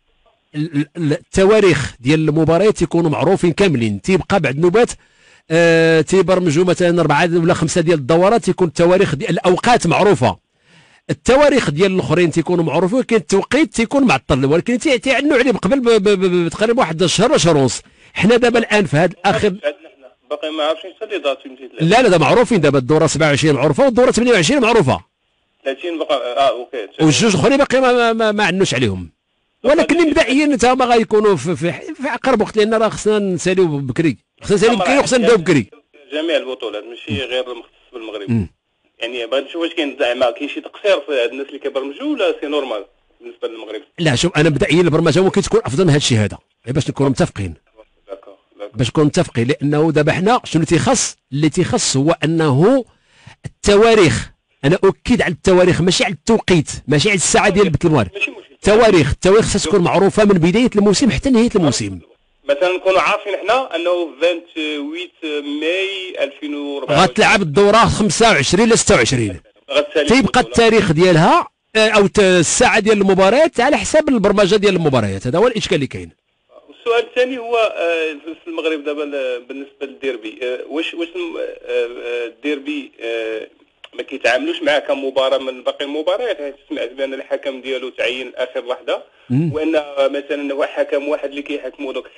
التواريخ ديال المباريات يكونوا معروفين كاملين، تيبقى بعد نوبات أه تيبرمجوا مثلا اربعه ولا خمسه ديال الدورات تيكون التواريخ ديال الاوقات معروفه، التواريخ ديال الاخرين تيكونوا معروفين، ولكن التوقيت تيكون معطل، ولكن تيعنوا عليه من قبل تقريبا واحد الشهر وشهر ونص. حنا دابا الان في هذا الاخر باقي ما عارفينش حتى لي دات. لا لا دابا معروفين، دابا الدوره سبعة وعشرين معروفه والدوره ثمانية وعشرين معروفه، ثلاثين باقي اه اوكي، والجوج الاخرين باقي ما ما, ما عنوش عليهم، ولكن مبدئيا تا هما غيكونوا في, في, في اقرب وقت، لان راه خصنا نساليو بكري، خصنا نساليو بكري وخصنا نبداو بكري. جميع البطولات ماشي غير المختص بالمغرب. م. يعني بغيت نشوف واش كاين زعما كاين شي تقصير في هاد الناس اللي كيبرمجوا ولا سي نورمال بالنسبه للمغرب؟ لا شوف، انا مبدئيا البرمجه ممكن تكون افضل من هاد الشيء هذا، غير باش نكونوا متفقين. داكور داكور باش نكونوا متفقين، لانه دابا حنا شنو تيخص؟ اللي تيخص هو انه التواريخ، انا اؤكد على التواريخ ماشي على التوقيت، ماشي على الساعه ديال بث المغرب، التواريخ التواريخ خصها تكون معروفه من بدايه الموسم حتى نهايه الموسم. مثلا نكونوا عارفين حنا انه ثمانية وعشرين ماي ألفين وأربعة غتلعب الدوره خمسة وعشرين ولا ستة وعشرين، تيبقى التاريخ ديالها او الساعه ديال المباريات على حساب البرمجه ديال المباريات، هذا هو الاشكال اللي كاين. السؤال الثاني هو في المغرب دابا بالنسبه للديربي، واش واش الديربي ما كيتعاملوش معاه كمباراه من باقي المباريات؟ حيت سمعت بان الحكم ديالو تعين اخر لحظه، وان مثلا هو حكم واحد اللي كيحكموا، دوك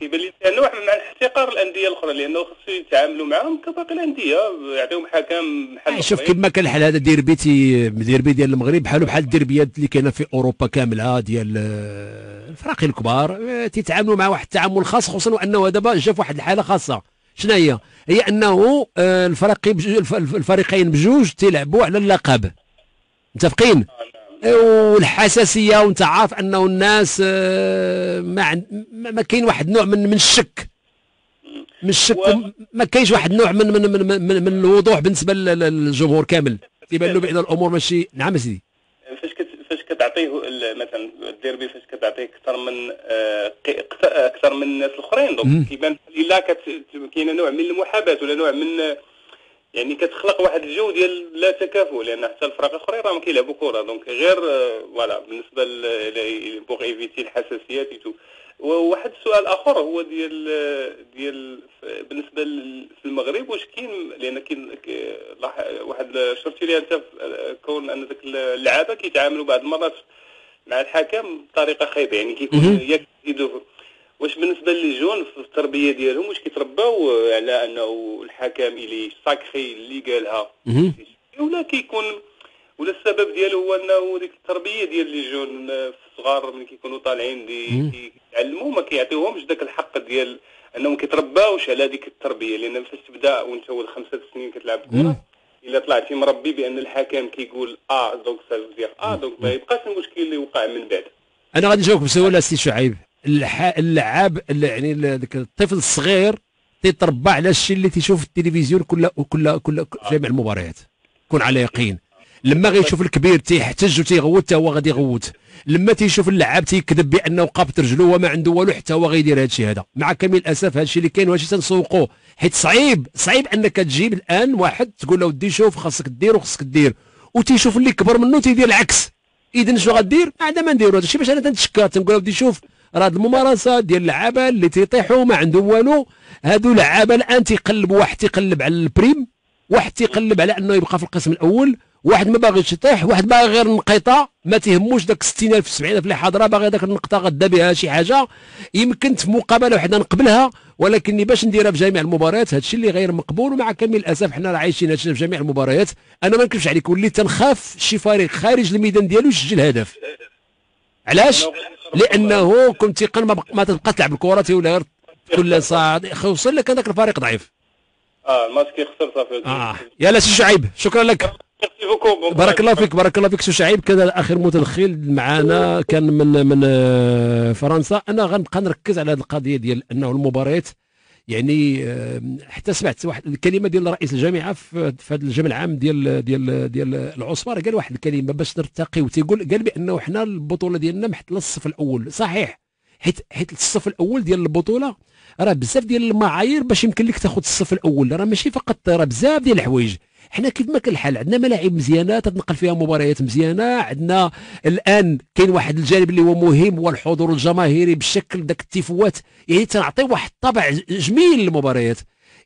كيبان لي نوع من احتقار الانديه الاخرى، لانه خصو يتعاملوا معاهم كباقي الانديه، يعطيهم حكم بحال شوف كما كان الحال. هذا ديربي ديربي ديال المغرب بحالو بحال الديربيات اللي كاينه في اوروبا كامله ديال الفرق الكبار، تيتعاملوا مع واحد التعامل خاص، خصوصا وانه دابا جا في واحد الحاله خاصه. شنو هي؟ هي انه الفريقين بجوج تيلعبوا على اللقب، متفقين؟ والحساسيه، وانت عارف انه الناس ما ما كاين واحد نوع من من الشك، من الشك ما كاينش واحد نوع من من من, من الوضوح بالنسبه للجمهور كامل، تيبان له بان الامور ماشي. نعم سيدي، فاش فاش كتعطيه مثلا الديربي، فاش كتعطيه اكثر من اكثر من الناس الاخرين، دونك كيبان بحال لا كاينه نوع من المحاباه ولا نوع من يعني كتخلق واحد الجو ديال لا تكافؤ، لان حتى الفرق الاخرين راهم كيلعبوا كره، دونك غير فوالا بالنسبه ل بوغ ايفيتي الحساسيات. وواحد السؤال اخر هو ديال ديال بالنسبه في المغرب، واش كاين، لان كاين واحد شفتي لي انت كون ان ذاك اللعابه كيتعاملوا بعض المرات مع الحكم بطريقه خايبه، يعني كيكون يزيدوا. واش بالنسبه للجون في التربيه ديالهم واش كيترباو على انه الحكم اللي ساكري اللي قالها ولا كيكون، ولا السبب ديالو هو انه ديك التربيه ديال لي جون في الصغار ملي كيكونوا طالعين كيتعلموا ما كيعطيوهمش داك الحق ديال انهم كيترباوش على ديك التربيه، لان فاش تبدا وانت ولد خمسه سنين كتلعب كره، الا طلعتي مربي بان الحكم كيقول اه دونك سا فيدير اه دونك ما يبقاش المشكل اللي وقع من بعد. انا غادي نجاوبك بسهوله سي شعيب. اللعاب يعني داك الطفل الصغير تيتربى على الشيء اللي تيشوف في التلفزيون كل كل كل جميع المباريات، كون على يقين، لما غيشوف الكبير تيحتج وتيغوت هو غادي يغوت، لما تيشوف اللاعب تيكذب بانه قابط رجلو وما عنده والو حتى هو غيدير هذا الشيء هذا. مع كامل الاسف هذا الشيء اللي كاين، وهادشي تنسوقوه، حيت صعيب صعيب انك تجيب الان واحد تقول له ودي شوف خاصك دير وخاصك دير، وتيشوف اللي كبر منه تيدير العكس. اذا شنو غدير؟ عاد ما نديرو هذا الشيء. باش انا تنتشكى تنقول له ودي شوف راه الممارسه ديال اللعابه اللي تيطيحوا ما عنده والو، هادو لعابه الان تيقلبوا، واحد تيقلب على البريم، واحد تيقلب على انه يبقى في القسم الاول، واحد ما باغيش يطيح، واحد باغي غير نقيطه ما تيهموش داك ستين ألف سبعين ألف اللي حاضره، باغي داك النقطه غدا بها شي حاجه يمكن في مقابله وحده نقبلها، ولكن باش نديرها في جميع المباريات هادشي اللي غير مقبول. ومع كامل الاسف حنا راه عايشين هادشي في جميع المباريات. انا ما نكذبش عليك، وليت تنخاف شي فريق خارج الميدان ديالو يسجل هدف. علاش؟ لانه كنت تيقن ما, ما تبقى تلعب الكره، تيولي غير كل ساعه خصوصا لك هذاك الفريق ضعيف. اه الماتش كيخسر صافي. اه يلا سي شعيب، شكرا لك، بارك الله فيك، بارك الله فيك سي شعيب. كذا اخر متدخل معنا كان من من فرنسا. انا غنبقى نركز على هذه القضيه ديال انه المباريات، يعني حتى سمعت واحد الكلمه ديال رئيس الجامعه في هذا الجمع العام ديال ديال ديال العصفار، قال واحد الكلمه باش نرتقيو، تيقول قال بانه حنا البطوله ديالنا محتله الصف الاول. صحيح، حيت حيت الصف الاول ديال البطوله راه بزاف ديال المعايير باش يمكن لك تاخذ الصف الاول، راه ماشي فقط، راه بزاف ديال الحوايج. حنا كيف ما كان الحال عندنا ملاعب مزيانه تتنقل فيها مباريات مزيانه، عندنا الان كاين واحد الجانب اللي هو مهم هو الحضور الجماهيري بشكل داك التيفوات، يعني تنعطي واحد الطابع جميل للمباريات.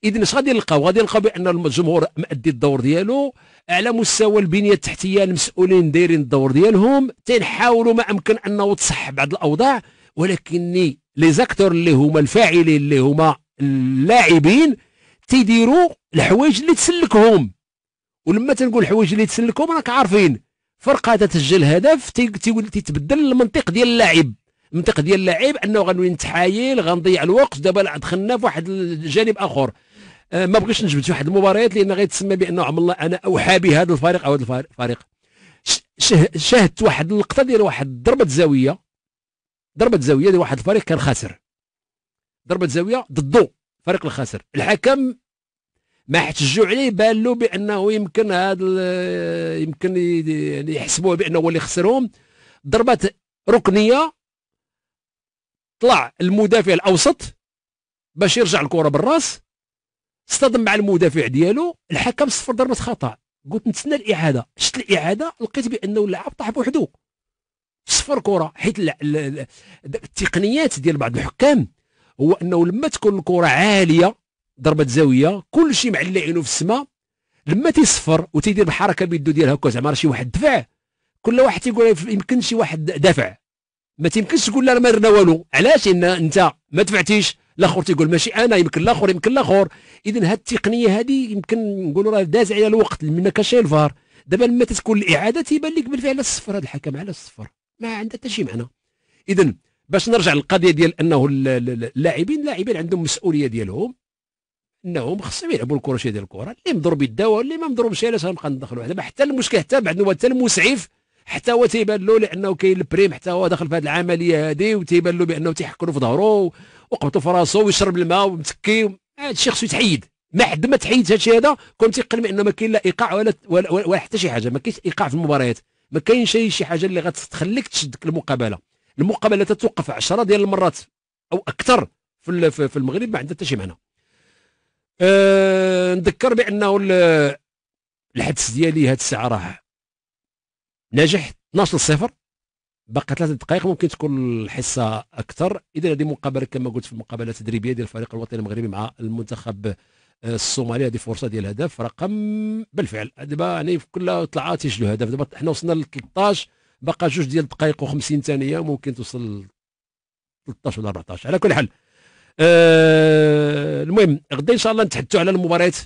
اذا اش غادي نلقاو؟ غادي نلقاو بان الجمهور مأدي الدور ديالو على مستوى البنيه التحتيه، المسؤولين دايرين الدور ديالهم، تنحاولوا ما امكن انه تصح بعض الاوضاع، ولكن لي زاكتور اللي هما الفاعلين اللي هما اللاعبين تيديروا الحوايج اللي تسلكهم. ولما تنقول الحوايج اللي تسلكهم راك عارفين، فرقه تسجل هدف تيتبدل المنطق ديال اللاعب، المنطق ديال اللاعب انه غنولي نتحايل غنضيع الوقت، دابا دخلنا في واحد الجانب اخر. أه ما بغيتش نجبد في واحد المباريات لان غيتسمى بانه عملنا انا اوحى بهذا الفريق او هذا الفريق. شاهدت واحد اللقطه ديال واحد ضربه زاويه، ضربه زاويه ديال واحد الفريق كان خاسر، ضربه زاويه ضدو فريق الخاسر، الحكم ما احتجوا عليه، بان له بانه يمكن هذا يمكن يعني يحسبوه بانه هو اللي خسرهم. ضربه ركنيه، طلع المدافع الاوسط باش يرجع الكره بالراس، اصطدم مع المدافع ديالو، الحكم صفر ضربه خطا. قلت نتسنى الاعاده، شفت الاعاده لقيت بانه اللاعب طاح بوحدو، صفر كره. حيت التقنيات ديال بعض الحكام هو انه لما تكون الكره عاليه ضربه زاويه كل شيء معلى عينه في السماء، لما تيصفر وتيدير بحركه بيدو ديال هكا زعما راه شي واحد دفع، كل واحد تيقول يمكن شي واحد دافع، ما تيمكنش تقول لا ما درنا والو. علاش؟ ان انت ما دفعتيش، الاخر تيقول ماشي انا، يمكن الاخر يمكن الاخر. اذا هاد التقنيه هذه يمكن نقولوا راه داز على الوقت منا كشي الفار. دابا لما تكون الاعاده تيبان لك بالفعل الصفر، هذا الحكم على الصفر ما عندها حتى شي معنى. اذا باش نرجع للقضيه ديال انه اللاعبين اللاعبين عندهم مسؤوليه ديالهم، انهم خصهم يلعبوا الكره شي ديال الكره، اللي مضرب بالدواء اللي ما مضربش علاش غنبقى ندخلوا دابا. حتى المشكل حتى بعد حتى المسعف حتى هو تيبان له، لانه كاين البريم حتى هو داخل في هذه العمليه هذه، وتيبان له بانه تيحكروا في ظهره وقبطوا في راسه ويشرب الماء ومتكي، هذا الشيء خصو يتحيد. ما حد ما تحيد هادشي هذا، كنت تيقن بانه ما كاين لا ايقاع ولا ولا, ولا حتى شي حاجه، ما كاينش ايقاع في المباريات، ما كاينش شي حاجه اللي غتخليك تشدك المقابله. المقابله تتوقف عشرة ديال المرات او اكثر في في المغرب، ما عندها حتى شي معنى. أه نذكر بانه الحدث ديالي هاد الساعه راه ناجح اثناش صفر، باقي ثلاث دقائق ممكن تكون الحصه اكثر. اذا هذه مقابله كما قلت في المقابله التدريبيه ديال الفريق الوطني المغربي مع المنتخب الصومالي، هذه دي فرصه ديال هدف رقم بالفعل دابا، يعني في كل طلعه تيسجلوا هدف. دابا حنا وصلنا ل ثلاثطاش، باقي جوج ديال الدقائق وخمسين ثانيه ممكن توصل ثلاثطاش ولا أربعطاش. على كل حال أه المهم غدا ان شاء الله نتحدثوا على المباريات،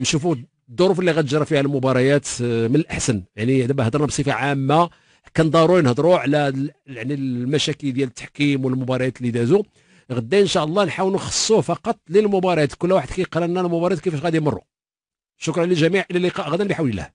نشوفوا الظروف اللي غتجرى فيها المباريات. من الاحسن يعني دابا هضرنا بصفه عامه، كان ضروري نهضروا على يعني المشاكل ديال التحكيم والمباريات اللي دازوا. غدا ان شاء الله نحاولوا نخصوه فقط للمباريات، كل واحد كيقرا لنا المباريات كيفاش غادي يمروا. شكرا للجميع، الى اللقاء غدا بحول الله.